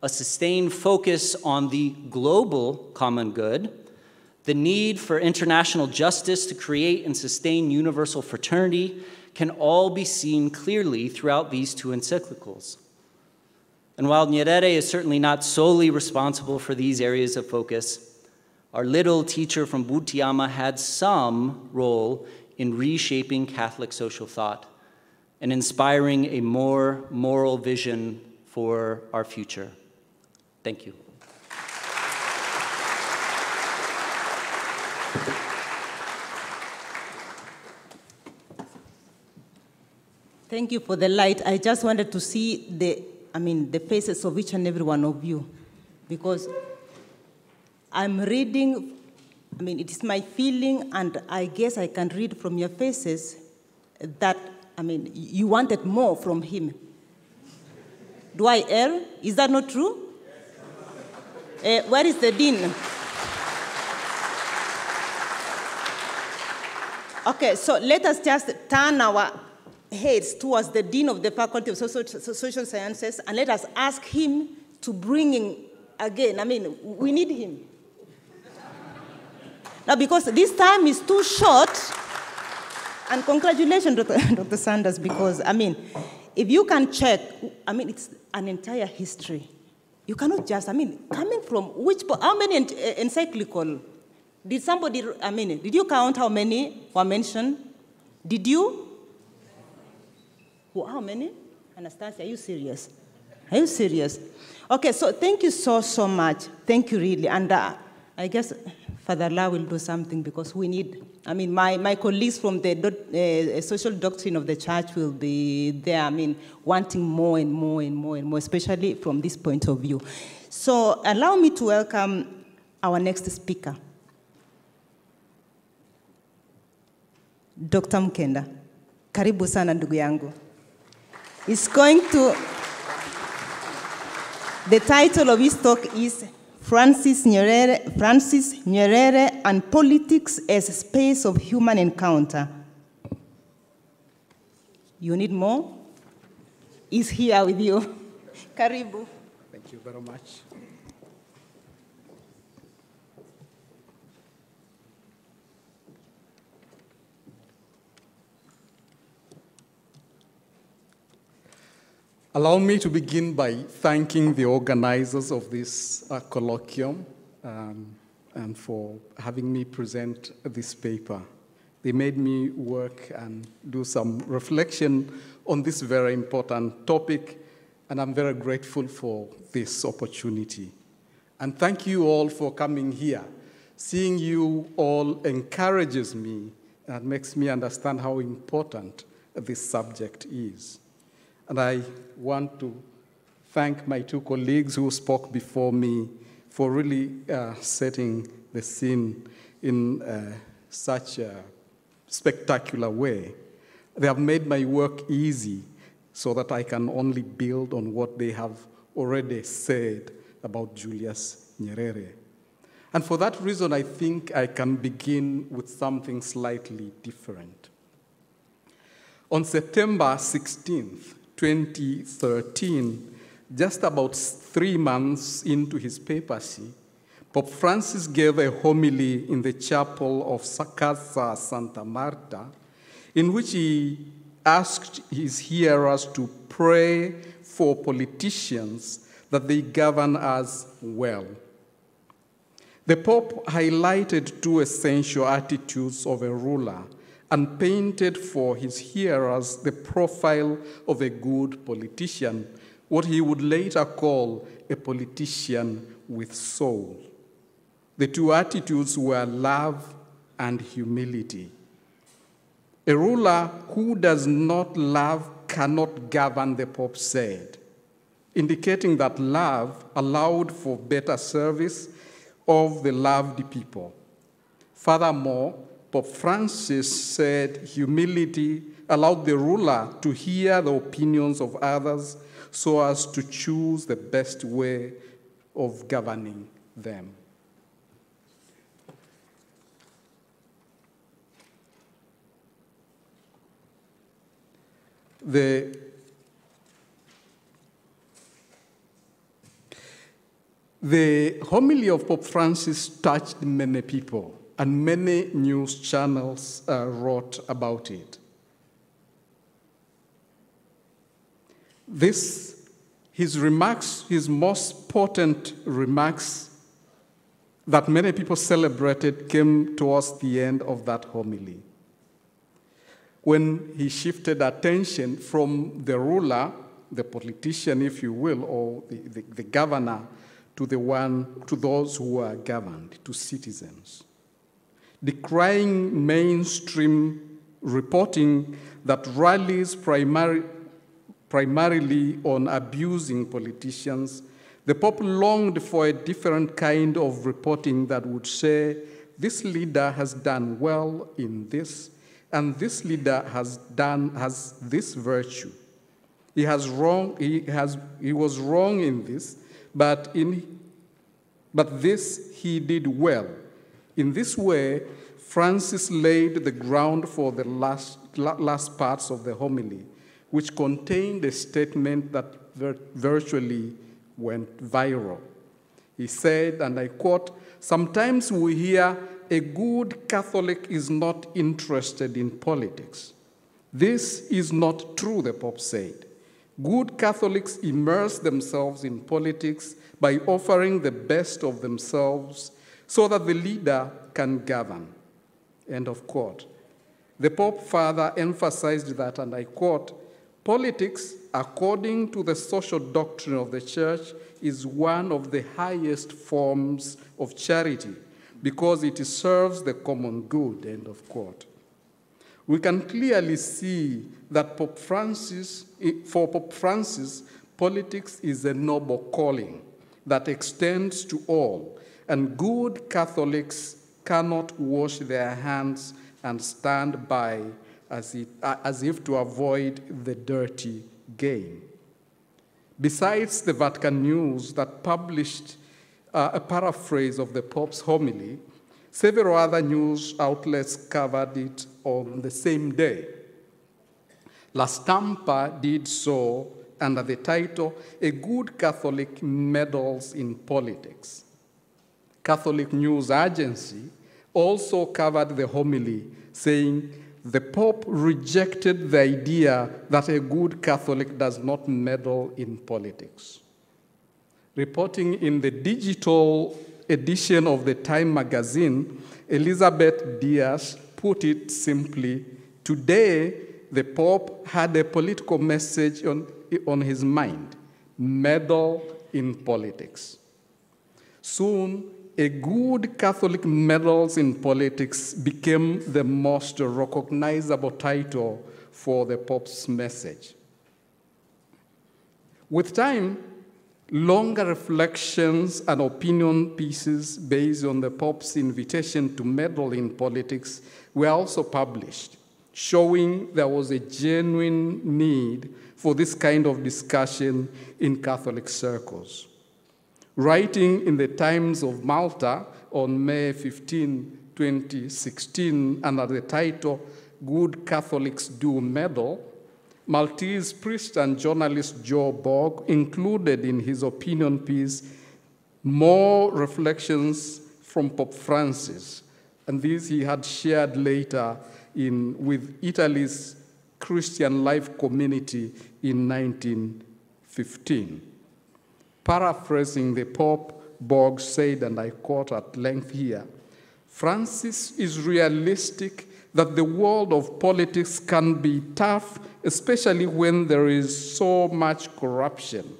a sustained focus on the global common good, the need for international justice to create and sustain universal fraternity can all be seen clearly throughout these two encyclicals. And while Nyerere is certainly not solely responsible for these areas of focus, our little teacher from Butiama had some role in reshaping Catholic social thought and inspiring a more moral vision for our future. Thank you. Thank you for the light. I just wanted to see the I mean, the faces of each and every one of you, because I'm reading, I mean, it is my feeling, and I guess I can read from your faces that, I mean, you wanted more from him. Do I err? Is that not true? Yes. Uh, where is the dean? Okay, so let us just turn our heads towards the Dean of the Faculty of Social Sciences, and let us ask him to bring in again. I mean, we need him. Now, because this time is too short, and congratulations, Doctor Sanders, because, I mean, if you can check, I mean, it's an entire history. You cannot just, I mean, coming from which, how many en encyclical Did somebody, I mean, did you count how many were mentioned? Did you? Well, how many? Anastasia, are you serious? Are you serious? Okay, so thank you so, so much. Thank you, really. And uh, I guess Father La will do something because we need, I mean, my, my colleagues from the do, uh, social doctrine of the church will be there, I mean, wanting more and more and more and more, especially from this point of view. So allow me to welcome our next speaker, Doctor Mkenda. Karibu sana ndugu yangu. It's going to, the title of his talk is Francis Nyerere, Francis Nyerere and Politics as a Space of Human Encounter. You need more? He's here with you. Karibu. Thank you very much. Allow me to begin by thanking the organizers of this uh, colloquium um, and for having me present this paper. They made me work and do some reflection on this very important topic, and I'm very grateful for this opportunity. And thank you all for coming here. Seeing you all encourages me and makes me understand how important this subject is. And I want to thank my two colleagues who spoke before me for really uh, setting the scene in uh, such a spectacular way. They have made my work easy so that I can only build on what they have already said about Julius Nyerere. And for that reason, I think I can begin with something slightly different. On September sixteenth, twenty thirteen, just about three months into his papacy, Pope Francis gave a homily in the chapel of Casa Santa Marta, in which he asked his hearers to pray for politicians that they govern us well. The Pope highlighted two essential attitudes of a ruler and painted for his hearers the profile of a good politician, what he would later call a politician with soul. The two attitudes were love and humility. A ruler who does not love cannot govern, the Pope said, indicating that love allowed for better service of the loved people. Furthermore, Pope Francis said humility allowed the ruler to hear the opinions of others so as to choose the best way of governing them. The The homily of Pope Francis touched many people, and many news channels uh, wrote about it. This, his remarks, his most potent remarks that many people celebrated came towards the end of that homily, when he shifted attention from the ruler, the politician, if you will, or the, the, the governor, to the one, to those who are governed, to citizens. Decrying mainstream reporting that rallies primar primarily on abusing politicians, the Pope longed for a different kind of reporting that would say, this leader has done well in this, and this leader has done has this virtue. He has wrong, he has he was wrong in this, but in but this he did well. In this way, Francis laid the ground for the last, last parts of the homily, which contained a statement that virtually went viral. He said, and I quote, "Sometimes we hear a good Catholic is not interested in politics. This is not true," the Pope said. "Good Catholics immerse themselves in politics by offering the best of themselves so that the leader can govern, end of quote. The Pope further emphasized that, and I quote, politics, according to the social doctrine of the Church, is one of the highest forms of charity because it serves the common good, end of quote. We can clearly see that Pope Francis, for Pope Francis, politics is a noble calling that extends to all, and good Catholics cannot wash their hands and stand by as, it, as if to avoid the dirty game. Besides the Vatican News that published uh, a paraphrase of the Pope's homily, several other news outlets covered it on the same day. La Stampa did so under the title, "A Good Catholic Meddles in Politics." Catholic News Agency also covered the homily, saying, the Pope rejected the idea that a good Catholic does not meddle in politics. Reporting in the digital edition of the Time magazine, Elizabeth Diaz put it simply, today the Pope had a political message on, on his mind, meddle in politics. Soon, a good Catholic meddles in politics became the most recognizable title for the Pope's message. With time, longer reflections and opinion pieces based on the Pope's invitation to meddle in politics were also published, showing there was a genuine need for this kind of discussion in Catholic circles. Writing in the Times of Malta on May fifteenth, twenty sixteen, under the title, Good Catholics Do Meddle, Maltese priest and journalist Joe Borg included in his opinion piece more reflections from Pope Francis, and these he had shared later in, with Italy's Christian Life Community in nineteen fifteen. Paraphrasing the Pope, Borg said, and I quote at length here, Francis is realistic that the world of politics can be tough, especially when there is so much corruption.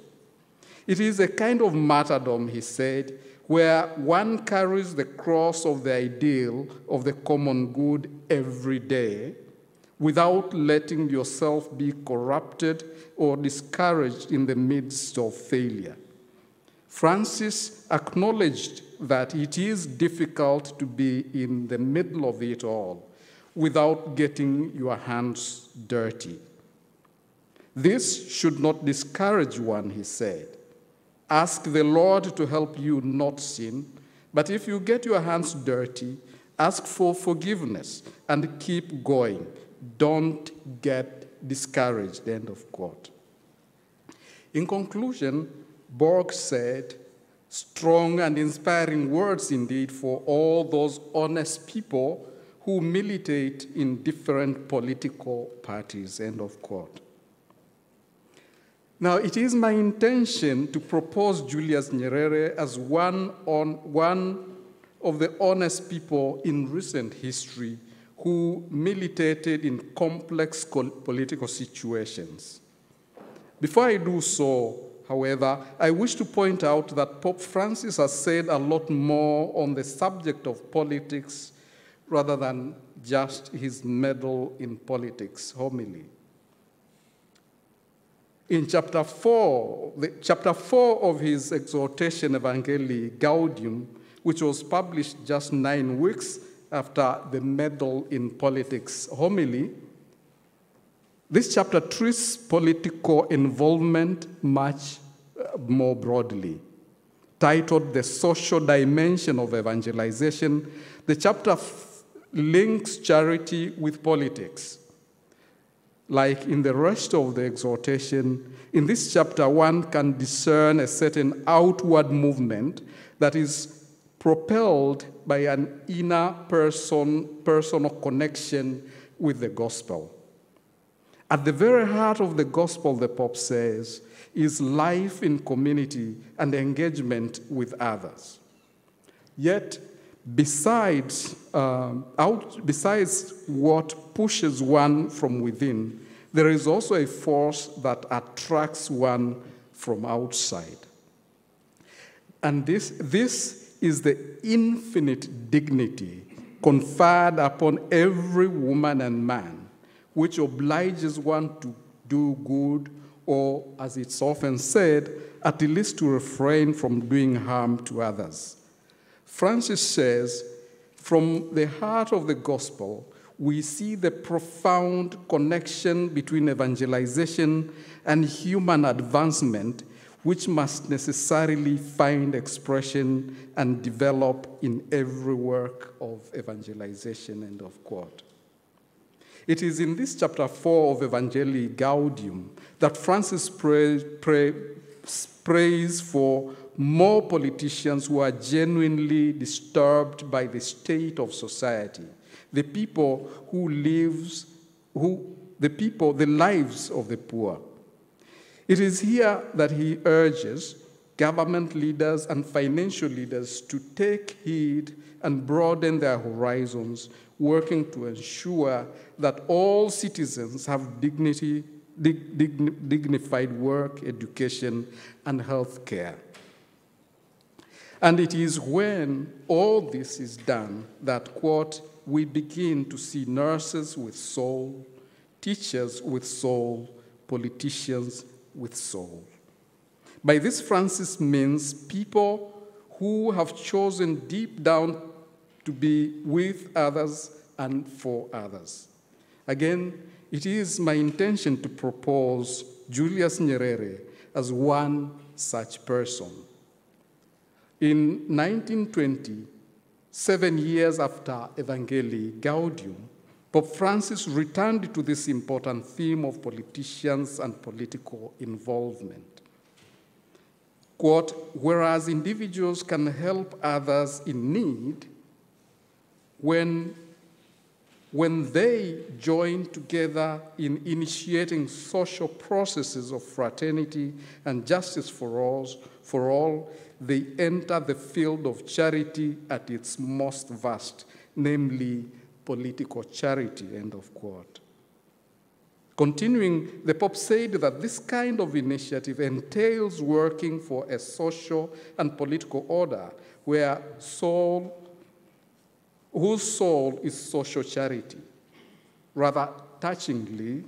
It is a kind of martyrdom, he said, where one carries the cross of the ideal of the common good every day, without letting yourself be corrupted or discouraged in the midst of failure. Francis acknowledged that it is difficult to be in the middle of it all without getting your hands dirty. This should not discourage one, he said. Ask the Lord to help you not sin, but if you get your hands dirty, ask for forgiveness and keep going. Don't get discouraged, end of quote. In conclusion, Borg said, strong and inspiring words indeed for all those honest people who militate in different political parties, end of quote. Now, it is my intention to propose Julius Nyerere as one, on, one of the honest people in recent history who militated in complex political situations. Before I do so, however, I wish to point out that Pope Francis has said a lot more on the subject of politics rather than just his meddle in politics homily. In chapter four, the, chapter four of his exhortation Evangelii Gaudium, which was published just nine weeks after the meddle in politics homily, this chapter treats political involvement much more broadly. Titled The Social Dimension of Evangelization, the chapter links charity with politics. Like in the rest of the exhortation, in this chapter one can discern a certain outward movement that is propelled by an inner person, personal connection with the gospel. At the very heart of the gospel, the Pope says, is life in community and engagement with others. Yet, Besides, uh, out, besides what pushes one from within, there is also a force that attracts one from outside. And this, this is the infinite dignity conferred upon every woman and man, which obliges one to do good, or, as it's often said, at least to refrain from doing harm to others. Francis says, from the heart of the gospel, we see the profound connection between evangelization and human advancement, which must necessarily find expression and develop in every work of evangelization, end of quote. It is in this chapter four of Evangelii Gaudium that Francis pray, pray, prays for more politicians who are genuinely disturbed by the state of society, the people who lives, who, the people, the lives of the poor. It is here that he urges government leaders and financial leaders to take heed and broaden their horizons, working to ensure that all citizens have dignity, dig, dig, dignified work, education, and health care. And it is when all this is done that, quote, we begin to see nurses with soul, teachers with soul, politicians with soul. By this, Francis means people who have chosen deep down to be with others and for others. Again, it is my intention to propose Julius Nyerere as one such person. In nineteen twenty, seven years after Evangelii Gaudium, Pope Francis returned to this important theme of politicians and political involvement. Quote, whereas individuals can help others in need, when, when they join together in initiating social processes of fraternity and justice for all, for all, they enter the field of charity at its most vast, namely political charity, end of quote. Continuing, the Pope said that this kind of initiative entails working for a social and political order where soul, whose soul is social charity. Rather touchingly,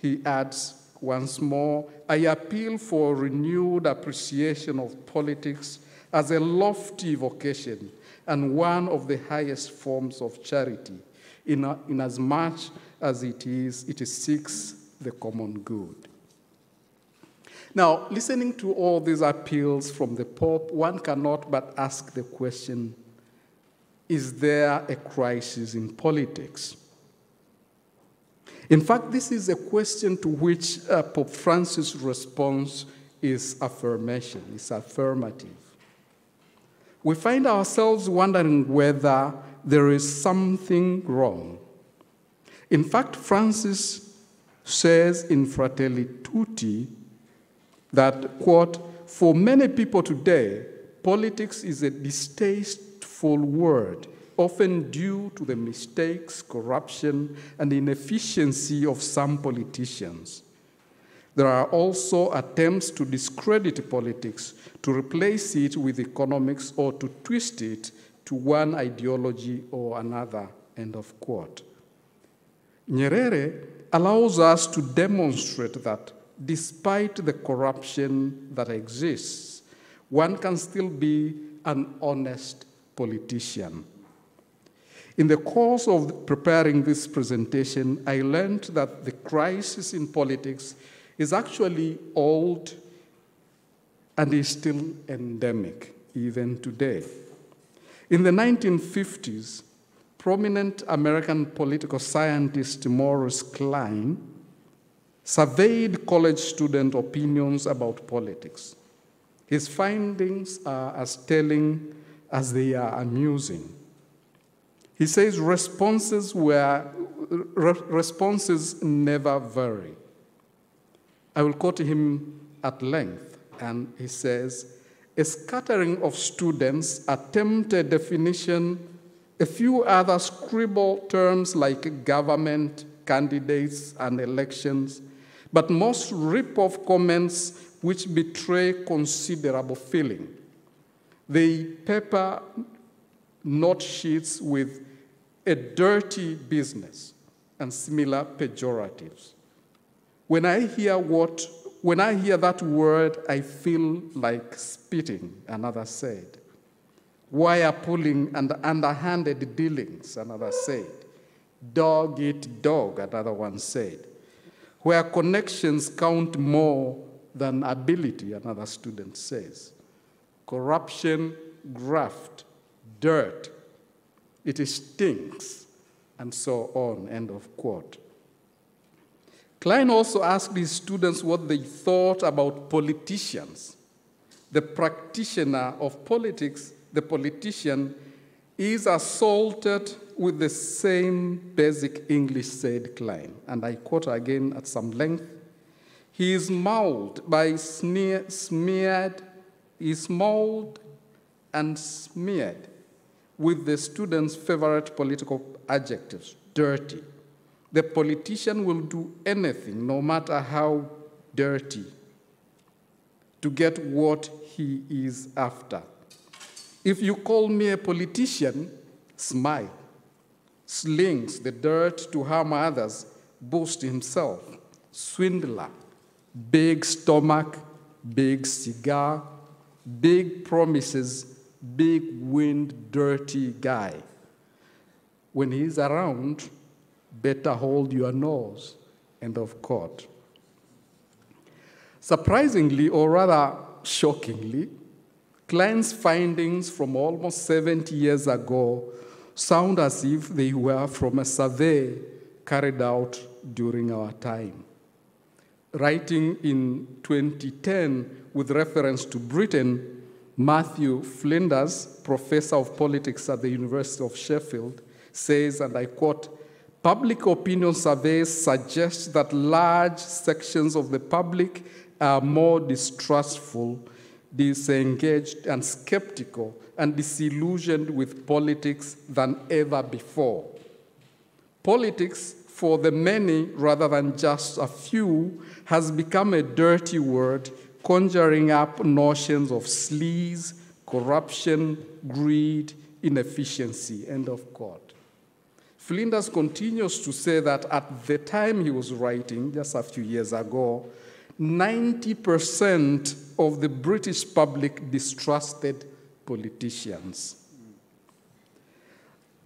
he adds, once more, I appeal for renewed appreciation of politics as a lofty vocation and one of the highest forms of charity, in, a, in as much as it is, it seeks the common good. Now, listening to all these appeals from the Pope, one cannot but ask the question, is there a crisis in politics? In fact, this is a question to which uh, Pope Francis' response is affirmation, is affirmative. We find ourselves wondering whether there is something wrong. In fact, Francis says in Fratelli Tutti that, quote, for many people today, politics is a distasteful word, often due to the mistakes, corruption, and inefficiency of some politicians. There are also attempts to discredit politics, to replace it with economics, or to twist it to one ideology or another, end of quote. Nyerere allows us to demonstrate that despite the corruption that exists, one can still be an honest politician. In the course of preparing this presentation, I learned that the crisis in politics is actually old and is still endemic, even today. In the nineteen fifties, prominent American political scientist Morris Klein surveyed college student opinions about politics. His findings are as telling as they are amusing. He says responses, were, re responses never vary. I will quote him at length, and he says, a scattering of students attempt a definition A few other scribble terms like government, candidates, and elections, but most rip off comments which betray considerable feeling. They paper note sheets with a dirty business and similar pejoratives. When I hear what, when I hear that word, I feel like spitting, another said. Wire pulling and underhanded dealings, another said. Dog eat dog, another one said. Where connections count more than ability, another student says. Corruption, graft, dirt, it stinks, and so on, end of quote. Klein also asked his students what they thought about politicians. The practitioner of politics, the politician, is assaulted with the same basic English, said Klein, and I quote again at some length. He is mauled by sneer, smeared, is mauled and smeared with the students' favorite political adjectives, dirty. The politician will do anything, no matter how dirty, to get what he is after. If you call me a politician, smile, slings the dirt to harm others, boast himself, swindler, big stomach, big cigar, big promises, big wind, dirty guy. When he's around, better hold your nose, end of quote. Surprisingly, or rather shockingly, Klein's findings from almost seventy years ago sound as if they were from a survey carried out during our time. Writing in twenty ten with reference to Britain, Matthew Flinders, professor of politics at the University of Sheffield, says, and I quote, public opinion surveys suggest that large sections of the public are more distrustful, disengaged, and skeptical, and disillusioned with politics than ever before. Politics, for the many rather than just a few, has become a dirty word, conjuring up notions of sleaze, corruption, greed, inefficiency, end of quote. Flinders continues to say that at the time he was writing, just a few years ago, ninety percent of the British public distrusted politicians.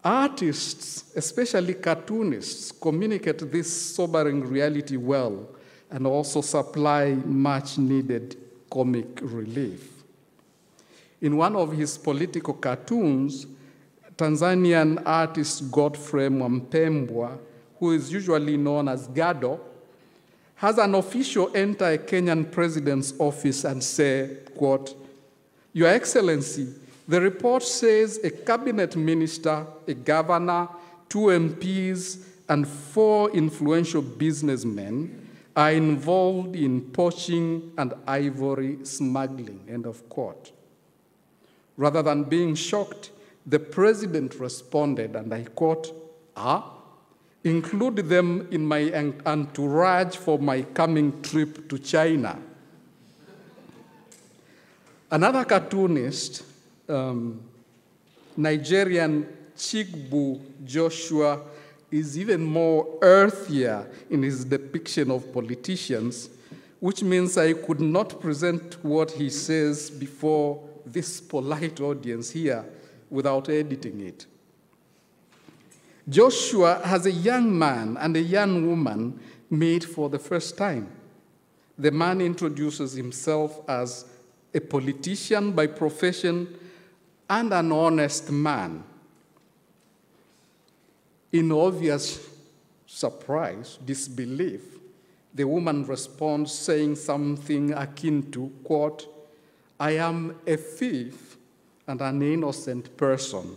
Artists, especially cartoonists, communicate this sobering reality well and also supply much-needed comic relief. In one of his political cartoons, Tanzanian artist Godfrey Mwampembwa, who is usually known as Gado, has an official enter a Kenyan president's office and say, quote, Your Excellency, the report says a cabinet minister, a governor, two M Ps, and four influential businessmen are involved in poaching and ivory smuggling, end of quote. Rather than being shocked, the president responded, and I quote, ah, include them in my entourage for my coming trip to China. Another cartoonist, Um, Nigerian Chigbu Joshua, is even more earthier in his depiction of politicians, which means I could not present what he says before this polite audience here without editing it. Joshua has a young man and a young woman meet for the first time. The man introduces himself as a politician by profession and an honest man. In obvious surprise, disbelief, the woman responds saying something akin to, quote, I am a thief and an innocent person.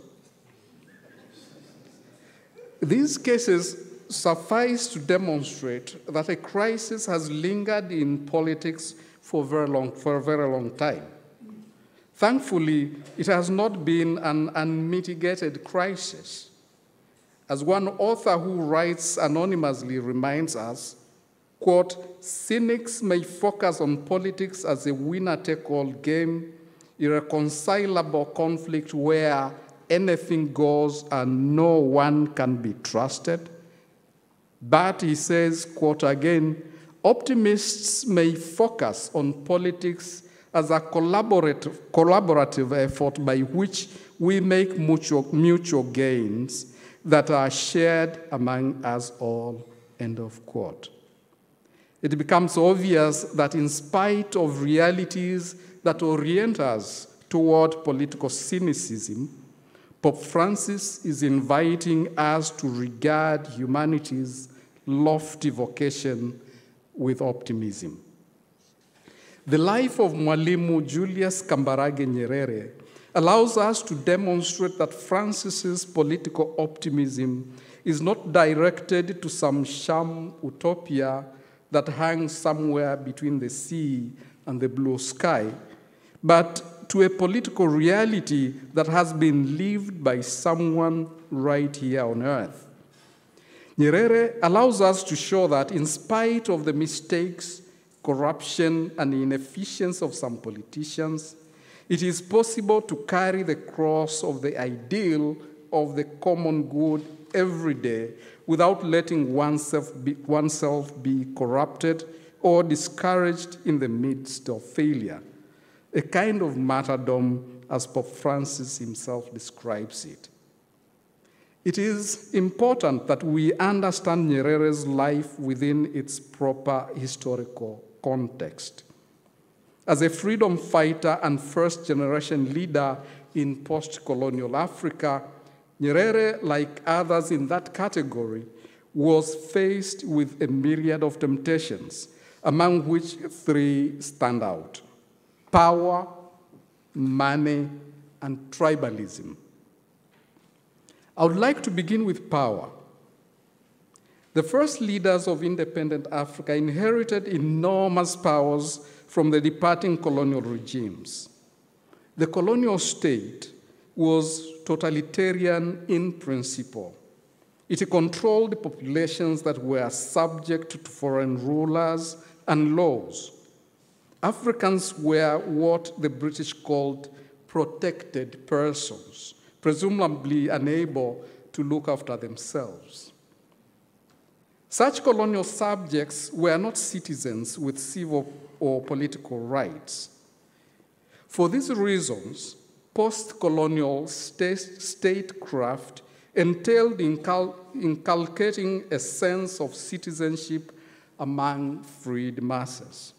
These cases suffice to demonstrate that a crisis has lingered in politics for, very long, for a very long time. Thankfully, it has not been an unmitigated crisis. As one author who writes anonymously reminds us, quote, cynics may focus on politics as a winner-take-all game, irreconcilable conflict where anything goes and no one can be trusted. But he says, quote again, optimists may focus on politics as a collaborative, collaborative effort by which we make mutual, mutual gains that are shared among us all, end of quote. It becomes obvious that in spite of realities that orient us toward political cynicism, Pope Francis is inviting us to regard humanity's lofty vocation with optimism. The life of Mwalimu Julius Kambarage Nyerere allows us to demonstrate that Francis's political optimism is not directed to some sham utopia that hangs somewhere between the sea and the blue sky, but to a political reality that has been lived by someone right here on earth. Nyerere allows us to show that in spite of the mistakes, corruption, and inefficiency of some politicians, it is possible to carry the cross of the ideal of the common good every day without letting oneself be, oneself be corrupted or discouraged in the midst of failure, a kind of martyrdom as Pope Francis himself describes it. It is important that we understand Nyerere's life within its proper historical context. As a freedom fighter and first-generation leader in post-colonial Africa, Nyerere, like others in that category, was faced with a myriad of temptations, among which three stand out: power, money, and tribalism. I would like to begin with power. The first leaders of independent Africa inherited enormous powers from the departing colonial regimes. The colonial state was totalitarian in principle. It controlled populations that were subject to foreign rulers and laws. Africans were what the British called protected persons, presumably unable to look after themselves. Such colonial subjects were not citizens with civil or political rights. For these reasons, post-colonial statecraft entailed incal inculcating a sense of citizenship among freed masses.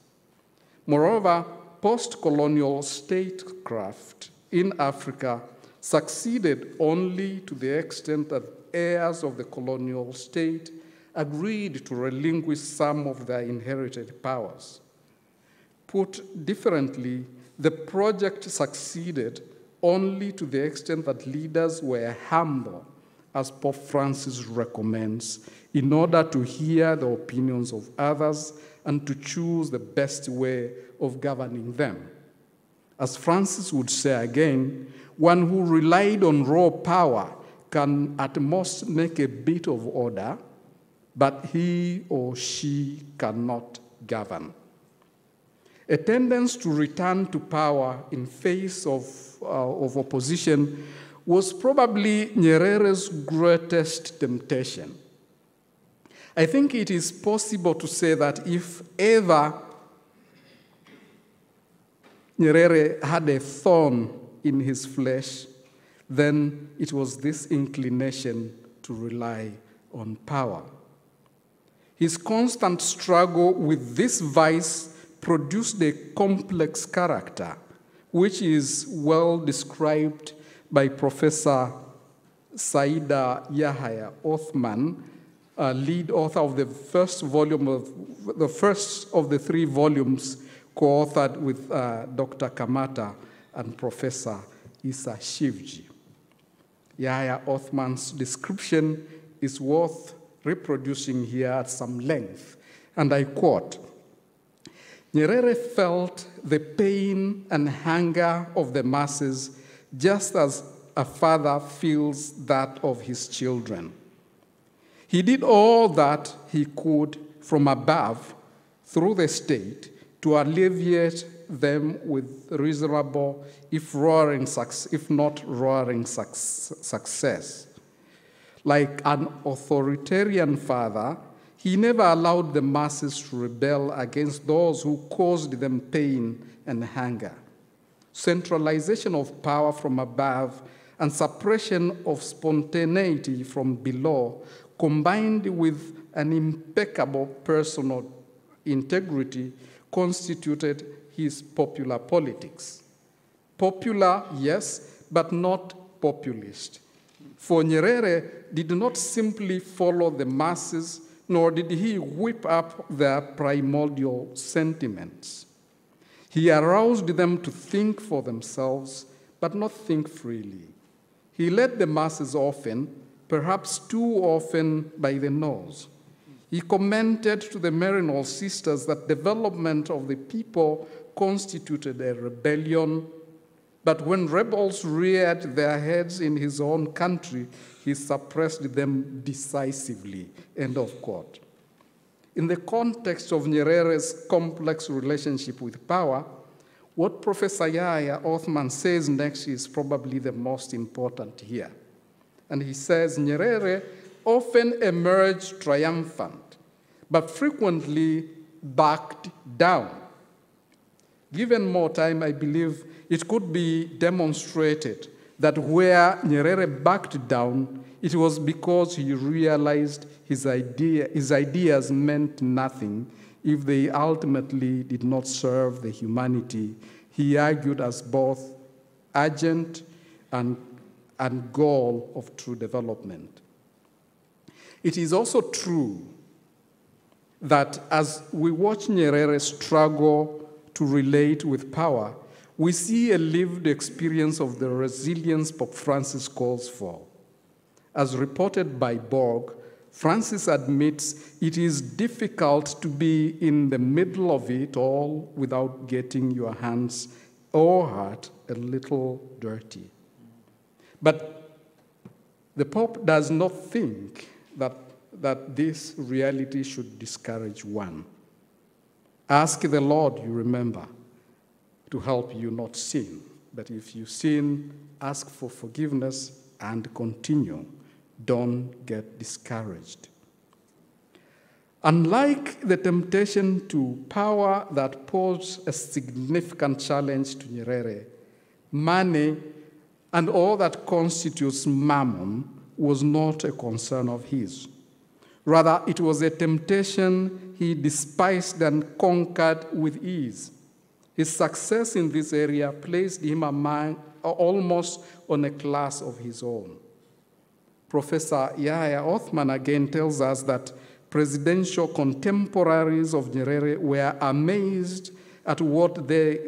Moreover, post-colonial statecraft in Africa succeeded only to the extent that heirs of the colonial state agreed to relinquish some of their inherited powers. Put differently, the project succeeded only to the extent that leaders were humble, as Pope Francis recommends, in order to hear the opinions of others and to choose the best way of governing them. As Francis would say again, one who relied on raw power can at most make a bit of order, but he or she cannot govern. A tendency to return to power in face of, uh, of opposition was probably Nyerere's greatest temptation. I think it is possible to say that if ever Nyerere had a thorn in his flesh, then it was this inclination to rely on power. His constant struggle with this vice produced a complex character, which is well described by Professor Saida Yahya Othman, uh, lead author of the first volume of the first of the three volumes co-authored with uh, Doctor Kamata and Professor Issa Shivji. Yahya Othman's description is worth reproducing here at some length, and I quote, Nyerere felt the pain and hunger of the masses just as a father feels that of his children. He did all that he could from above through the state to alleviate them with reasonable, if, roaring, if not roaring success. Like an authoritarian father, he never allowed the masses to rebel against those who caused them pain and hunger. Centralization of power from above and suppression of spontaneity from below, combined with an impeccable personal integrity, constituted his popular politics. Popular, yes, but not populist. For Nyerere did not simply follow the masses, nor did he whip up their primordial sentiments. He aroused them to think for themselves, but not think freely. He led the masses often, perhaps too often, by the nose. He commented to the Meridional sisters that development of the people constituted a rebellion, but when rebels reared their heads in his own country, he suppressed them decisively, end of quote. In the context of Nyerere's complex relationship with power, what Professor Yahya Othman says next is probably the most important here. And he says, Nyerere often emerged triumphant, but frequently backed down. Given more time, I believe it could be demonstrated that where Nyerere backed down, it was because he realized his, idea, his ideas meant nothing if they ultimately did not serve the humanity he argued as both urgent and, and goal of true development. It is also true that as we watch Nyerere struggle to relate with power, we see a lived experience of the resilience Pope Francis calls for. As reported by Borg, Francis admits it is difficult to be in the middle of it all without getting your hands or heart a little dirty. But the Pope does not think that, that this reality should discourage one. Ask the Lord, you remember, to help you not sin. But if you sin, ask for forgiveness and continue. Don't get discouraged. Unlike the temptation to power that posed a significant challenge to Nyerere, money and all that constitutes mammon was not a concern of his. Rather, it was a temptation he despised and conquered with ease. His success in this area placed him among, almost on a class of his own. Professor Yahya Othman again tells us that presidential contemporaries of Nyerere were amazed at what, they,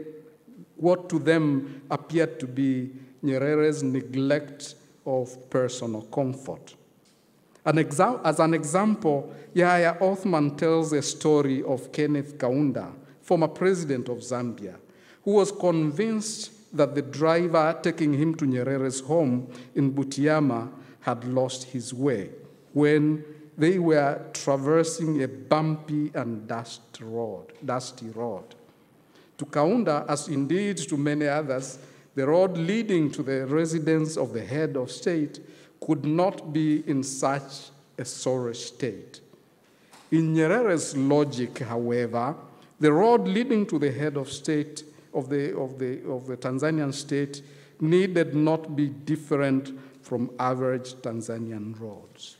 what to them appeared to be Nyerere's neglect of personal comfort. An exa as an example, Yahya Othman tells a story of Kenneth Kaunda, former president of Zambia, who was convinced that the driver taking him to Nyerere's home in Butiama had lost his way when they were traversing a bumpy and dusty road. Dusty road. To Kaunda, as indeed to many others, the road leading to the residence of the head of state could not be in such a sorry state. In Nyerere's logic, however, the road leading to the head of state of the, of the, of the Tanzanian state needed not be different from average Tanzanian roads.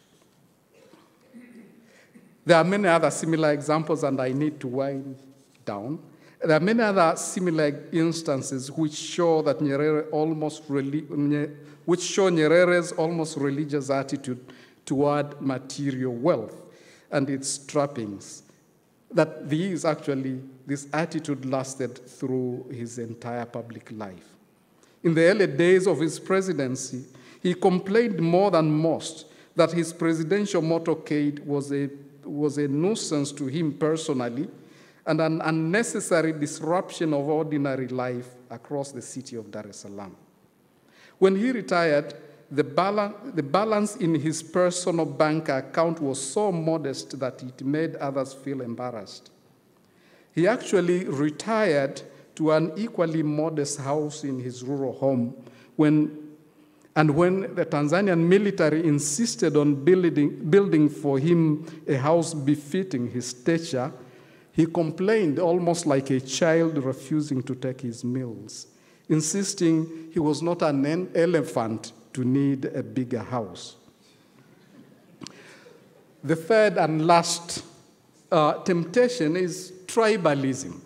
There are many other similar examples, and I need to wind down. There are many other similar instances which show that Nyerere almost which show Nyerere's almost religious attitude toward material wealth and its trappings. That these actually, this attitude lasted through his entire public life. In the early days of his presidency, he complained more than most that his presidential motorcade was a, was a nuisance to him personally, and an unnecessary disruption of ordinary life across the city of Dar es Salaam. When he retired, the, bal the balance in his personal bank account was so modest that it made others feel embarrassed. He actually retired to an equally modest house in his rural home, when, and when the Tanzanian military insisted on building, building for him a house befitting his stature, he complained almost like a child refusing to take his meals, insisting he was not an elephant to need a bigger house. The third and last uh, temptation is tribalism.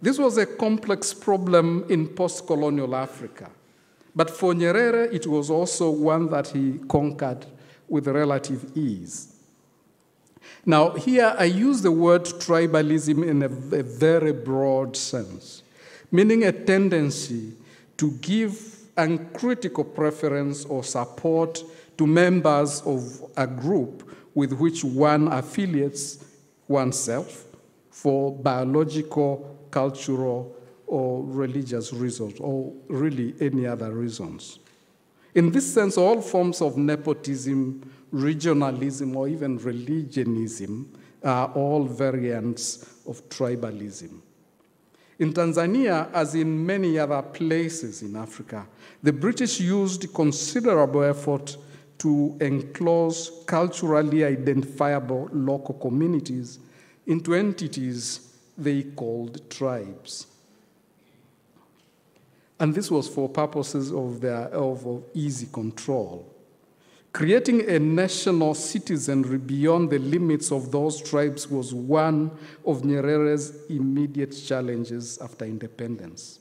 This was a complex problem in post-colonial Africa, but for Nyerere, it was also one that he conquered with relative ease. Now, here I use the word tribalism in a, a very broad sense, meaning a tendency to give uncritical preference or support to members of a group with which one affiliates oneself for biological, cultural, or religious reasons, or really any other reasons. In this sense, all forms of nepotism, regionalism, or even religionism are all variants of tribalism. In Tanzania, as in many other places in Africa, the British used considerable effort to enclose culturally identifiable local communities into entities they called tribes. And this was for purposes of, their, of, of easy control. Creating a national citizenry beyond the limits of those tribes was one of Nyerere's immediate challenges after independence.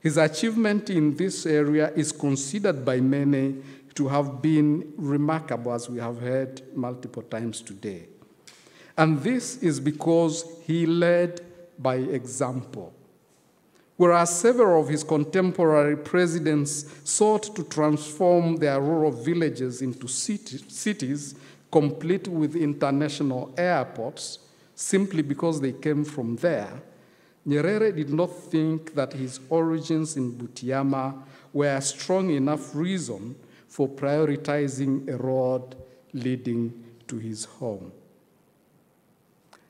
His achievement in this area is considered by many to have been remarkable, as we have heard multiple times today. And this is because he led by example. Whereas several of his contemporary presidents sought to transform their rural villages into cities complete with international airports simply because they came from there, Nyerere did not think that his origins in Butiama were a strong enough reason for prioritizing a road leading to his home.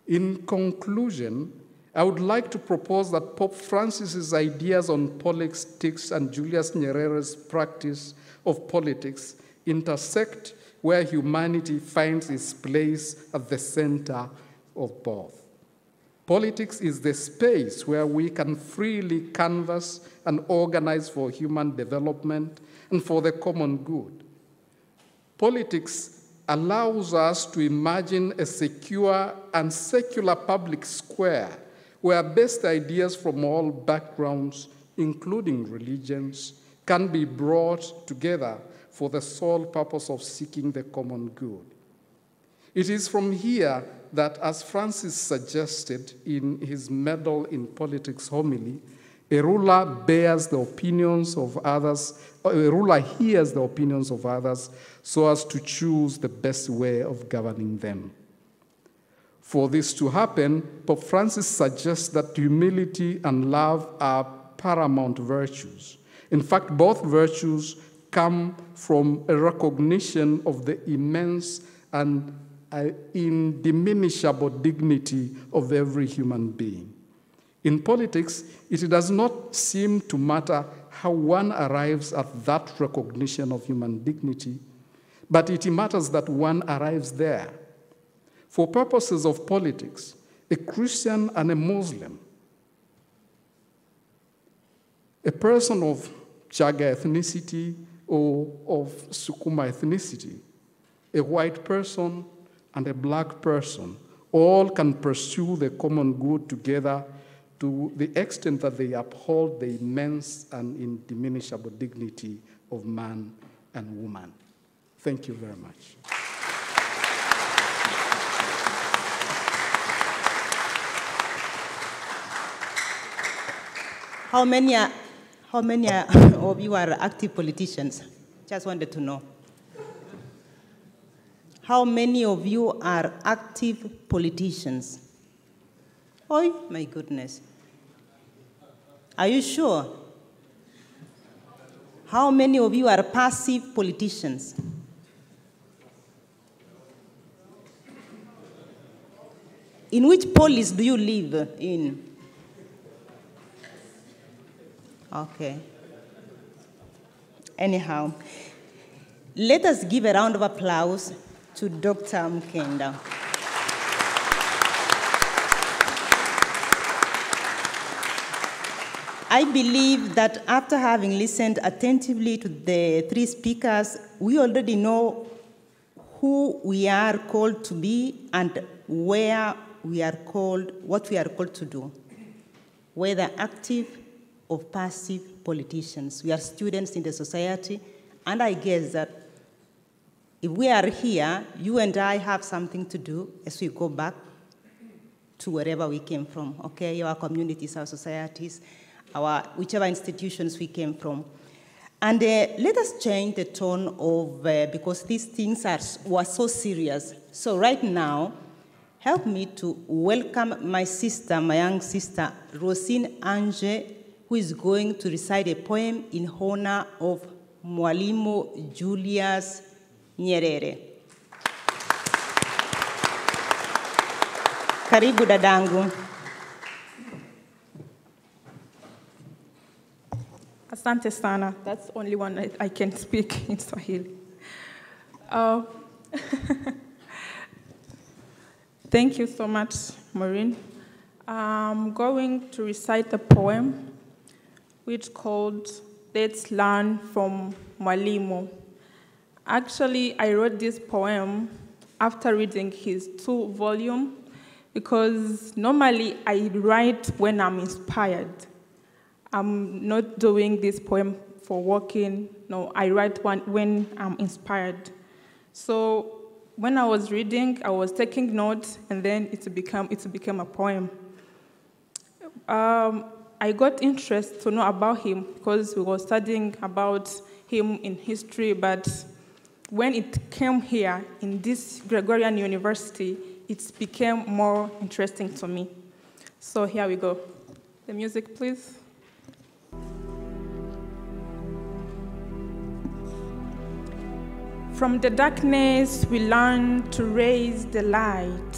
In conclusion, I would like to propose that Pope Francis's ideas on politics and Julius Nyerere's practice of politics intersect where humanity finds its place at the center of both. Politics is the space where we can freely canvass and organize for human development and for the common good. Politics allows us to imagine a secure and secular public square where best ideas from all backgrounds, including religions, can be brought together for the sole purpose of seeking the common good. It is from here that, as Francis suggested in his Medal in Politics homily, a ruler bears the opinions of others, a ruler hears the opinions of others so as to choose the best way of governing them. For this to happen, Pope Francis suggests that humility and love are paramount virtues. In fact, both virtues come from a recognition of the immense and indiminishable dignity of every human being. In politics, it does not seem to matter how one arrives at that recognition of human dignity, but it matters that one arrives there. For purposes of politics, a Christian and a Muslim, a person of Chaga ethnicity or of Sukuma ethnicity, a white person and a black person, all can pursue the common good together to the extent that they uphold the immense and indiminishable dignity of man and woman. Thank you very much. How many, are, how many are of you are active politicians? Just wanted to know. How many of you are active politicians? Oh, my goodness. Are you sure? How many of you are passive politicians? In which polis do you live in? Okay. Anyhow, let us give a round of applause to Doctor Mkenda. I believe that after having listened attentively to the three speakers, we already know who we are called to be and where we are called, what we are called to do, whether active or passive politicians. We are students in the society, and I guess that if we are here, you and I have something to do as we go back to wherever we came from, okay? Our communities, our societies, our whichever institutions we came from. And uh, let us change the tone of, uh, because these things are, were so serious. So right now, help me to welcome my sister, my young sister, Rosine Ange, who is going to recite a poem in honor of Mwalimu Julius Nyerere. Karibu dadangu. Asante sana. That's the only one I, I can speak in Swahili. Uh, Thank you so much, Maureen. I'm going to recite a poem which called Let's Learn from Mwalimu. Actually, I wrote this poem after reading his two volume because normally I write when I'm inspired. I'm not doing this poem for working. No, I write one when I'm inspired. So when I was reading, I was taking notes, and then it became, it became a poem. Um, I got interest to know about him because we were studying about him in history, but when it came here in this Gregorian University, it became more interesting to me. So here we go. The music, please. From the darkness we learn to raise the light.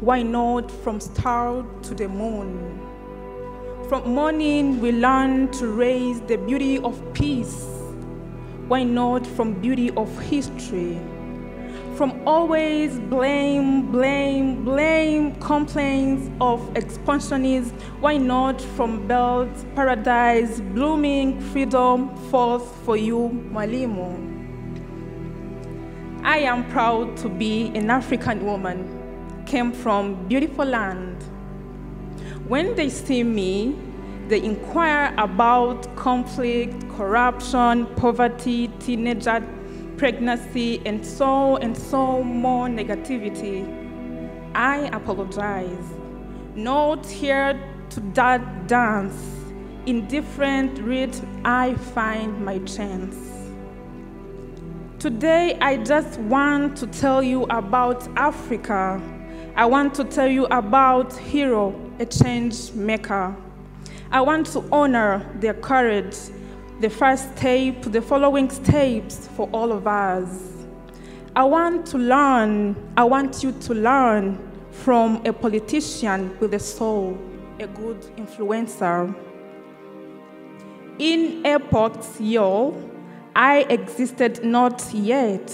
Why not from star to the moon? From morning we learn to raise the beauty of peace. Why not from beauty of history? From always blame, blame, blame, complaints of expansionism. Why not from belt, paradise, blooming, freedom, forth for you, Mwalimu. I am proud to be an African woman, came from beautiful land. When they see me, they inquire about conflict, corruption, poverty, teenager pregnancy, and so and so more negativity. I apologize, not here to that dance. In different rhythm, I find my chance. Today, I just want to tell you about Africa. I want to tell you about hero, a change maker. I want to honor their courage, the first step, the following steps for all of us. I want to learn, I want you to learn from a politician with a soul, a good influencer. In airports, yo. I existed not yet.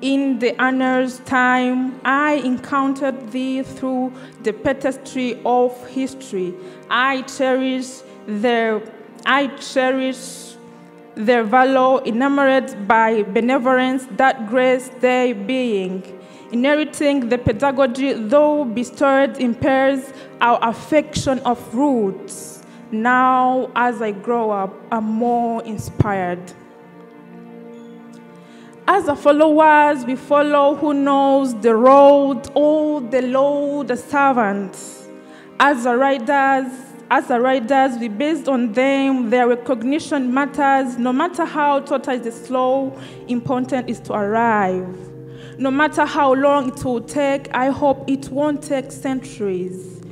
In the annals time, I encountered thee through the tapestry of history. I cherish their, I cherish their valor, enamored by benevolence, that grace they being. Inheriting the pedagogy, though bestowed, impairs our affection of roots. Now, as I grow up, I'm more inspired. As the followers, we follow who knows the road, all the law, the servants. As the riders, as the riders, we based on them, their recognition matters. No matter how total is the slow, important is to arrive. No matter how long it will take, I hope it won't take centuries.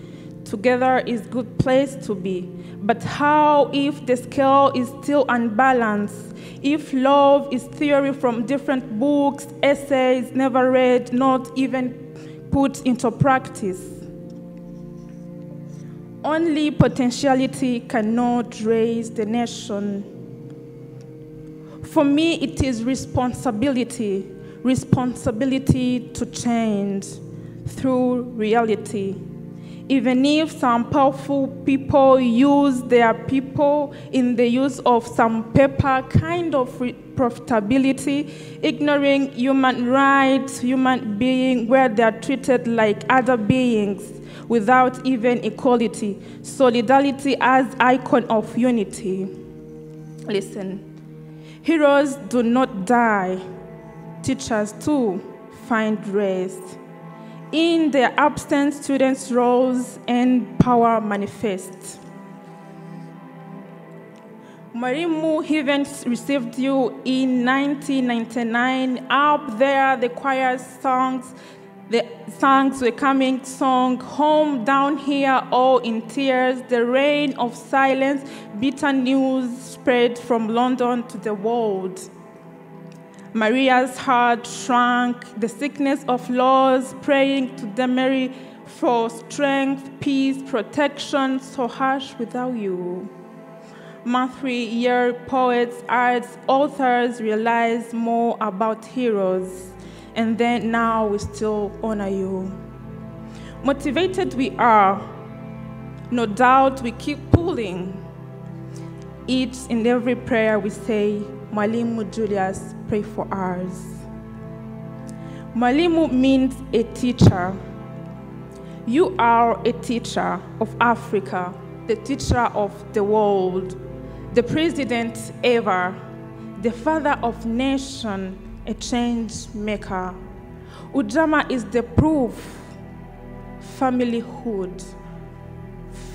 together is a good place to be. But how if the scale is still unbalanced? If love is theory from different books, essays never read, not even put into practice? Only potentiality cannot raise the nation. For me, it is responsibility, responsibility to change through reality. Even if some powerful people use their people in the use of some paper kind of profitability, ignoring human rights, human beings, where they are treated like other beings without even equality. Solidarity as icon of unity. Listen. Heroes do not die, teachers too find rest. In their absence, students' roles and power manifest. Mwalimu Evans received you in nineteen ninety-nine. Up there, the choir songs, the songs were coming, song, home down here, all in tears, the reign of silence, bitter news spread from London to the world. Maria's heart shrank, the sickness of loss, praying to the Mary for strength, peace, protection, so harsh without you. Month-three-year poets, arts, authors realize more about heroes. And then now we still honor you. Motivated we are, no doubt we keep pulling. Each and every prayer we say, Mwalimu Julius, pray for ours. Mwalimu means a teacher. You are a teacher of Africa, the teacher of the world, the president ever, the father of nation, a change maker. Ujamaa is the proof. Familyhood.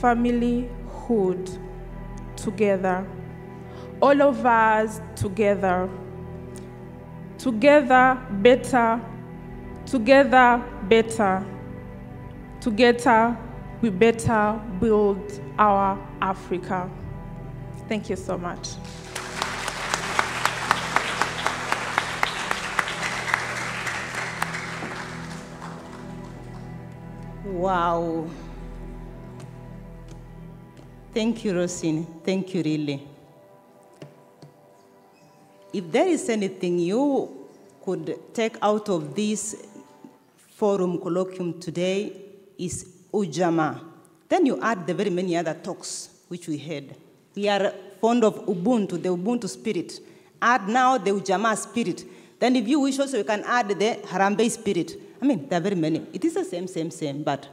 Familyhood. Together. All of us together. Together better. Together better. Together we better build our Africa. Thank you so much. Wow. Thank you, Rosin. Thank you, really. If there is anything you could take out of this forum colloquium today is Ujamaa. Then you add the very many other talks which we had. We are fond of Ubuntu, the Ubuntu spirit. Add now the Ujamaa spirit. Then if you wish also, you can add the Harambee spirit. I mean, there are very many. It is the same, same, same. But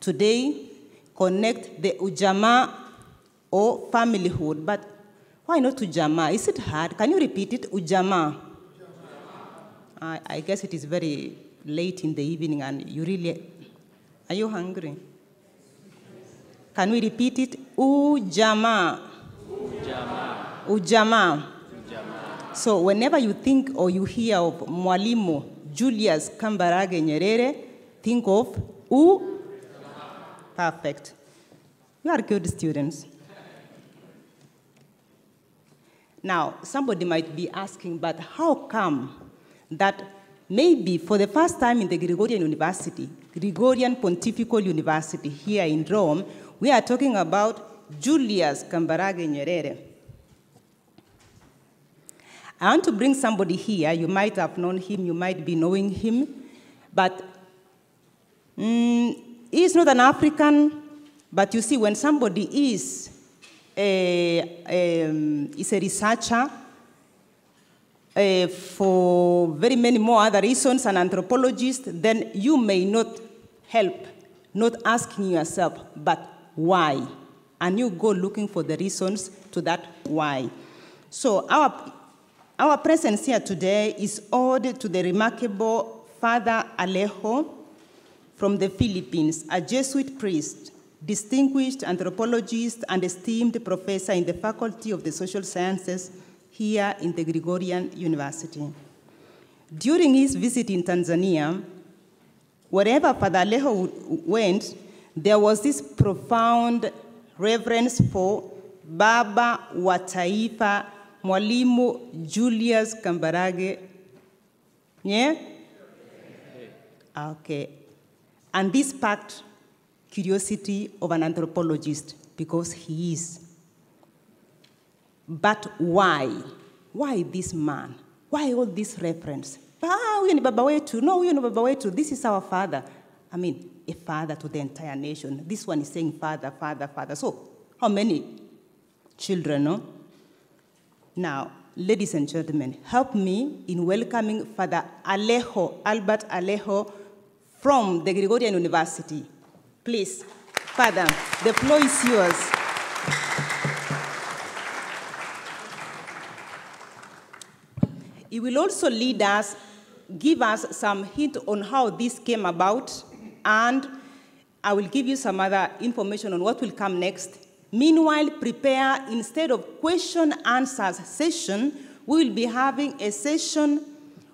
today, connect the Ujamaa or familyhood. But why not Ujamaa? Is it hard? Can you repeat it? Ujamaa. Ujamaa. I, I guess it is very late in the evening, and you really... Are you hungry? Can we repeat it? Ujamaa. Ujamaa. Ujamaa. Ujamaa. So whenever you think or you hear of Mwalimu Julius Kambarage Nyerere, think of U. Perfect. You are good students. Now, somebody might be asking, but how come that maybe for the first time in the Gregorian University, Gregorian Pontifical University here in Rome, we are talking about Julius Kambarage Nyerere? I want to bring somebody here. You might have known him, you might be knowing him, but mm, he's not an African. But you see, when somebody is a, a, is a researcher a, for very many more other reasons, an anthropologist, then you may not help, not asking yourself, but why? And you go looking for the reasons to that why. So our Our presence here today is owed to the remarkable Father Alejo from the Philippines, a Jesuit priest, distinguished anthropologist, and esteemed professor in the Faculty of the Social Sciences here in the Gregorian University. During his visit in Tanzania, wherever Father Alejo went, there was this profound reverence for Baba wa Taifa, Mwalimu Julius Kambarage. Yeah? Okay. And this sparked curiosity of an anthropologist, because he is. But why? Why this man? Why all this reference? Ah, huyu ni baba wetu. No, huyu ni baba wetu. This is our father. I mean, a father to the entire nation. This one is saying father, father, father. So, how many children, no? Now, ladies and gentlemen, help me in welcoming Father Alejo, Albert Alejo, from the Gregorian University. Please, Father, the floor is yours. It will also lead us, give us some hint on how this came about, and I will give you some other information on what will come next. Meanwhile, prepare, instead of question answers session, we will be having a session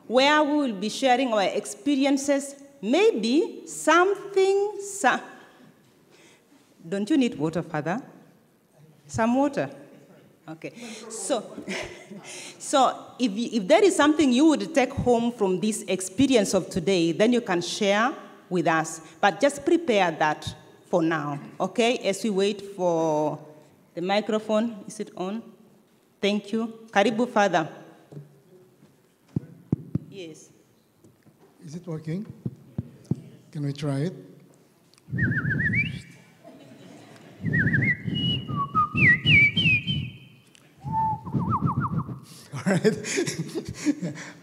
where we will be sharing our experiences, maybe something, some... Don't you need water, Father? Some water? Okay, so, so if, you, if there is something you would take home from this experience of today, then you can share with us. But just prepare that for now, okay? As we wait for the microphone, is it on? Thank you. Karibu, Father. Yes. Is it working? Can we try it? All right.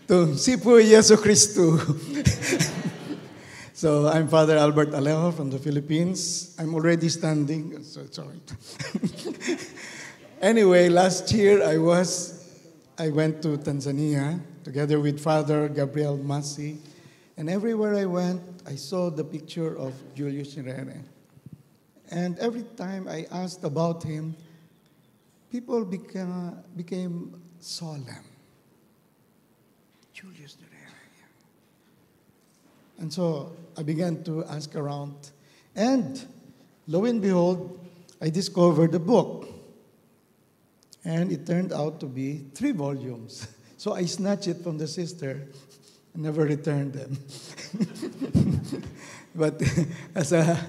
To Sipu Yesu Christu. So I'm Father Albert Alejo from the Philippines. I'm already standing, so it's all right. Anyway, last year I was, I went to Tanzania together with Father Gabriel Masi, and everywhere I went, I saw the picture of Julius Nyerere. And every time I asked about him, people became, became solemn. Julius Nyerere. And so I began to ask around. And lo and behold, I discovered a book. And it turned out to be three volumes. So I snatched it from the sister and never returned them. But as a,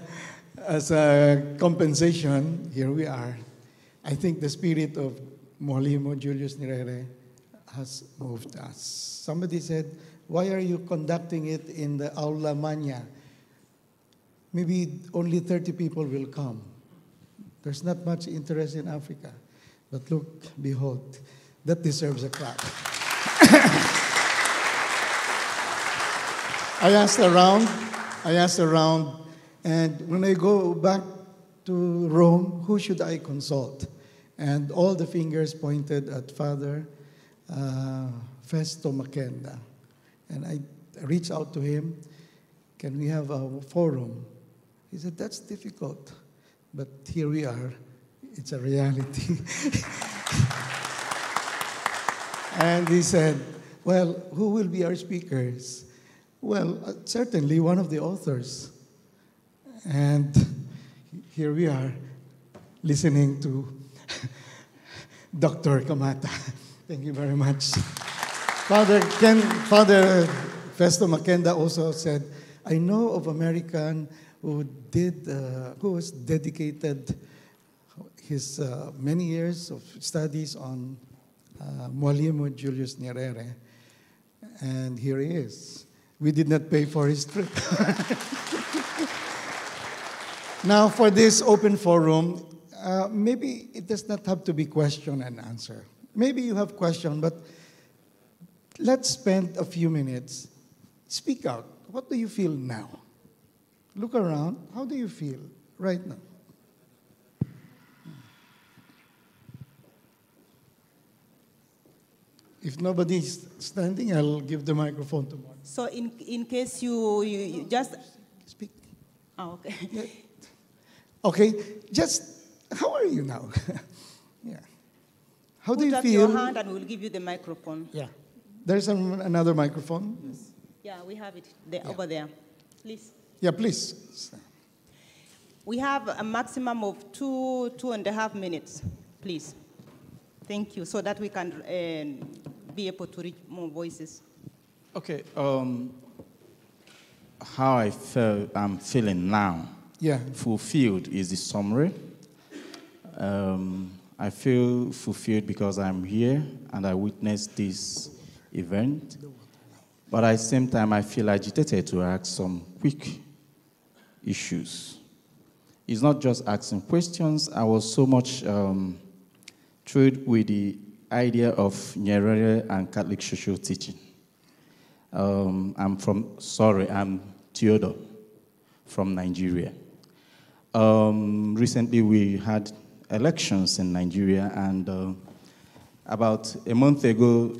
as a compensation, here we are. I think the spirit of Mwalimu Julius Nyerere has moved us. Somebody said, why are you conducting it in the Aula Magna? Maybe only thirty people will come. There's not much interest in Africa. But look, behold, that deserves a clap. I asked around, I asked around, and when I go back to Rome, who should I consult? And all the fingers pointed at Father uh, Festo Mkenda. And I reached out to him, can we have a forum? He said, that's difficult, but here we are. It's a reality. And he said, well, who will be our speakers? Well, uh, certainly one of the authors. And here we are, listening to Doctor Kamata. Thank you very much. Father, Ken, Father Festo Mkenda also said, I know of American who did, uh, who was dedicated his uh, many years of studies on uh, Mwalimu Julius Nyerere. And here he is. We did not pay for his trip. Now, for this open forum, uh, maybe it does not have to be question and answer. Maybe you have question, but let's spend a few minutes. Speak out. What do you feel now? Look around. How do you feel right now? If nobody's standing, I'll give the microphone to Mark. So in, in case you, you, you just... Speak. Oh, okay. Yeah. Okay, just, how are you now? Yeah. How do you feel? Put up your hand and we'll give you the microphone. Yeah. There's an, another microphone. Yes. Yeah, we have it there, yeah. Over there. Please. Yeah, please. We have a maximum of two, two and a half minutes, please. Thank you, so that we can uh, be able to reach more voices. Okay, um, how I feel, I'm feeling now. Yeah. Fulfilled is the summary. Um, I feel fulfilled because I'm here and I witnessed this event. But at the same time, I feel agitated to ask some quick issues. It's not just asking questions. I was so much um, thrilled with the idea of Nyerere and Catholic social teaching. Um, I'm from, sorry, I'm Theodore from Nigeria. Um, recently, we had elections in Nigeria, and uh, about a month ago,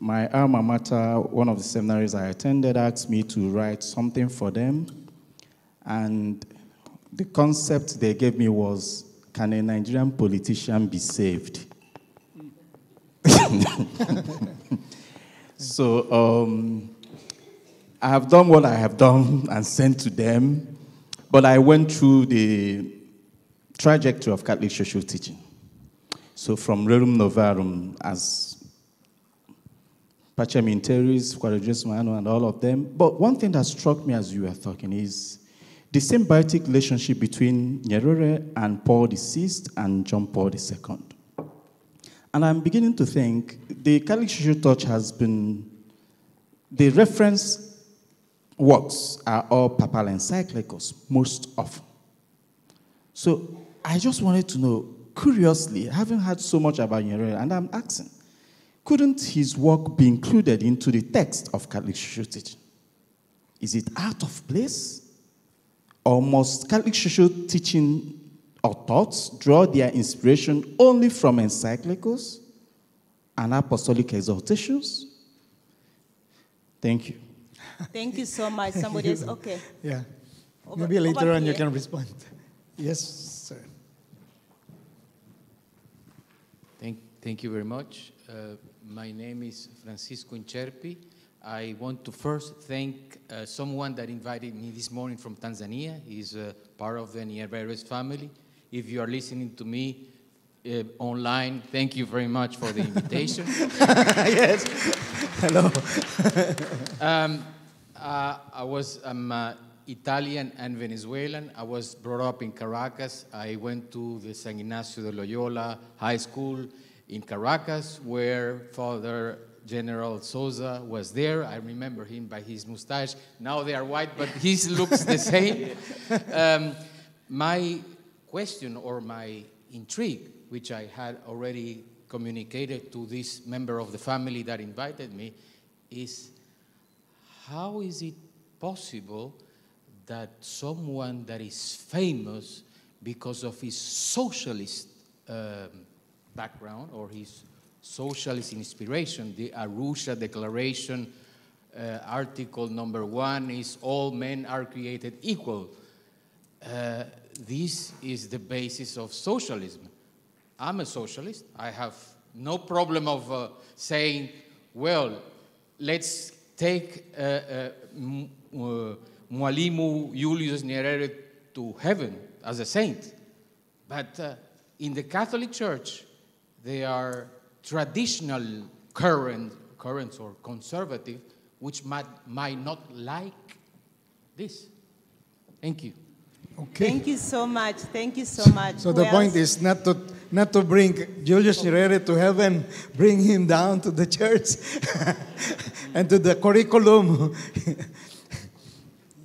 my alma mater, one of the seminaries I attended, asked me to write something for them, and the concept they gave me was, can a Nigerian politician be saved? So um, I have done what I have done and sent to them, but I went through the trajectory of Catholic social teaching. So from Rerum Novarum, as Pacem in Terris, Quadriges Manu, and all of them. But one thing that struck me as you were talking is the symbiotic relationship between Nyerere and Paul the sixth and John Paul the second. And I'm beginning to think the Catholic social touch has been, the reference works are all papal encyclicals, most often. So I just wanted to know, curiously, having heard so much about Nyerere, and I'm asking, couldn't his work be included into the text of Catholic social teaching? Is it out of place? Or must Catholic social teaching or thoughts draw their inspiration only from encyclicals and apostolic exhortations? Thank you. Thank you so much. Somebody else? Okay. Yeah. Over, Maybe later on here. You can respond. Yes, sir. Thank, thank you very much. Uh, my name is Francisco Ncherpi. I want to first thank uh, someone that invited me this morning from Tanzania. He's uh, part of the Nyerere's family. If you are listening to me uh, online, thank you very much for the invitation. Yes. Hello. um, uh, I was um, uh, Italian and Venezuelan. I was brought up in Caracas. I went to the San Ignacio de Loyola High School in Caracas, where Father General Souza was there. I remember him by his mustache. Now they are white, but his looks the same. Um, my question or my intrigue, which I had already communicated to this member of the family that invited me, is how is it possible that someone that is famous because of his socialist um, background or his socialist inspiration, the Arusha Declaration, uh, article number one is all men are created equal. Uh, this is the basis of socialism. I'm a socialist. I have no problem of uh, saying, well, let's take uh, uh, uh, Mwalimu Julius Nyerere to heaven as a saint. But uh, in the Catholic Church, they are traditional current, currents or conservative, which might, might not like this. Thank you. Okay. Thank you so much. Thank you so much. So Who the else? point is not to, not to bring Julius okay. Nyerere to heaven, bring him down to the church and to the curriculum.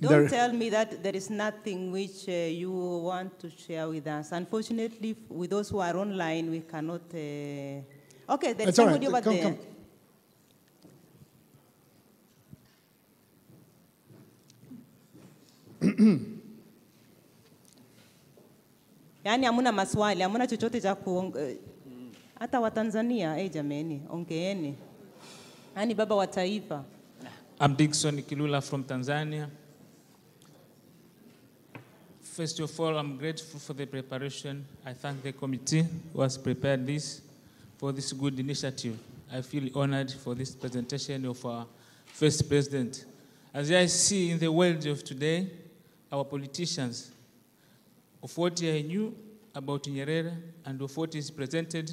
Don't there. tell me that there is nothing which uh, you want to share with us. Unfortunately, with those who are online, we cannot... Uh, Okay, there is somebody right. over come, there. Come. Yani amuna maswali, amuna chochote cha ku hata wa Tanzania, eh jameni, ongeeni. Yani baba wa taifa. I'm Dickson Kilula from Tanzania. First of all, I'm grateful for the preparation. I thank the committee who has prepared this. For this good initiative. I feel honored for this presentation of our first president. As I see in the world of today, our politicians of what I knew about Nyerere and of what is presented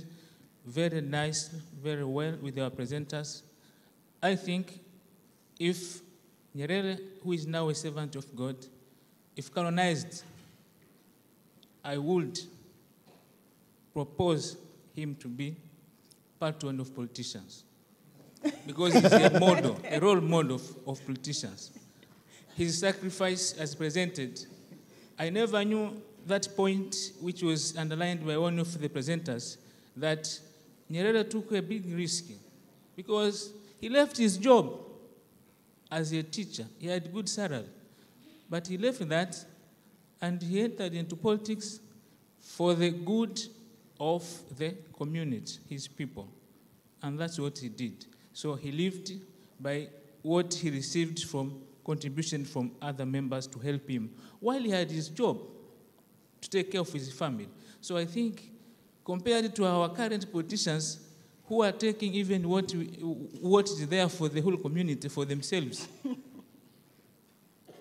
very nice, very well with our presenters. I think if Nyerere, who is now a servant of God, if canonized, I would propose him to be part one of politicians. Because he's a model, a role model of, of politicians. His sacrifice as presented. I never knew that point which was underlined by one of the presenters, that Nyerere took a big risk because he left his job as a teacher. He had good salary, but he left that and he entered into politics for the good of the community, his people. And that's what he did. So he lived by what he received from contribution from other members to help him while he had his job to take care of his family. So I think compared to our current politicians who are taking even what, we, what is there for the whole community, for themselves,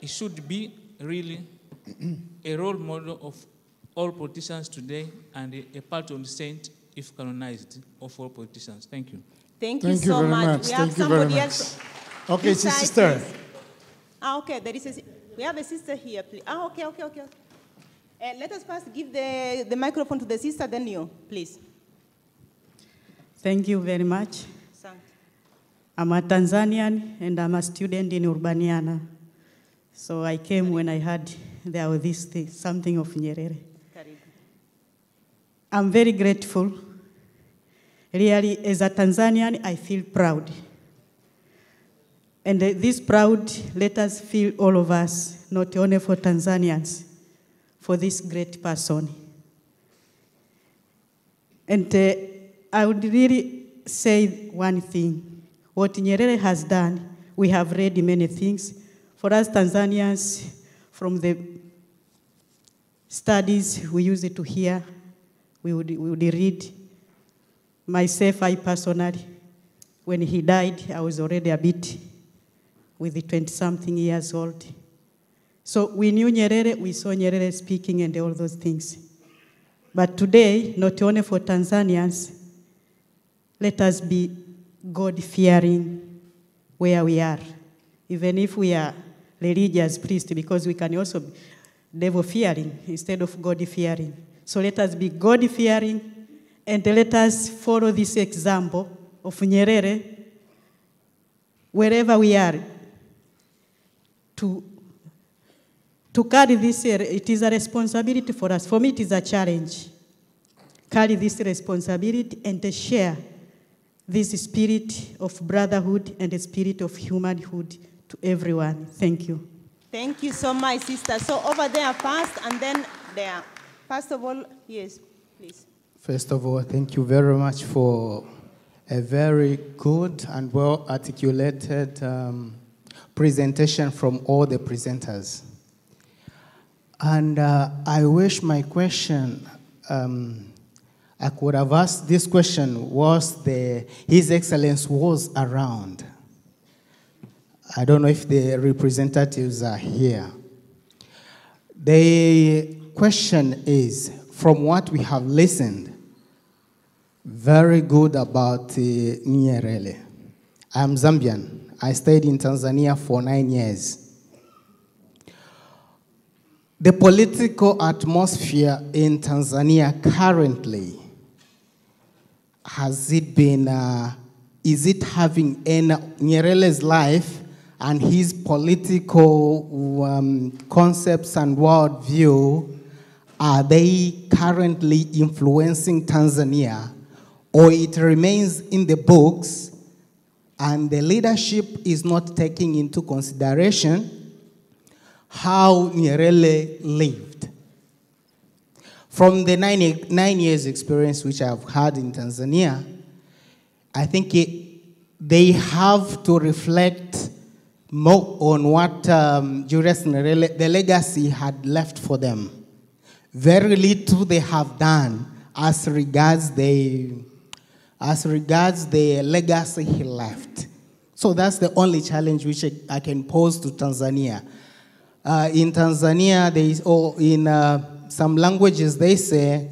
it should be really a role model of all politicians today and a, a patron saint, if canonized, of all politicians. Thank you. Thank you, Thank you so much. much. We Thank have somebody else. Okay, it's a sister. Ah, okay, there is a, we have a sister here, please. Ah, okay, okay, okay. Uh, let us first give the, the microphone to the sister, then you, please. Thank you very much. I'm a Tanzanian and I'm a student in Urbaniana. So I came Karibu. when I heard there was this thing, something of Nyerere. Karibu. I'm very grateful. Really, as a Tanzanian, I feel proud. And uh, this proud, let us feel all of us, not only for Tanzanians, for this great person. And uh, I would really say one thing. What Nyerere has done, we have read many things. For us Tanzanians, from the studies we used to hear, we would, we would read. Myself, I personally, when he died, I was already a bit with the twenty-something years old. So we knew Nyerere, we saw Nyerere speaking and all those things. But today, not only for Tanzanians, let us be God-fearing where we are. Even if we are religious priests, because we can also be devil-fearing instead of God-fearing. So let us be God-fearing and let us follow this example of Nyerere wherever we are to To carry this, it is a responsibility for us. For me, it is a challenge. Carry this responsibility and share this spirit of brotherhood and the spirit of humanhood to everyone. Thank you. Thank you so much, sister. So over there first and then there. First of all, yes, please. First of all, thank you very much for a very good and well-articulated um, presentation from all the presenters. And uh, I wish my question, um, I could have asked this question, was the, His Excellency was around. I don't know if the representatives are here. The question is, from what we have listened, very good about uh, Nyerere. I'm Zambian. I stayed in Tanzania for nine years. The political atmosphere in Tanzania currently, has it been, uh, is it having any, Nyerere's life and his political um, concepts and worldview, are they currently influencing Tanzania? Or it remains in the books and the leadership is not taking into consideration how Nyerere lived. From the nine, nine years experience which I've had in Tanzania, I think it, they have to reflect more on what um, Julius Nyerere, the legacy had left for them. Very little they have done as regards the, as regards the legacy he left. So that's the only challenge which I, I can pose to Tanzania. Uh, in Tanzania, there is, or in uh, some languages they say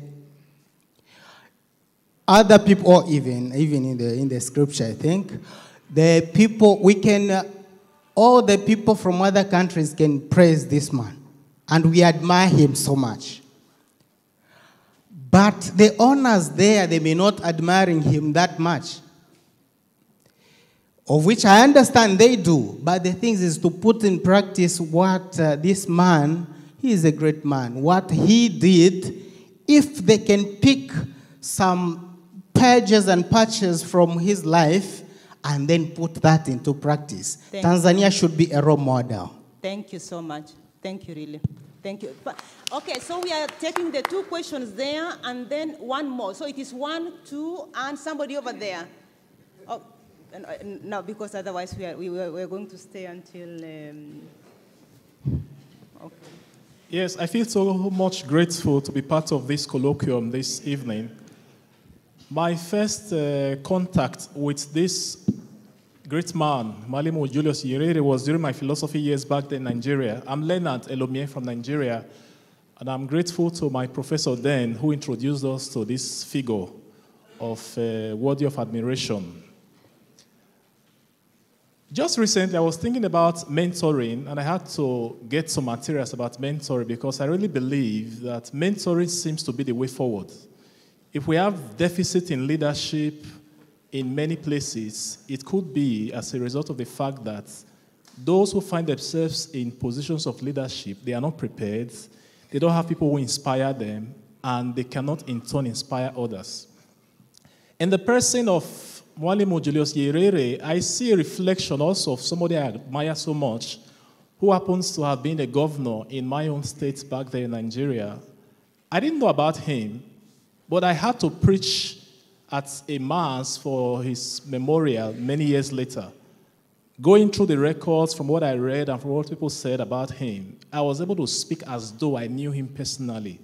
other people, or even even in the in the scripture, I think the people we can uh, all the people from other countries can praise this man, and we admire him so much. But the owners there, they may not admiring him that much. Of which I understand they do, but the thing is to put in practice what uh, this man, he is a great man, what he did, if they can pick some pages and patches from his life and then put that into practice. Thank Tanzania you. Should be a role model. Thank you so much. Thank you, really. Thank you. But, okay, so we are taking the two questions there and then one more. So it is one, two, and somebody over there. Oh. No, because otherwise we are, we were, we're going to stay until... Um, okay. Yes, I feel so much grateful to be part of this colloquium this evening. My first uh, contact with this great man, Mwalimu Julius Nyerere, was during my philosophy years back then in Nigeria. I'm Leonard Elomie from Nigeria, and I'm grateful to my professor then who introduced us to this figure of uh, worthy of admiration. Just recently, I was thinking about mentoring, and I had to get some materials about mentoring because I really believe that mentoring seems to be the way forward. If we have deficit in leadership in many places, it could be as a result of the fact that those who find themselves in positions of leadership, they are not prepared, they don't have people who inspire them, and they cannot in turn inspire others. And the person of Mwalimu Julius Nyerere, I see a reflection also of somebody I admire so much, who happens to have been a governor in my own state back there in Nigeria. I didn't know about him, but I had to preach at a mass for his memorial many years later. Going through the records from what I read and from what people said about him, I was able to speak as though I knew him personally.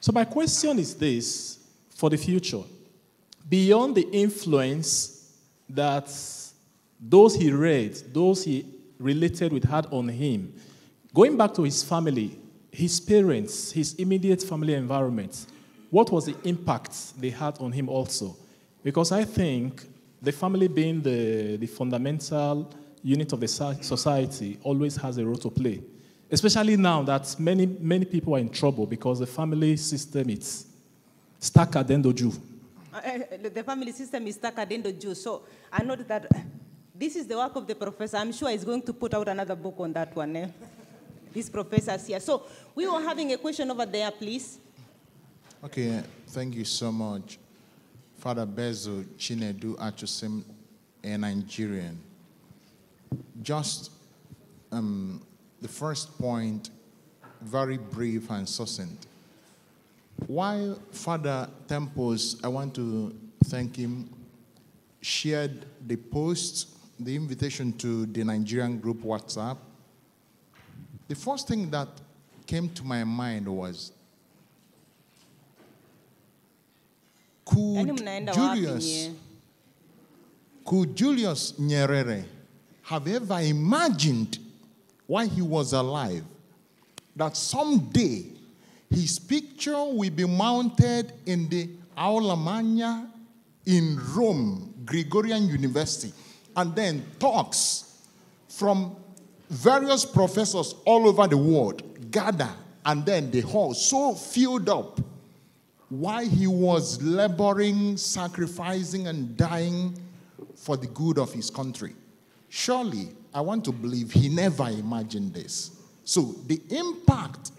So my question is this for the future. Beyond the influence that those he read, those he related with had on him, going back to his family, his parents, his immediate family environment, what was the impact they had on him also? Because I think the family being the, the fundamental unit of the society always has a role to play, especially now that many, many people are in trouble because the family system is stuck at the end of June. Uh, the family system is stuck at the end of June, so I know that this is the work of the professor. I'm sure he's going to put out another book on that one. Eh? This professor's here. So we were having a question over there, please. Okay, thank you so much. Father Bezo Chinedu Achosim, a Nigerian. Just um, the first point, very brief and succinct. While Father Temples, I want to thank him, shared the post, the invitation to the Nigerian group WhatsApp, the first thing that came to my mind was, could Julius, could Julius Nyerere have ever imagined while he was alive that someday his picture will be mounted in the Aula Magna in Rome, Gregorian University, and then talks from various professors all over the world gather, and then the hall so filled up while he was laboring, sacrificing, and dying for the good of his country. Surely, I want to believe he never imagined this. So the impact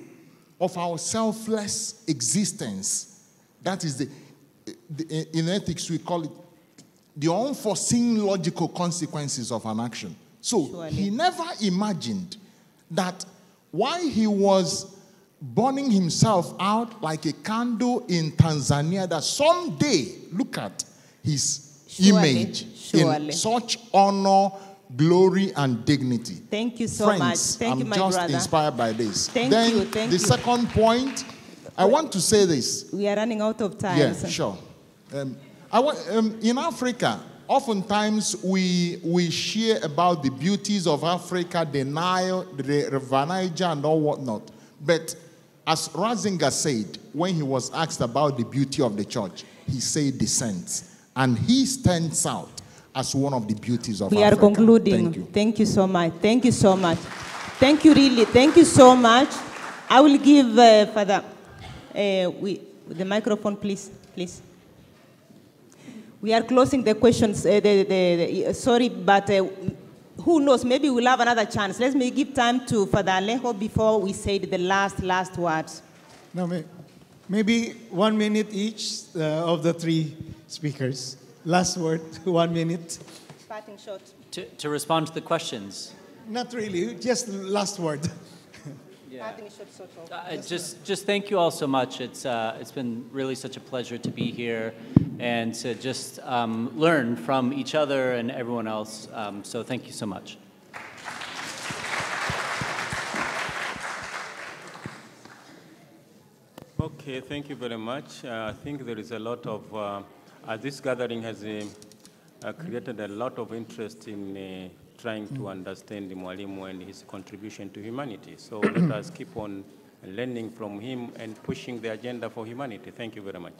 of our selfless existence. That is the, the, in ethics we call it the unforeseen logical consequences of an action. So surely he never imagined that while he was burning himself out like a candle in Tanzania, that someday, look at his surely image surely in such honor, glory, and dignity. Thank you so Friends, much. Thank I'm you, my just brother. Inspired by this. Thank then you. Thank the you. Second point, I well, want to say this. We are running out of time. Yeah, so. Sure. Um, I want, um, in Africa, oftentimes we we share about the beauties of Africa, the Nile, the River Niger, and all whatnot. But As Ratzinger said, when he was asked about the beauty of the church, he said dissent. And he stands out as one of the beauties of we Africa. We are concluding. Thank you. Thank you so much. Thank you so much. Thank you, really. Thank you so much. I will give uh, Father uh, we, the microphone, please, please. We are closing the questions. Uh, the, the, the, sorry, but uh, who knows? Maybe we'll have another chance. Let me give time to Father Alejo before we say the last, last words. No, may, maybe one minute each uh, of the three speakers. Last word, one minute. Parting shot. To, to respond to the questions. Not really, just last word. Yeah. Uh, just, just thank you all so much. It's, uh, it's been really such a pleasure to be here and to just um, learn from each other and everyone else. Um, so thank you so much. Okay, thank you very much. Uh, I think there is a lot of, uh, uh, this gathering has uh, uh, created a lot of interest in uh, trying to understand Mwalimu and his contribution to humanity. So let us keep on learning from him and pushing the agenda for humanity. Thank you very much.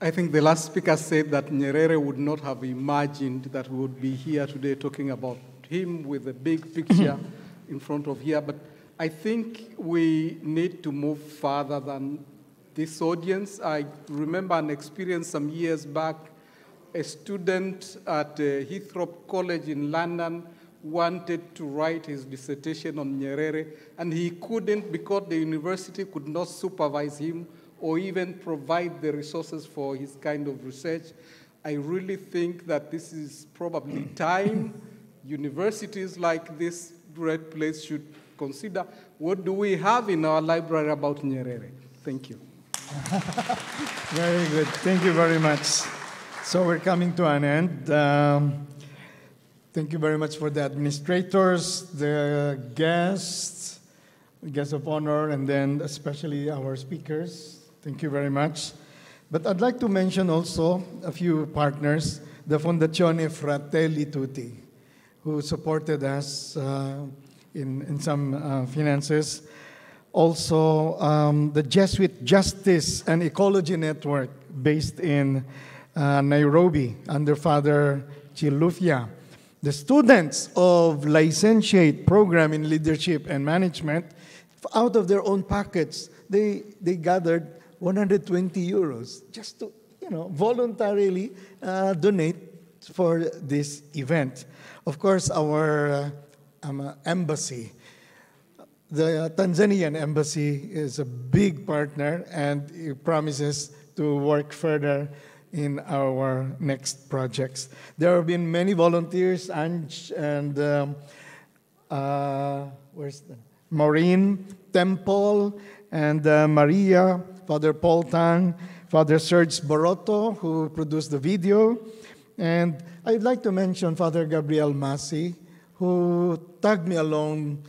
I think the last speaker said that Nyerere would not have imagined that we would be here today talking about him with a big picture in front of here. But I think we need to move farther than this audience. I remember an experience some years back, a student at uh, Hillthrop College in London wanted to write his dissertation on Nyerere, and he couldn't because the university could not supervise him or even provide the resources for his kind of research. I really think that this is probably time universities like this great place should consider, what do we have in our library about Nyerere? Thank you. Very good. Thank you very much. So we're coming to an end. Um, thank you very much for the administrators, the guests, guests of honor, and then especially our speakers. Thank you very much. But I'd like to mention also a few partners, the Fondazione Fratelli Tutti, who supported us uh, in, in some uh, finances. Also, um, the Jesuit Justice and Ecology Network based in uh, Nairobi under Father Chilufya. The students of Licentiate Program in Leadership and Management, out of their own pockets, they, they gathered one hundred twenty euros just to, you know, voluntarily uh, donate for this event. Of course, our uh, um, embassy, the Tanzanian embassy is a big partner and it promises to work further in our next projects. There have been many volunteers, Anj and um, uh, where's the, Maureen, Temple, and uh, Maria, Father Paul Tang, Father Serge Borotto, who produced the video. And I'd like to mention Father Gabriel Masi, who tagged me along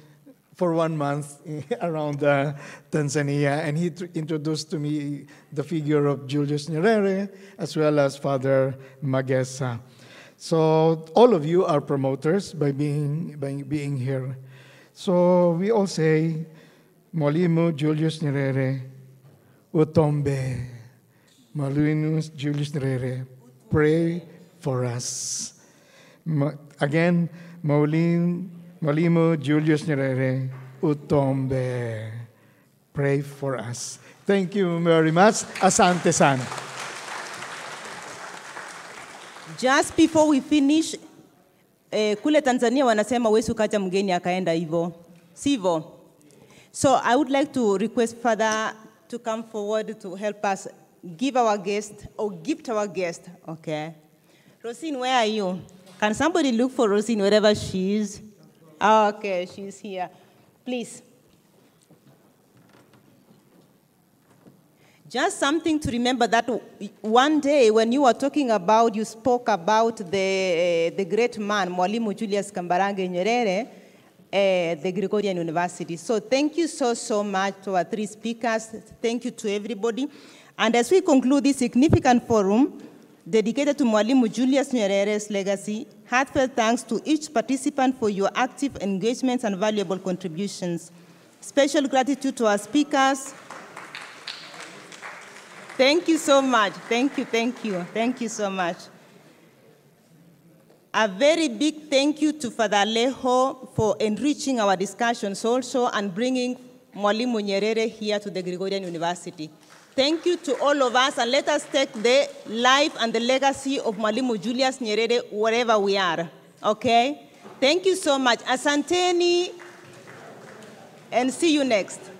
for one month around uh, Tanzania, and he introduced to me the figure of Julius Nyerere, as well as Father Magesa. So all of you are promoters by being, by being here. So we all say, Mwalimu Julius Nyerere, Utombe. Mwalimu Julius Nyerere, pray for us. Again, Mwalimu Mwalimu Julius Nyerere, Utombe. Pray for us. Thank you very much. Asante sana. Just before we finish, eh, kule Tanzania wanasema wewe ukaja mgeni akaenda hivyo. Sivyo. So I would like to request Father to come forward to help us give our guest or gift our guest. Okay. Rosine, where are you? Can somebody look for Rosine wherever she is? Okay, she's here. Please. Just something to remember that one day when you were talking about, you spoke about the, the great man, Mwalimu Julius Kambarage Nyerere, uh, the Gregorian University. So thank you so, so much to our three speakers. Thank you to everybody. And as we conclude this significant forum dedicated to Mwalimu Julius Nyerere's legacy, Heartfelt thanks to each participant for your active engagement and valuable contributions. Special gratitude to our speakers. Thank you so much. Thank you, thank you, thank you so much. A very big thank you to Father Alejo for enriching our discussions also and bringing Mwalimu Nyerere here to the Gregorian University. Thank you to all of us, and let us take the life and the legacy of Mwalimu Julius Nyerere wherever we are, okay? Thank you so much. Asanteni, and see you next.